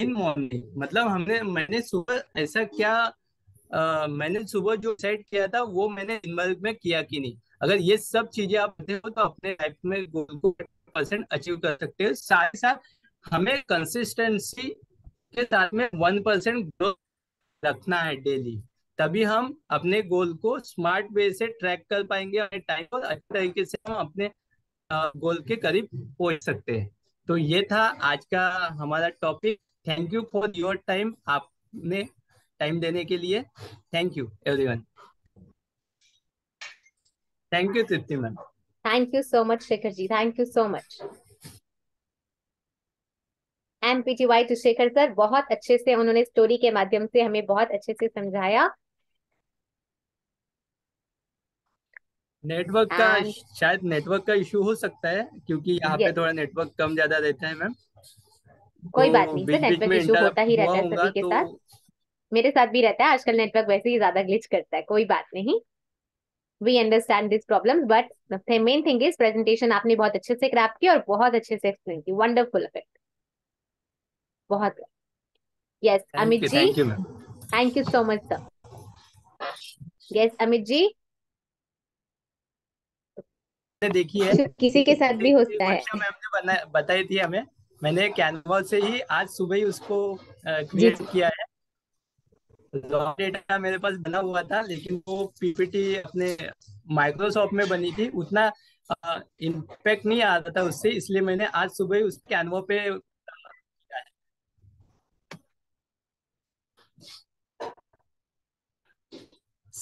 in morning, मतलब हमने मैंने सुबह ऐसा क्या आ, मैंने सुबह जो सेट किया था वो मैंने दिन भर में किया कि नहीं। अगर ये सब चीजें आप करते हो तो अपने लाइफ में गोल को परसेंट अचीव कर सकते हो। साथ साथ हमें कंसिस्टेंसी के साथ में वन परसेंट ग्रोथ रखना है डेली, तभी हम अपने गोल को स्मार्ट वे से ट्रैक कर पाएंगे अपने टाइम और अच्छे तरीके से हम अपने गोल के करीब पहुंच सकते हैं। तो ये था आज का हमारा topic. Thank you for your time, आपने टाइम देने के लिए thank you everyone. Thank you Tripti ma'am. Thank you so much Shekhar ji, thank you so much. M P T Y to Shekhar sir, बहुत अच्छे से उन्होंने स्टोरी के माध्यम से हमें बहुत अच्छे से समझाया। नेटवर्क का शायद नेटवर्क का इश्यू हो सकता है क्योंकि यहाँ पे थोड़ा नेटवर्क कम ज्यादा रहता है मैम। कोई बात नहीं, नेटवर्क इशू होता ही रहता है सभी के साथ, मेरे साथ भी रहता है। आजकल नेटवर्क वैसे ही ज्यादा ग्लिच करता है, कोई बात नहीं। We understand this problem, but main thing is presentation आपने बहुत अच्छे से क्रैप किया और बहुत अच्छे से एक्सप्लेन की। वंडरफुल इफेक्ट, बहुत। Yes Amit ji, thank you so much sir. Yes Amit ji, देखिए किसी के साथ भी होता है, बताई थी हमें, मैंने कैनवा से ही आज सुबह ही उसको क्रिएट किया है। रॉ डेटा मेरे पास बना हुआ था लेकिन वो पीपीटी अपने माइक्रोसॉफ्ट में बनी थी, उतना इम्पैक्ट नहीं आ रहा था उससे, इसलिए मैंने आज सुबह ही उस कैनवा पे।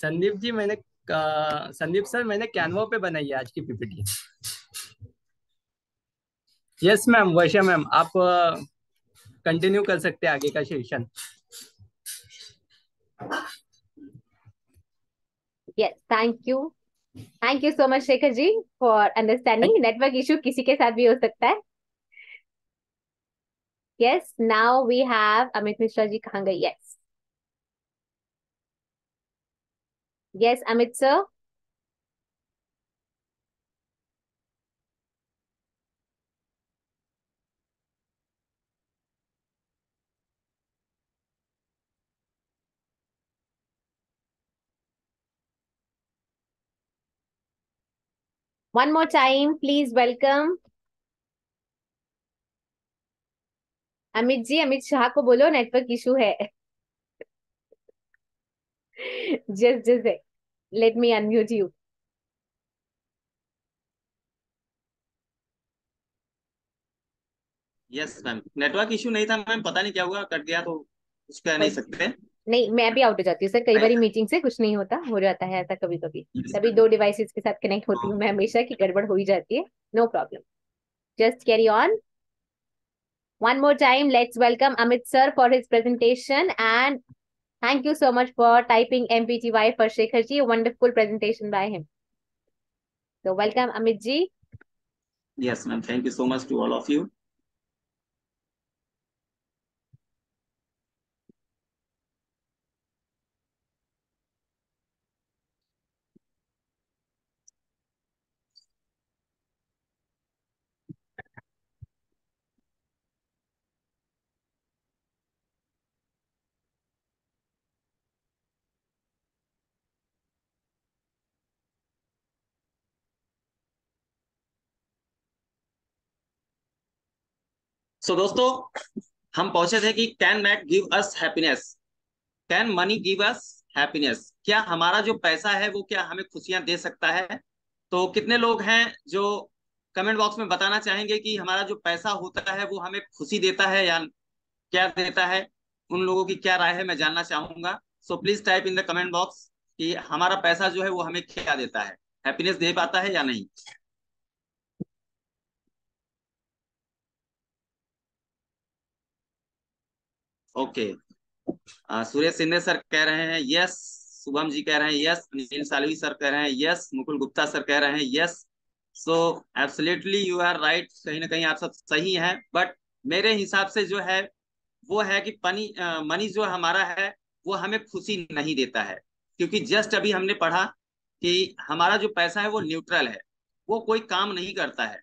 संदीप जी मैंने संदीप सर मैंने कैनवा पे बनाई है आज की PPT. Yes ma'am, Varsha ma'am आप कंटिन्यू uh, कर सकते हैं आगे का session. Yes thank you, thank you so much Shekhar ji for understanding. Network issue किसी के साथ भी हो सकता है। Yes now we have Amit Mishra ji, कहाँ गए? Yes yes Amit sir, one more time please welcome amit ji। amit shah ko bolo network issue hai, just just let me unmute you। Yes ma'am, network issue नहीं था ma'am, पता नहीं क्या हुआ, cut गया तो कुछ कह नहीं सकते। नहीं, मैं भी आउट हो जाती हूँ सर, कई बार मीटिंग से कुछ नहीं होता, हो जाता है ऐसा कभी कभी, तभी दो डिवाइसेस के साथ कनेक्ट होती हूँ मैं हमेशा की गड़बड़ हो ही जाती है। No problem, just carry on. One more time let's welcome Amit sir for his presentation and thank you so much for typing MPTY for Shekhar ji, wonderful presentation by him. So welcome Amit ji. Yes ma'am, thank you so much to all of you. So, दोस्तों हम पहुंचे थे कि can mat give us happiness, can money give us happiness, क्या हमारा जो पैसा है वो क्या हमें खुशियां दे सकता है। तो कितने लोग हैं जो कमेंट बॉक्स में बताना चाहेंगे कि हमारा जो पैसा होता है वो हमें खुशी देता है या क्या देता है, उन लोगों की क्या राय है, मैं जानना चाहूंगा। So please type in the comment box कि हमारा पैसा जो है वो हमें क्या देता है, हैप्पीनेस दे पाता है या नहीं। Okay okay. Suresh Shinde sir कह रहे हैं यस, शुभम जी कह रहे हैं यस, अनिल सालवी सर कह रहे हैं यस, मुकुल गुप्ता सर कह रहे हैं yes. So absolutely you are right, कहीं ना कहीं आप सब सही हैं, बट मेरे हिसाब से जो है वो है कि पनी मनी uh, जो हमारा है वो हमें खुशी नहीं देता है, क्योंकि जस्ट अभी हमने पढ़ा कि हमारा जो पैसा है वो न्यूट्रल है, वो कोई काम नहीं करता है।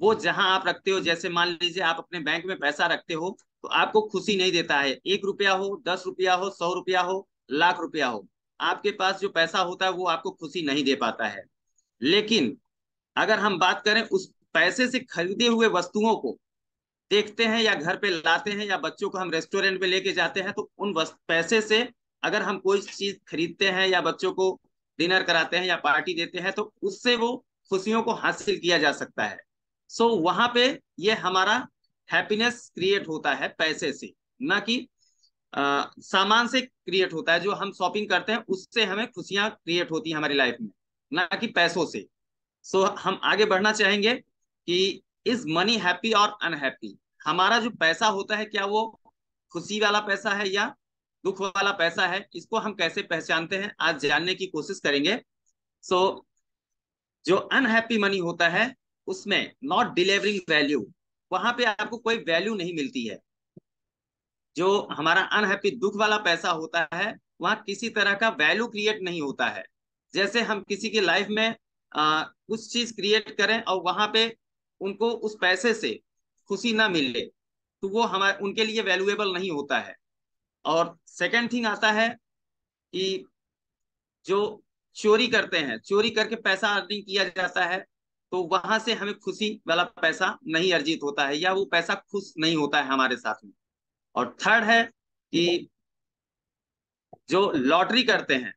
वो जहाँ आप रखते हो, जैसे मान लीजिए आप अपने बैंक में पैसा रखते हो तो आपको खुशी नहीं देता है, एक रुपया हो, दस रुपया हो, सौ रुपया हो, लाख रुपया हो, आपके पास जो पैसा होता है वो आपको खुशी नहीं दे पाता है। लेकिन अगर हम बात करें उस पैसे से खरीदे हुए वस्तुओं को देखते हैं या घर पे लाते हैं या बच्चों को हम रेस्टोरेंट पे लेके जाते हैं, तो उन पैसे से अगर हम कोई चीज खरीदते हैं या बच्चों को डिनर कराते हैं या पार्टी देते हैं तो उससे वो खुशियों को हासिल किया जा सकता है। सो so, वहां पे ये हमारा हैप्पीनेस क्रिएट होता है पैसे से, ना कि आ, सामान से क्रिएट होता है। जो हम शॉपिंग करते हैं उससे हमें खुशियां क्रिएट होती हैं हमारी लाइफ में, ना कि पैसों से। सो so, हम आगे बढ़ना चाहेंगे कि इज मनी हैप्पी और अनहैप्पी, हमारा जो पैसा होता है क्या वो खुशी वाला पैसा है या दुख वाला पैसा है, इसको हम कैसे पहचानते हैं आज जानने की कोशिश करेंगे। सो so, जो अनहैप्पी मनी होता है उसमें नॉट डिलीवरिंग वैल्यू, वहां पे आपको कोई वैल्यू नहीं मिलती है। जो हमारा अनहैप्पी दुख वाला पैसा होता है वहां किसी तरह का वैल्यू क्रिएट नहीं होता है। जैसे हम किसी की लाइफ में आ, कुछ चीज क्रिएट करें और वहां पे उनको उस पैसे से खुशी ना मिले तो वो हमारे उनके लिए वैल्यूएबल नहीं होता है। और सेकंड थिंग आता है कि जो चोरी करते हैं, चोरी करके पैसा अर्निंग किया जाता है तो वहां से हमें खुशी वाला पैसा नहीं अर्जित होता है या वो पैसा खुश नहीं होता है हमारे साथ में। और थर्ड है कि जो लॉटरी करते हैं,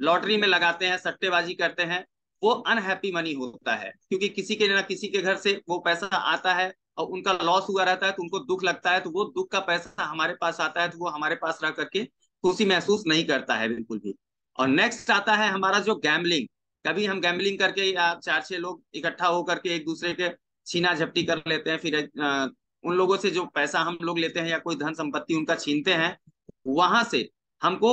लॉटरी में लगाते हैं, सट्टेबाजी करते हैं, वो अनहैप्पी मनी होता है, क्योंकि किसी के ना किसी के घर से वो पैसा आता है और उनका लॉस हुआ रहता है तो उनको दुख लगता है, तो वो दुख का पैसा हमारे पास आता है तो वो हमारे पास रह करके खुशी महसूस नहीं करता है बिल्कुल भी। और नेक्स्ट आता है हमारा जो गैम्बलिंग, कभी हम गैम्बलिंग करके या चार छह लोग इकट्ठा होकर के एक दूसरे के छीना झपटी कर लेते हैं, फिर आ, उन लोगों से जो पैसा हम लोग लेते हैं या कोई धन संपत्ति उनका छीनते हैं, वहां से हमको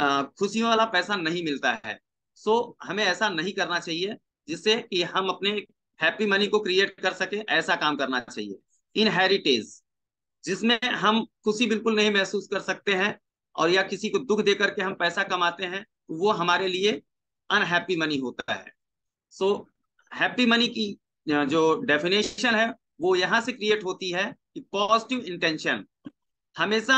आ, खुशियों वाला पैसा नहीं मिलता है। सो हमें ऐसा नहीं करना चाहिए, जिससे कि हम अपने हैप्पी मनी को क्रिएट कर सके, ऐसा काम करना चाहिए। इनहेरिटेज, जिसमें हम खुशी बिल्कुल नहीं महसूस कर सकते हैं और या किसी को दुख दे करके हम पैसा कमाते हैं, वो हमारे लिए अनहैप्पी मनी होता है। सो हैप्पी मनी की जो डेफिनेशन है वो यहाँ से क्रिएट होती है कि पॉजिटिव इंटेंशन, हमेशा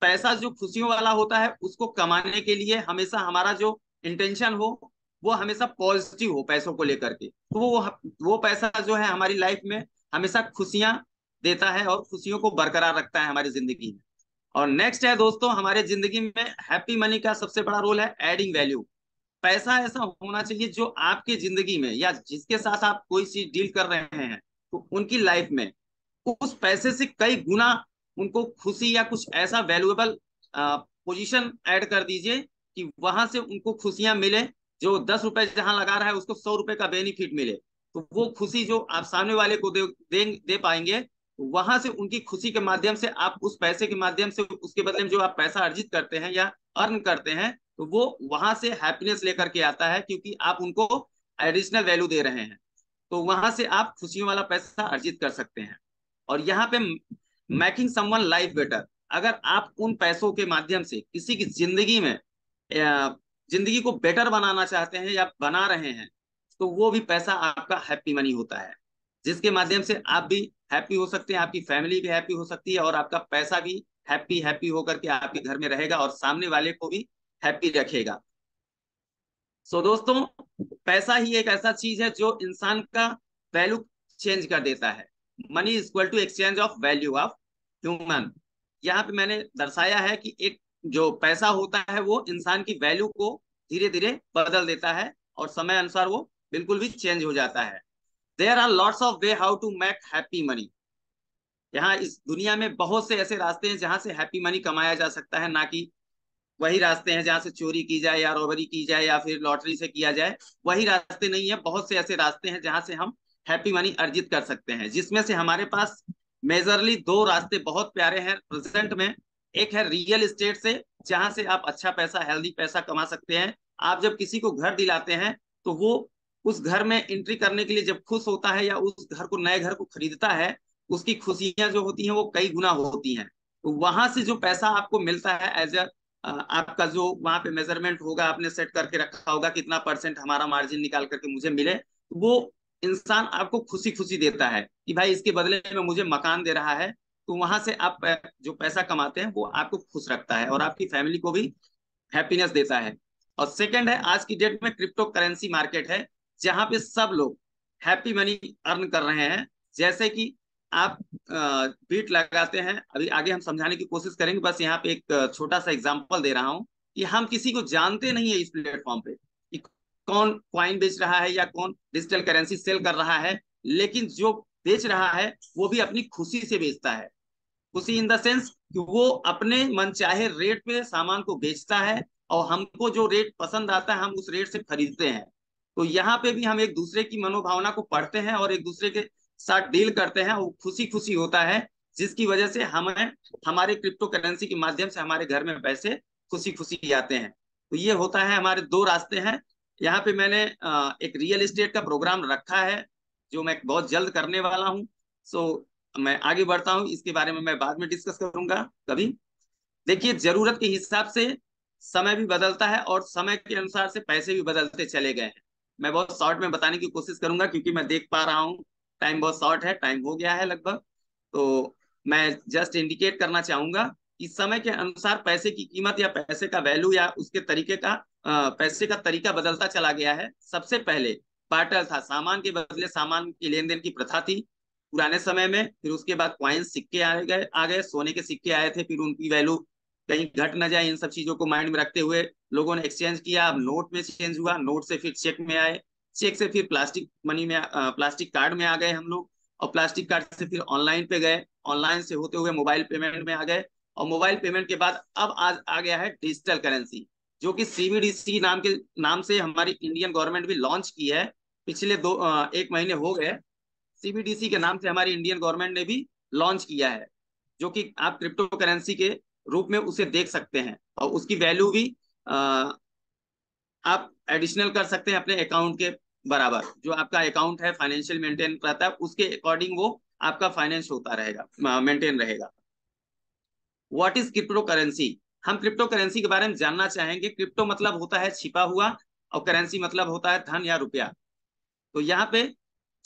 पैसा जो खुशियों वाला होता है उसको कमाने के लिए हमेशा हमारा जो इंटेंशन हो वो हमेशा पॉजिटिव हो पैसों को लेकर के, तो वो वो पैसा जो है हमारी लाइफ में हमेशा खुशियां देता है और खुशियों को बरकरार रखता है हमारी जिंदगी में। और नेक्स्ट है दोस्तों, हमारे जिंदगी में हैप्पी मनी का सबसे बड़ा रोल है एडिंग वैल्यू। पैसा ऐसा होना चाहिए जो आपके जिंदगी में या जिसके साथ आप कोई चीज डील कर रहे हैं तो उनकी लाइफ में उस पैसे से कई गुना उनको खुशी या कुछ ऐसा वैल्यूएबल पोजीशन ऐड कर दीजिए कि वहां से उनको खुशियां मिले। जो दस रुपए जहां लगा रहा है उसको सौ रुपए का बेनिफिट मिले, तो वो खुशी जो आप सामने वाले को दे, दे, दे पाएंगे, वहां से उनकी खुशी के माध्यम से आप उस पैसे के माध्यम से उसके बदले में जो आप पैसा अर्जित करते हैं या अर्न करते हैं, तो वो वहां से हैप्पीनेस लेकर के आता है, क्योंकि आप उनको एडिशनल वैल्यू दे रहे हैं। तो वहां से आप खुशियों वाला पैसा अर्जित कर सकते हैं। और यहाँ पे मेकिंग समवन लाइफ बेटर, अगर आप उन पैसों के माध्यम से किसी की जिंदगी में जिंदगी को बेटर बनाना चाहते हैं या बना रहे हैं, तो वो भी पैसा आपका हैप्पी मनी होता है, जिसके माध्यम से आप भी हैप्पी हो सकते हैं, आपकी फैमिली भी हैप्पी हो सकती है, और आपका पैसा भी हैप्पी हैप्पी होकर के आपके घर में रहेगा और सामने वाले को भी हैप्पी रखेगा। सो दोस्तों, पैसा ही एक ऐसा चीज है जो इंसान का वैल्यू चेंज कर देता है। Money is equal to exchange of value of human. यहाँ पे मैंने दर्शाया है कि एक जो पैसा होता है वो इंसान की वैल्यू को धीरे धीरे बदल देता है और समय अनुसार वो बिल्कुल भी चेंज हो जाता है। There are lots of way how to make happy money. यहाँ इस दुनिया में बहुत से ऐसे रास्ते हैं जहां से हैप्पी मनी कमाया जा सकता है, ना कि वही रास्ते हैं जहां से चोरी की जाए या रॉबरी की जाए या फिर लॉटरी से किया जाए। वही रास्ते नहीं है, बहुत से ऐसे रास्ते हैं जहां से हम हैप्पी मनी अर्जित कर सकते हैं, जिसमें से हमारे पास मेजरली दो रास्ते बहुत प्यारे हैं प्रेजेंट में। एक है रियल एस्टेट से, जहां से आप अच्छा पैसा, हेल्दी पैसा कमा सकते हैं। आप जब किसी को घर दिलाते हैं तो वो उस घर में एंट्री करने के लिए जब खुश होता है या उस घर को, नए घर को खरीदता है, उसकी खुशियां जो होती हैं वो कई गुना होती हैं। तो वहां से जो पैसा आपको मिलता है एज अ आपका जो वहां पे मेजरमेंट होगा, आपने सेट करके रखा होगा कितना परसेंट हमारा मार्जिन निकाल करके मुझे मिले, वो इंसान आपको खुशी खुशी देता है कि भाई इसके बदले में मुझे मकान दे रहा है। तो वहां से आप जो पैसा कमाते हैं वो आपको खुश रखता है और आपकी फैमिली को भी हैप्पीनेस देता है। और सेकेंड है, आज की डेट में क्रिप्टो करेंसी मार्केट है जहां पे सब लोग हैप्पी मनी अर्न कर रहे हैं। जैसे कि आप बीट लगाते हैं, अभी आगे हम समझाने की कोशिश करेंगे, बस यहाँ पे एक छोटा सा एग्जांपल दे रहा हूँ कि हम किसी को जानते नहीं है इस प्लेटफॉर्म पे कि कौन कॉइन बेच रहा है या कौन डिजिटल करेंसी सेल कर रहा है, लेकिन जो बेच रहा है वो भी अपनी खुशी से बेचता है। खुशी इन द सेंस कि वो अपने मनचाहे रेट पे सामान को बेचता है और हमको जो रेट पसंद आता है हम उस रेट से खरीदते हैं। तो यहाँ पे भी हम एक दूसरे की मनोभावना को पढ़ते हैं और एक दूसरे के साथ डील करते हैं, वो खुशी खुशी होता है, जिसकी वजह से हमें हमारे क्रिप्टो करेंसी के माध्यम से हमारे घर में पैसे खुशी खुशी आते हैं। तो ये होता है, हमारे दो रास्ते हैं। यहाँ पे मैंने एक रियल एस्टेट का प्रोग्राम रखा है जो मैं बहुत जल्द करने वाला हूँ। सो मैं आगे बढ़ता हूँ, इसके बारे में मैं बाद में डिस्कस करूंगा कभी। देखिए, जरूरत के हिसाब से समय भी बदलता है और समय के अनुसार से पैसे भी बदलते चले गए हैं। मैं बहुत शॉर्ट में बताने की कोशिश करूंगा क्योंकि मैं देख पा रहा हूँ टाइम बहुत शॉर्ट है, टाइम हो गया है लगभग। तो मैं जस्ट इंडिकेट करना चाहूंगा कि समय के अनुसार पैसे की कीमत या पैसे का वैल्यू या उसके तरीके का आ, पैसे का तरीका बदलता चला गया है। सबसे पहले बार्टर था, सामान के बदले सामान की लेन देन की प्रथा थी पुराने समय में। फिर उसके बाद क्वाइन सिक्के आ गए आ गए सोने के सिक्के आए थे, फिर उनकी वैल्यू कहीं घट ना जाए इन सब चीजों को माइंड में रखते हुए लोगों ने एक्सचेंज किया। अब नोट में चेंज हुआ, नोट से फिर चेक में आए, चेक से फिर प्लास्टिक मनी में आ, प्लास्टिक कार्ड में आ गए हम लोग, और प्लास्टिक कार्ड से फिर ऑनलाइन पे गए, ऑनलाइन से होते हुए मोबाइल पेमेंट में आ गए, और मोबाइल पेमेंट के बाद अब आज आ गया है डिजिटल करेंसी, जो कि सीबीडीसी नाम के नाम से हमारी इंडियन गवर्नमेंट भी लॉन्च की है। पिछले दो आ, एक महीने हो गए सीबीडीसी के नाम से हमारी इंडियन गवर्नमेंट ने भी लॉन्च किया है, जो कि आप क्रिप्टो करेंसी के रूप में उसे देख सकते हैं और उसकी वैल्यू भी आ, आप एडिशनल कर सकते हैं अपने अकाउंट के बराबर। जो आपका अकाउंट है फाइनेंशियल मेंटेन रहता है, उसके अकॉर्डिंग वो आपका फाइनेंस होता रहेगा, मेंटेन रहेगा। What is crypto currency? हम क्रिप्टो करेंसी के बारे में जानना चाहेंगे। क्रिप्टो मतलब होता है छिपा हुआ और करेंसी मतलब होता है धन या रुपया। तो यहाँ पे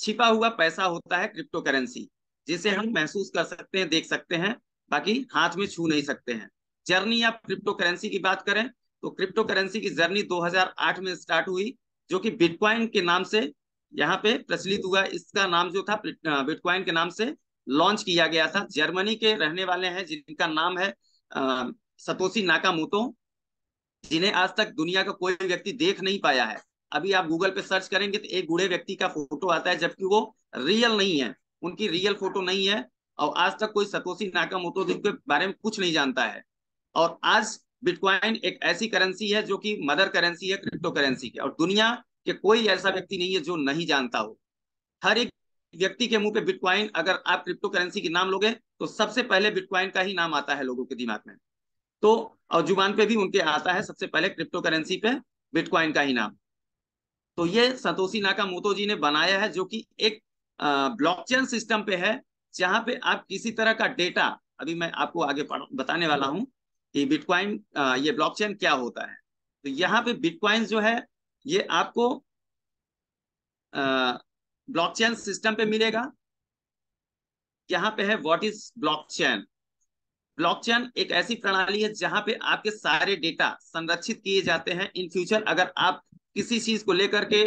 छिपा हुआ पैसा होता है क्रिप्टो करेंसी, जिसे हम महसूस कर सकते हैं, देख सकते हैं, बाकी हाथ में छू नहीं सकते हैं। जर्नी या क्रिप्टो करेंसी की बात करें तो क्रिप्टो करेंसी की जर्नी दो हज़ार आठ में स्टार्ट हुई, जो कि बिटकॉइन के नाम से यहाँ पे प्रचलित हुआ। इसका नाम जो था बिटकॉइन के नाम से लॉन्च किया गया था। जर्मनी के रहने वाले हैं जिनका नाम है आ, सतोशी नाकामोतो, जिन्हें आज तक दुनिया का कोई व्यक्ति देख नहीं पाया है। अभी आप गूगल पे सर्च करेंगे तो एक बूढ़े व्यक्ति का फोटो आता है, जबकि वो रियल नहीं है, उनकी रियल फोटो नहीं है और आज तक कोई सतोशी नाकामोतो के बारे में कुछ नहीं जानता है। और आज बिटकॉइन एक ऐसी करेंसी है जो कि मदर करेंसी है क्रिप्टो करेंसी की, और दुनिया के कोई ऐसा व्यक्ति नहीं है जो नहीं जानता हो। हर एक व्यक्ति के मुंह पे बिटकॉइन, अगर आप क्रिप्टो करेंसी के नाम लोगे तो सबसे पहले बिटकॉइन का ही नाम आता है लोगों के दिमाग में, तो और जुबान पे भी उनके आता है सबसे पहले क्रिप्टो करेंसी पे बिटकॉइन का ही नाम। तो ये सतोशी नाकामोतो जी ने बनाया है, जो कि एक ब्लॉकचेन सिस्टम पे है जहां पे आप किसी तरह का डेटा, अभी मैं आपको आगे बताने वाला हूँ कि बिटकॉइन ये ब्लॉकचेन क्या होता है। तो यहाँ पे बिटकॉइन जो है ये आपको ब्लॉकचेन सिस्टम पे मिलेगा। यहाँ पे है व्हाट इज ब्लॉकचेन। ब्लॉकचेन एक ऐसी प्रणाली है जहां पे आपके सारे डेटा संरक्षित किए जाते हैं। इन फ्यूचर अगर आप किसी चीज को लेकर के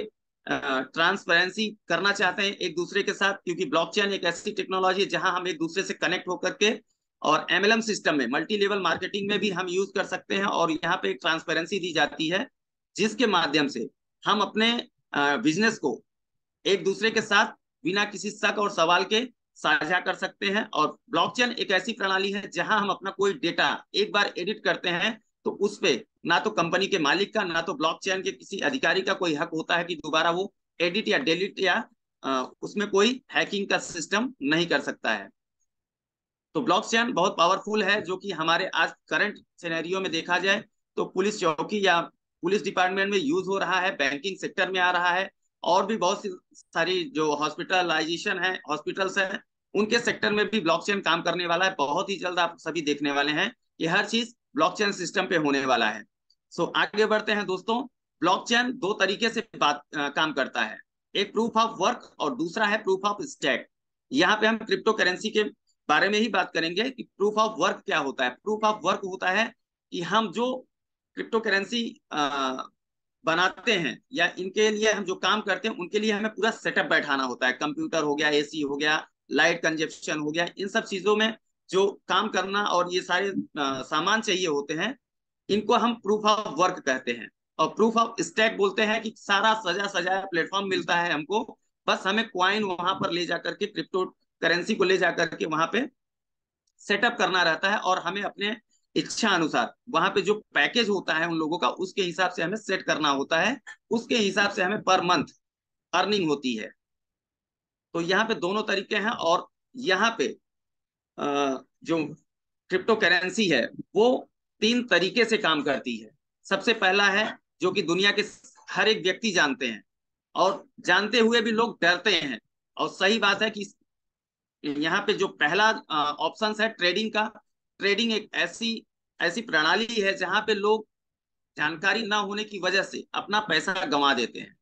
ट्रांसपेरेंसी करना चाहते हैं एक दूसरे के साथ, क्योंकि ब्लॉकचेन एक ऐसी टेक्नोलॉजी है जहां हम एक दूसरे से कनेक्ट होकर के और एमएलएम सिस्टम में, मल्टी लेवल मार्केटिंग में भी हम यूज कर सकते हैं। और यहाँ पे एक ट्रांसपेरेंसी दी जाती है जिसके माध्यम से हम अपने बिजनेस को एक दूसरे के साथ बिना किसी शक और सवाल के साझा कर सकते हैं। और ब्लॉकचेन एक ऐसी प्रणाली है जहां हम अपना कोई डेटा एक बार एडिट करते हैं तो उस पे ना तो कंपनी के मालिक का, ना तो ब्लॉकचेन के किसी अधिकारी का कोई हक होता है कि दोबारा वो एडिट या डिलीट या आ, उसमें कोई हैकिंग का सिस्टम नहीं कर सकता है। तो ब्लॉकचेन बहुत पावरफुल है, जो कि हमारे आज करंट सिनेरियो में देखा जाए तो पुलिस चौकी या पुलिस डिपार्टमेंट में यूज हो रहा है, बैंकिंग सेक्टर में आ रहा है, और भी बहुत सी सारी जो हॉस्पिटलाइजेशन है, हॉस्पिटल्स हैं, उनके सेक्टर में भी ब्लॉकचेन काम करने वाला है। बहुत ही जल्द आप सभी देखने वाले हैं ये हर चीज ब्लॉकचेन सिस्टम पे होने वाला है। सो आगे बढ़ते हैं दोस्तों। ब्लॉकचेन दो तरीके से बात आ, काम करता है, एक प्रूफ ऑफ वर्क और दूसरा है प्रूफ ऑफ स्टैक। यहाँ पे हम क्रिप्टो करेंसी के बारे में ही बात करेंगे कि प्रूफ ऑफ वर्क क्या होता है। प्रूफ ऑफ वर्क होता है कि हम जो क्रिप्टो करेंसी बनाते हैं या इनके लिए हम जो काम करते हैं उनके लिए हमें पूरा सेटअप बैठाना होता है। कंप्यूटर हो गया, एसी हो गया, लाइट कंजप्शन हो गया, इन सब चीजों में जो काम करना और ये सारे आ, सामान चाहिए होते हैं, इनको हम प्रूफ ऑफ वर्क कहते हैं। और प्रूफ ऑफ स्टैक बोलते हैं कि सारा सजा सजाया प्लेटफॉर्म मिलता है हमको, बस हमें क्वाइन वहां पर ले जाकर के, क्रिप्टो करेंसी को ले जाकर के वहां पे सेटअप करना रहता है, और हमें अपने इच्छा अनुसार वहां पे जो पैकेज होता है उन लोगों का, उसके हिसाब से हमें सेट करना होता है, उसके हिसाब से हमें पर मंथ अर्निंग होती है। तो यहाँ पे दोनों तरीके हैं। और यहाँ पे जो क्रिप्टो करेंसी है वो तीन तरीके से काम करती है। सबसे पहला है जो कि दुनिया के हर एक व्यक्ति जानते हैं, और जानते हुए भी लोग डरते हैं, और सही बात है कि यहाँ पे जो पहला ऑप्शन है ट्रेडिंग का, ट्रेडिंग एक ऐसी ऐसी प्रणाली है जहां पे लोग जानकारी ना होने की वजह से अपना पैसा गंवा देते हैं।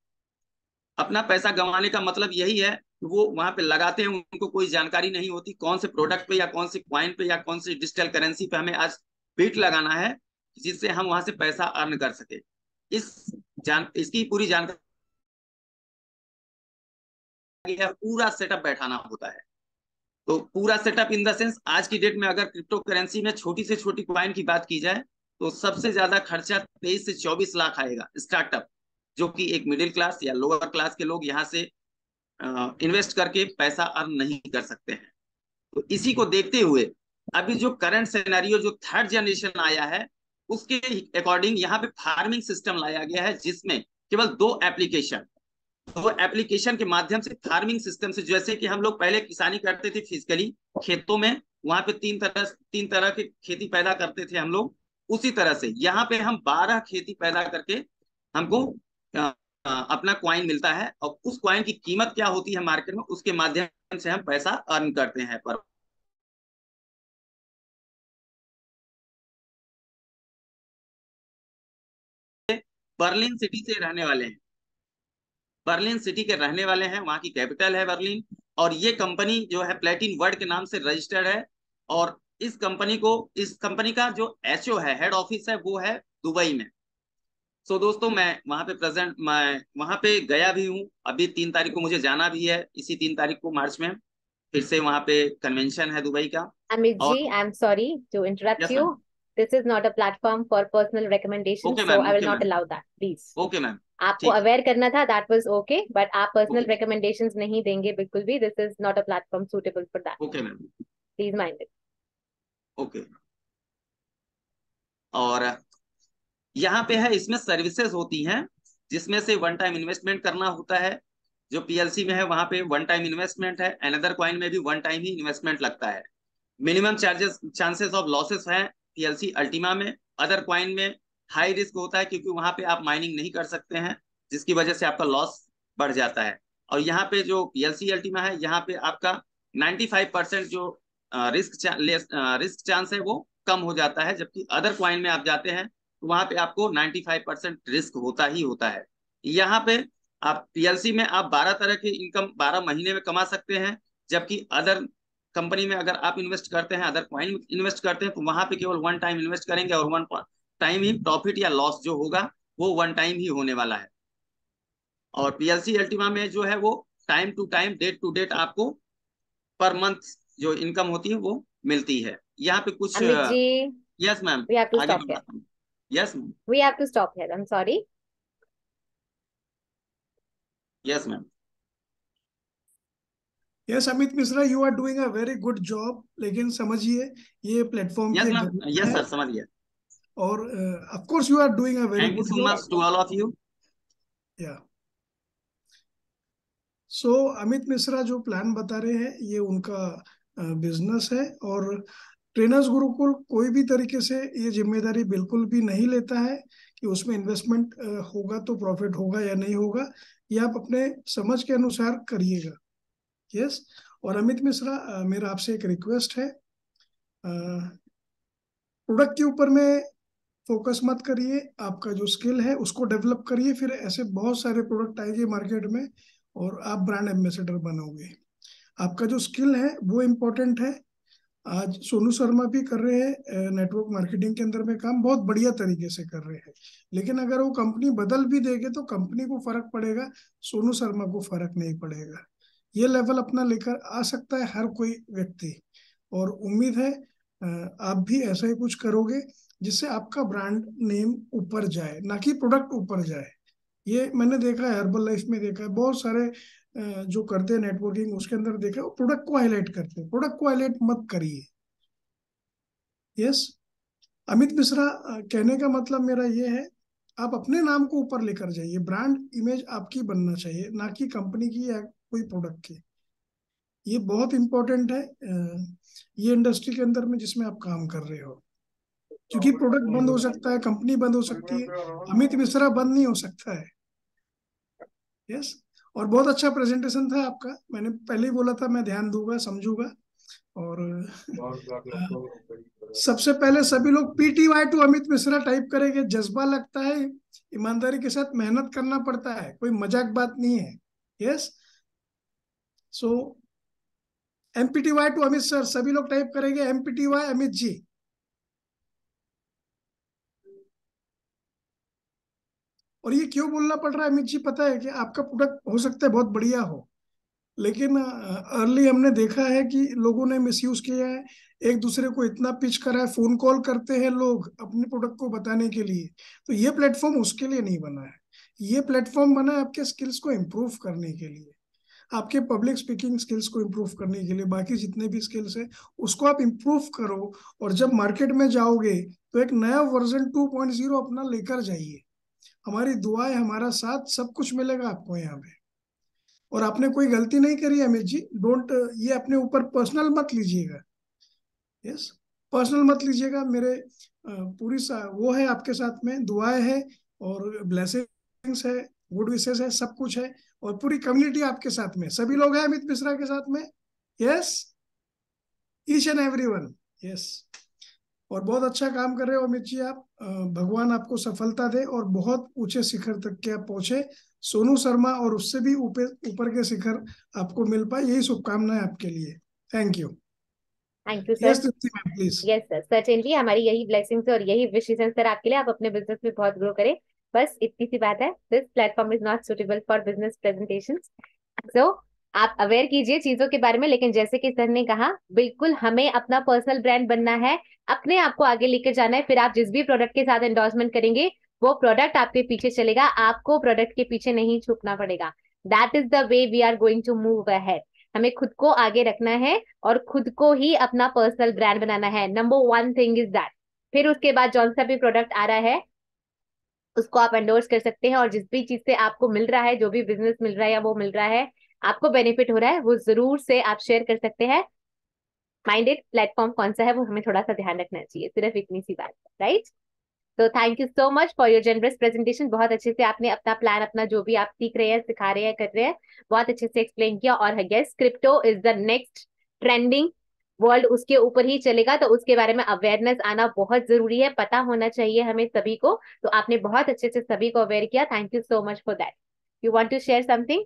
अपना पैसा गंवाने का मतलब यही है कि वो वहां पे लगाते हैं, उनको कोई जानकारी नहीं होती कौन से प्रोडक्ट पे या कौन से क्वाइन पे या कौन से डिजिटल करेंसी पे हमें आज बीट लगाना है जिससे हम वहां से पैसा अर्न कर सके। इस जान इसकी पूरी जानकारी, पूरा सेटअप बैठाना होता है। तो पूरा सेटअप इन द सेंस, आज की डेट में अगर क्रिप्टो करेंसी में छोटी से छोटी क्वाइन की बात की जाए तो सबसे ज्यादा खर्चा तेईस से चौबीस लाख आएगा स्टार्टअप, जो कि एक मिडिल क्लास या लोअर क्लास के लोग यहाँ से आ, इन्वेस्ट करके पैसा अर्न नहीं कर सकते हैं। तो इसी को देखते हुए अभी जो करंट सिनेरियो, जो थर्ड जनरेशन आया है, उसके अकॉर्डिंग यहाँ पे फार्मिंग सिस्टम लाया गया है, जिसमें केवल दो एप्लीकेशन तो एप्लीकेशन के माध्यम से फार्मिंग सिस्टम से, जैसे कि हम लोग पहले किसानी करते थे फिजिकली खेतों में, वहां पे तीन तरह तीन तरह की खेती पैदा करते थे हम लोग, उसी तरह से यहाँ पे हम बारह खेती पैदा करके हमको आ, आ, अपना क्वाइन मिलता है, और उस क्वाइन की कीमत क्या होती है मार्केट में, उसके माध्यम से हम पैसा अर्न करते हैं। पर बर्लिन सिटी से रहने वाले हैं, बर्लिन सिटी के रहने वाले हैं, वहाँ की कैपिटल है बर्लिन, और ये कंपनी जो है प्लेटिन वर्ल्ड के नाम से रजिस्टर्ड है। और इस कंपनी को इस कंपनी का जो एचओ है, हेड ऑफिस है, वो है दुबई में। सो so, दोस्तों मैं वहाँ पे प्रेजेंट मैं वहाँ पे गया भी हूँ, अभी तीन तारीख को मुझे जाना भी है, इसी तीन तारीख को मार्च में फिर से वहाँ पे कन्वेंशन है दुबई का। Amit ji, I am sorry to interrupt you, this is not a platform for personal recommendation, so I will not allow that, please. Okay ma'am, आपको अवेयर करना था, दैट वाज ओके, बट आप पर्सनल रिकमेंडेशंस नहीं देंगे बिल्कुल भी, this is not a platform suitable for that. Okay ma'am, Please mind it. Okay. और यहाँ पे है, इसमें सर्विसेज होती हैं जिसमें से वन टाइम इन्वेस्टमेंट करना होता है। जो पीएलसी में है वहां पे वन टाइम इन्वेस्टमेंट है, अनदर कॉइन में भी वन टाइम ही इन्वेस्टमेंट लगता है। Minimum charges chances of losses है पीएलसी अल्टीमा में। अदर कॉइन में हाई रिस्क होता है क्योंकि वहां पे आप माइनिंग नहीं कर सकते हैं, जिसकी वजह से आपका लॉस बढ़ जाता है। और यहाँ पे जो पीएलसी अल्टीमा है यहाँ पे आपका नाइन्टी फाइव परसेंट जो रिस्क रिस्क चांस है वो कम हो जाता है, जबकि अदर कॉइन में आप जाते हैं तो वहां पे आपको नाइन्टी फाइव परसेंट रिस्क होता ही होता है। यहाँ पे आप पीएलसी में आप बारह तरह की इनकम बारह महीने में कमा सकते हैं, जबकि अदर कंपनी में अगर आप इन्वेस्ट करते हैं, अदर कॉइन में इन्वेस्ट करते हैं तो वहां पे केवल वन टाइम इन्वेस्ट करेंगे और वन टाइम ही प्रॉफिट या लॉस जो होगा वो वन टाइम ही होने वाला है। और पीएलसी अल्टीमा में जो है वो time to time, date to date आपको पर मंथ जो इनकम होती है वो मिलती है। यहाँ पे कुछ yes ma'am yes we have to stop here I am sorry Yes, ma'am. Yes, Amit Mishra, you are doing a very good job. लेकिन समझिए ये platform yes, ma'am. Yes, sir, समझिए. और uh, of course you are doing a very Thank good you so job. Much to all of you. Yeah. So Amit Mishra जो plan बता रहे हैं ये उनका बिजनेस uh, है और ट्रेनर्स गुरुकुल कोई भी तरीके से ये जिम्मेदारी बिल्कुल भी नहीं लेता है कि उसमें इन्वेस्टमेंट होगा तो प्रॉफिट होगा या नहीं होगा, ये आप अपने समझ के अनुसार करिएगा। यस और अमित मिश्रा मेरा आपसे एक रिक्वेस्ट है, प्रोडक्ट के ऊपर में फोकस मत करिए, आपका जो स्किल है उसको डेवलप करिए, फिर ऐसे बहुत सारे प्रोडक्ट आएंगे मार्केट में और आप ब्रांड एम्बेसडर बनोगे। आपका जो स्किल है वो इम्पोर्टेंट है। आज सोनू शर्मा भी कर रहे हैं नेटवर्क मार्केटिंग के अंदर में काम, बहुत बढ़िया तरीके से कर रहे हैं, लेकिन अगर वो कंपनी बदल भी देंगे तो कंपनी को फर्क पड़ेगा, सोनू शर्मा को फर्क नहीं पड़ेगा। ये लेवल अपना लेकर आ सकता है हर कोई व्यक्ति और उम्मीद है आप भी ऐसा ही कुछ करोगे जिससे आपका ब्रांड नेम ऊपर जाए, ना कि प्रोडक्ट ऊपर जाए। ये मैंने देखा है हर्बल लाइफ में, देखा है बहुत सारे जो करते हैं नेटवर्किंग उसके अंदर देखा है, वो प्रोडक्ट को हाईलाइट करते हैं। प्रोडक्ट को हाईलाइट मत करिए। यस अमित मिश्रा कहने का मतलब मेरा ये है, आप अपने नाम को ऊपर लेकर जाइए, ब्रांड इमेज आपकी बनना चाहिए, ना कि कंपनी की या कोई प्रोडक्ट की। ये बहुत इंपॉर्टेंट है ये इंडस्ट्री के अंदर में जिसमें आप काम कर रहे हो, क्योंकि प्रोडक्ट बंद हो सकता है, कंपनी बंद हो सकती है, अमित मिश्रा बंद नहीं हो सकता है। यस और बहुत अच्छा प्रेजेंटेशन था आपका, मैंने पहले ही बोला था मैं ध्यान दूंगा, समझूंगा। और सबसे पहले सभी लोग PTY to Amit Mishra type करेंगे। जज्बा लगता है, ईमानदारी के साथ मेहनत करना पड़ता है, कोई मजाक बात नहीं है। Yes so MPTY to Amit sir सभी लोग टाइप करेंगे, एमपीटीवाई अमित जी। और ये क्यों बोलना पड़ रहा है अमित जी, पता है कि आपका प्रोडक्ट हो सकता है बहुत बढ़िया हो, लेकिन अर्ली हमने देखा है कि लोगों ने मिसयूज किया है, एक दूसरे को इतना पिच करा है, फोन कॉल करते हैं लोग अपने प्रोडक्ट को बताने के लिए। तो ये प्लेटफॉर्म उसके लिए नहीं बना है, ये प्लेटफॉर्म बना है आपके स्किल्स को इम्प्रूव करने के लिए, आपके पब्लिक स्पीकिंग स्किल्स को इम्प्रूव करने के लिए। बाकी जितने भी स्किल्स हैं उसको आप इम्प्रूव करो और जब मार्केट में जाओगे तो एक नया वर्जन टू पॉइंट जीरो अपना लेकर जाइए। हमारी दुआएं, हमारा साथ, सब कुछ मिलेगा आपको यहाँ पे। और आपने कोई गलती नहीं करी अमित जी, डोंट ये अपने ऊपर पर्सनल मत लीजिएगा। यस पर्सनल मत लीजिएगा, मेरे पूरी वो है आपके साथ में, दुआएं है और ब्लेसिंग्स है, गुड विशेस है, सब कुछ है और पूरी कम्युनिटी आपके साथ में। सभी लोग हैं अमित मिश्रा के साथ में। Yes each and every one. Yes और बहुत अच्छा काम कर रहे हो अमित जी आप, भगवान आपको सफलता दे और बहुत ऊंचे शिखर तक के आप पहुंचे, सोनू शर्मा और उससे भी ऊपर ऊपर के शिखर आपको मिल पाए, यही शुभकामनाएं आपके लिए। Thank you thank you sir. Please yes sir certainly, हमारी यही ब्लेसिंग्स और यही विशेष सर आपके लिए, आप अपने बिजनेस में बहुत ग्रो करें। बस इतनी सी बात है, this platform is not suitable for business presentations. सो आप अवेयर कीजिए चीजों के बारे में, लेकिन जैसे कि सर ने कहा बिल्कुल हमें अपना पर्सनल ब्रांड बनना है, अपने आप को आगे लेकर जाना है, फिर आप जिस भी प्रोडक्ट के साथ एंडोर्समेंट करेंगे वो प्रोडक्ट आपके पीछे चलेगा, आपको प्रोडक्ट के पीछे नहीं छुपना पड़ेगा। That is the way we are going to move ahead. हमें खुद को आगे रखना है और खुद को ही अपना पर्सनल ब्रांड बनाना है. Number one thing is that. फिर उसके बाद जौन सा भी प्रोडक्ट आ रहा है उसको आप एंडोर्स कर सकते हैं और जिस भी चीज से आपको मिल रहा है, जो भी बिजनेस मिल रहा है या वो मिल रहा है, आपको बेनिफिट हो रहा है, वो जरूर से आप शेयर कर सकते हैं. माइंडेड प्लेटफॉर्म कौन सा है वो हमें थोड़ा सा ध्यान रखना चाहिए. सिर्फ इतनी सी बात, राइट. तो thank you so much for your generous presentation. बहुत अच्छे से आपने अपना प्लान, अपना जो भी आप सीख रहे हैं, सिखा रहे हैं, कर रहे हैं, बहुत अच्छे से एक्सप्लेन किया. और yes, crypto is the next trending world, उसके ऊपर ही चलेगा, तो उसके बारे में अवेयरनेस आना बहुत जरूरी है, पता होना चाहिए हमें सभी को. तो आपने बहुत अच्छे से सभी को अवेयर किया. Thank you so much for that. You want to share something?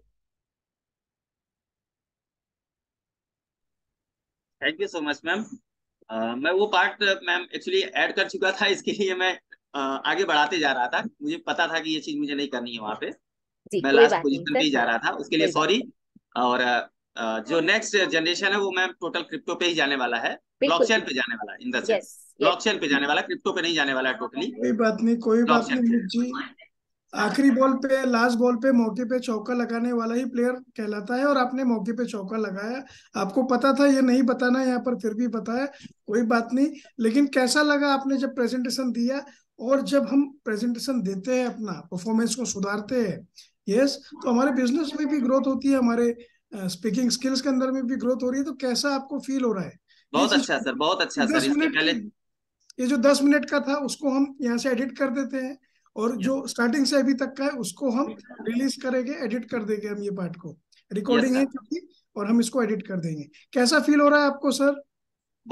Thank you so much ma'am. मैं वो पार्ट मैम एक्चुअली ऐड कर चुका था, इसके लिए मैं uh, आगे बढ़ाते जा रहा था. मुझे पता था कि ये चीज मुझे नहीं करनी है, वहाँ पे मैं लास्ट पोजीशन पे ही जा रहा था, उसके लिए सॉरी. और Uh, जो नेक्स्ट जनरेशन है वो मैम टोटल क्रिप्टो पे ही जाने वाला है, ब्लॉकचेन पे जाने वाला है, इन द सेंस ब्लॉकचेन पे जाने वाला, क्रिप्टो पे नहीं जाने वाला है टोटली. कोई बात नहीं, कोई बात नहीं. आखिरी बॉल पे, लास्ट बॉल पे मौके पे चौका लगाने वाला ही प्लेयर कहलाता है, और आपने मौके पे चौका लगाया. आपको पता था ये नहीं बताना यहाँ पर, फिर भी बताया, कोई बात नहीं. लेकिन कैसा लगा आपने जब प्रेजेंटेशन दिया? और जब हम प्रेजेंटेशन देते हैं, अपना परफॉर्मेंस को सुधारते हैं, यस, तो हमारे बिजनेस में भी ग्रोथ होती है, हमारे स्पीकिंग uh, स्किल्स के अंदर में भी ग्रोथ हो रही है. तो कैसा आपको फील हो रहा है? बहुत अच्छा सर, बहुत अच्छा सर. इसके पहले ये जो दस मिनट का था उसको हम यहाँ से एडिट कर देते हैं, और जो स्टार्टिंग से अभी तक का है उसको हम रिलीज करेंगे, एडिट कर देंगे हम. ये पार्ट को रिकॉर्डिंग है क्योंकि, और हम इसको एडिट कर देंगे. कैसा फील हो रहा है आपको सर?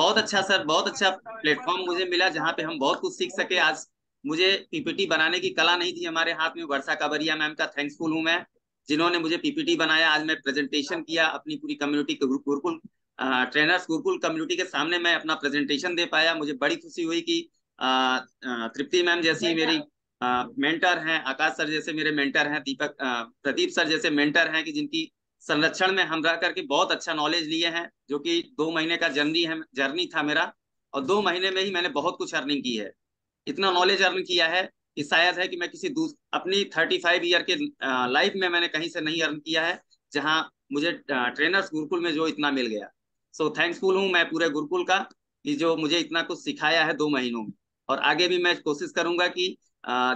बहुत अच्छा सर, बहुत अच्छा प्लेटफॉर्म मुझे मिला जहाँ पे हम बहुत कुछ सीख सके. आज मुझे पीपीटी बनाने की कला नहीं थी हमारे हाथ में. वर्षा कावरिया मैम का थैंकफुल हूँ मैं, जिन्होंने मुझे पीपीटी बनाया. आज मैं प्रेजेंटेशन किया अपनी पूरी कम्युनिटी के, गुरुकुल ट्रेनर्स गुरुकुल कम्युनिटी के सामने मैं अपना प्रेजेंटेशन दे पाया. मुझे बड़ी खुशी हुई कि आ, आ, तृप्ति मैम जैसी मेरी आ, मेंटर हैं, आकाश सर जैसे मेरे मेंटर हैं, दीपक आ, प्रदीप सर जैसे मेंटर हैं, कि जिनकी संरक्षण में हम रह करके बहुत अच्छा नॉलेज लिए हैं, जो कि दो महीने का जर्नी है जर्नी था मेरा, और दो महीने में ही मैंने बहुत कुछ अर्निंग की है. इतना नॉलेज अर्न किया है कि शायद है कि मैं किसी दूस अपनी पैंतीस ईयर के लाइफ में मैंने कहीं से नहीं अर्न किया है, जहां मुझे ट्रेनर्स गुरुकुल में जो इतना मिल गया. सो थैंकफुल हूं मैं पूरे गुरुकुल का कि जो मुझे इतना कुछ सिखाया है दो महीनों में. और आगे भी मैं कोशिश करूंगा कि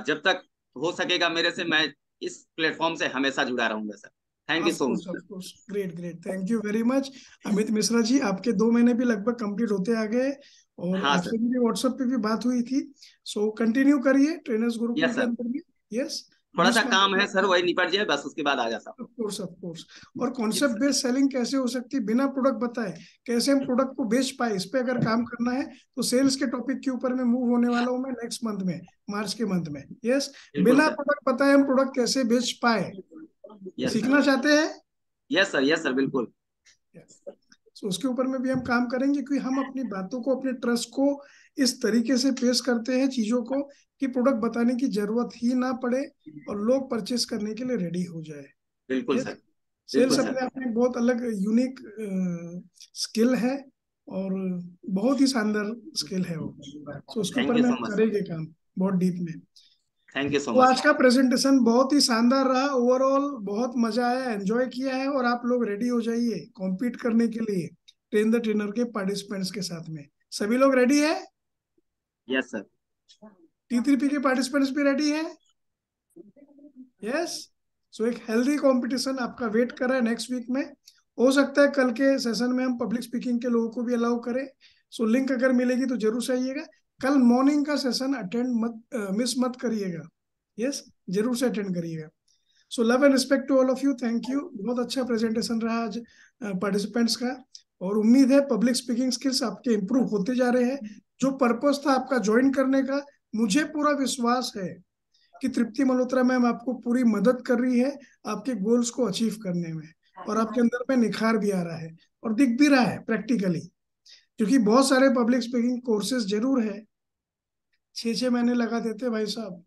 जब तक हो सकेगा मेरे से, मैं इस प्लेटफॉर्म से हमेशा जुड़ा रहूंगा sir. Thank you so much. Great great, thank you very much Amit Mishra ji. आपके दो महीने भी लगभग कंप्लीट होते आ गए, और आपसे भी व्हाट्सएप पे भी बात हुई थी. सो कंटिन्यू करिए ट्रेनर्स ग्रुप के अंदर में. यस, थोड़ा सा काम है सर, वही निपट जाए बस, उसके बाद आ जाता हूं. Of course, of course. और कॉन्सेप्ट बेस्ड सेलिंग कैसे हो सकती है? बिना प्रोडक्ट बताए कैसे हम प्रोडक्ट को बेच पाए, इस पे अगर काम करना है तो सेल्स के टॉपिक के ऊपर में मूव होने वाला हूँ मैं नेक्स्ट मंथ में, मार्च के मंथ में. यस, बिना प्रोडक्ट बताए हम प्रोडक्ट कैसे बेच पाए सीखना चाहते हैं. यस सर, यस सर, बिल्कुल. तो उसके ऊपर में भी हम काम करेंगे, क्योंकि हम अपनी बातों को, अपने ट्रस्ट को इस तरीके से पेश करते हैं चीजों को कि प्रोडक्ट बताने की जरूरत ही ना पड़े और लोग परचेस करने के लिए रेडी हो जाए. बिल्कुल सर, सेल्स अपने आप में बहुत अलग यूनिक स्किल है और बहुत ही शानदार स्किल है वो. तो उसके ऊपर में करेंगे काम बहुत डीप में. Thank you so much. तो आज का प्रेजेंटेशन बहुत ही शानदार रहा, ओवरऑल बहुत मजा आया, एंजॉय किया है. और आप लोग रेडी हो जाइए कॉम्पीट करने के लिए ट्रेन द ट्रेनर के पार्टिसिपेंट्स के साथ में. सभी लोग रेडी है? Yes sir. T three P के पार्टिसिपेंट्स भी रेडी है? यस. सो एक हेल्दी कॉम्पिटिशन आपका वेट कर रहा है नेक्स्ट वीक में. हो सकता है कल के सेशन में हम पब्लिक स्पीकिंग के लोगों को भी अलाउ करें. सो so, लिंक अगर मिलेगी तो जरूर से आइएगा. कल मॉर्निंग का सेशन अटेंड मत मिस मत करिएगा. यस, जरूर से अटेंड करिएगा. So love and respect to all of you. Thank you. बहुत अच्छा प्रेजेंटेशन रहा आज पार्टिसिपेंट्स का, और उम्मीद है पब्लिक स्पीकिंग स्किल्स आपके इम्प्रूव होते जा रहे हैं. जो पर्पस था आपका ज्वाइन करने का, मुझे पूरा विश्वास है कि तृप्ति मल्होत्रा मैम आपको पूरी मदद कर रही है आपके गोल्स को अचीव करने में, और आपके अंदर में निखार भी आ रहा है और दिख भी रहा है प्रैक्टिकली. क्योंकि बहुत सारे पब्लिक स्पीकिंग कोर्सेज जरूर है, छः छः महीने लगा देते हैं भाई साहब,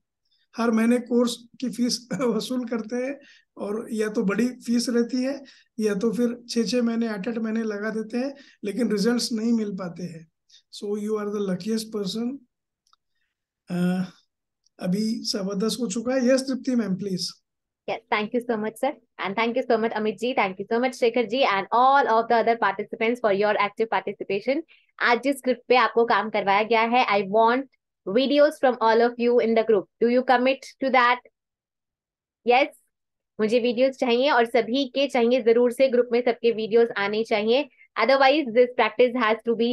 हर महीने कोर्स की फीस वसूल करते हैं, और या तो बड़ी फीस रहती है या तो फिर छः छः महीने आठ आठ महीने लगा देते हैं, लेकिन रिजल्ट्स नहीं मिल पाते हैं. So you are the luckiest person. अभी सवा दस हो चुका है. Yes Tripti ma'am, please. Yes, thank you so much, sir. And thank you so much, Amit ji. Thank you so much, Shekhar ji, and all of the other participants for your active participation. आज जिस script पे आपको काम करवाया गया है, I want videos from all of you in the group. Do you commit to that? Yes, मुझे videos चाहिए और सभी के चाहिए, जरूर से group में सबके videos आने चाहिए. Otherwise, this practice has to be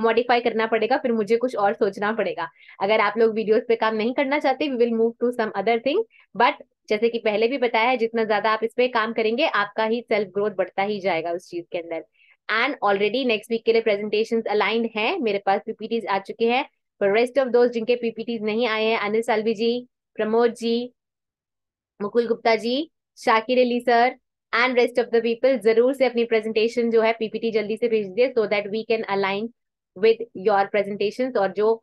modify करना पड़ेगा, फिर मुझे कुछ और सोचना पड़ेगा. अगर आप लोग वीडियोस पे काम नहीं करना चाहते, we will move to some other thing. But जैसे कि पहले भी बताया है, जितना ज्यादा आप इस पे काम करेंगे, आपका ही सेल्फ ग्रोथ बढ़ता ही जाएगा उस चीज के अंदर. एंड ऑलरेडी नेक्स्ट वीक के लिए प्रेजेंटेशंस अलाइंड हैं, मेरे पास पीपीटीज आ चुके हैं. पर रेस्ट ऑफ दोस्त जिनके पीपीटीज नहीं आए हैं, Anil Salvi ji, Pramod ji, Mukul Gupta ji, Shakir Ali sir and rest of the people, जरूर से अपनी प्रेजेंटेशन जो है पीपीटी जल्दी से भेज दिए, so that we can align with your presentations. और जो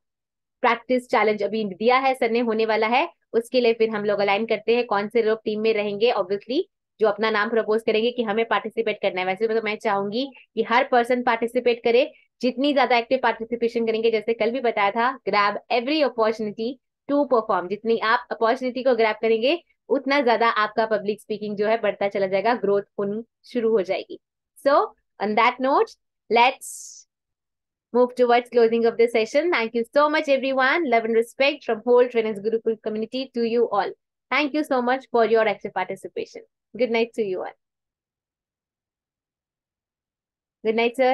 प्रैक्टिस चैलेंज अभी दिया है सर ने, होने वाला है, उसके लिए फिर हम लोग अलाइन करते हैं कौन से लोग टीम में रहेंगे. ऑब्वियसली जो अपना नाम प्रपोज करेंगे कि हमें पार्टिसिपेट करना है. वैसे तो मैं चाहूंगी कि हर पर्सन पार्टिसिपेट करे, जितनी ज्यादा एक्टिव पार्टिसिपेशन करेंगे, जैसे कल भी बताया था, grab every opportunity to perform. जितनी आप अपॉर्चुनिटी को ग्रैब करेंगे, उतना ज्यादा आपका पब्लिक स्पीकिंग जो है बढ़ता चला जाएगा, ग्रोथ होनी शुरू हो जाएगी. So on that note, let's move towards closing of this session. Thank you so much, everyone. Love and respect from whole TRAINER'S GURUKUL community to you all. Thank you so much for your active participation. Good night to you all. Good night, sir.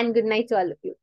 And good night to all of you.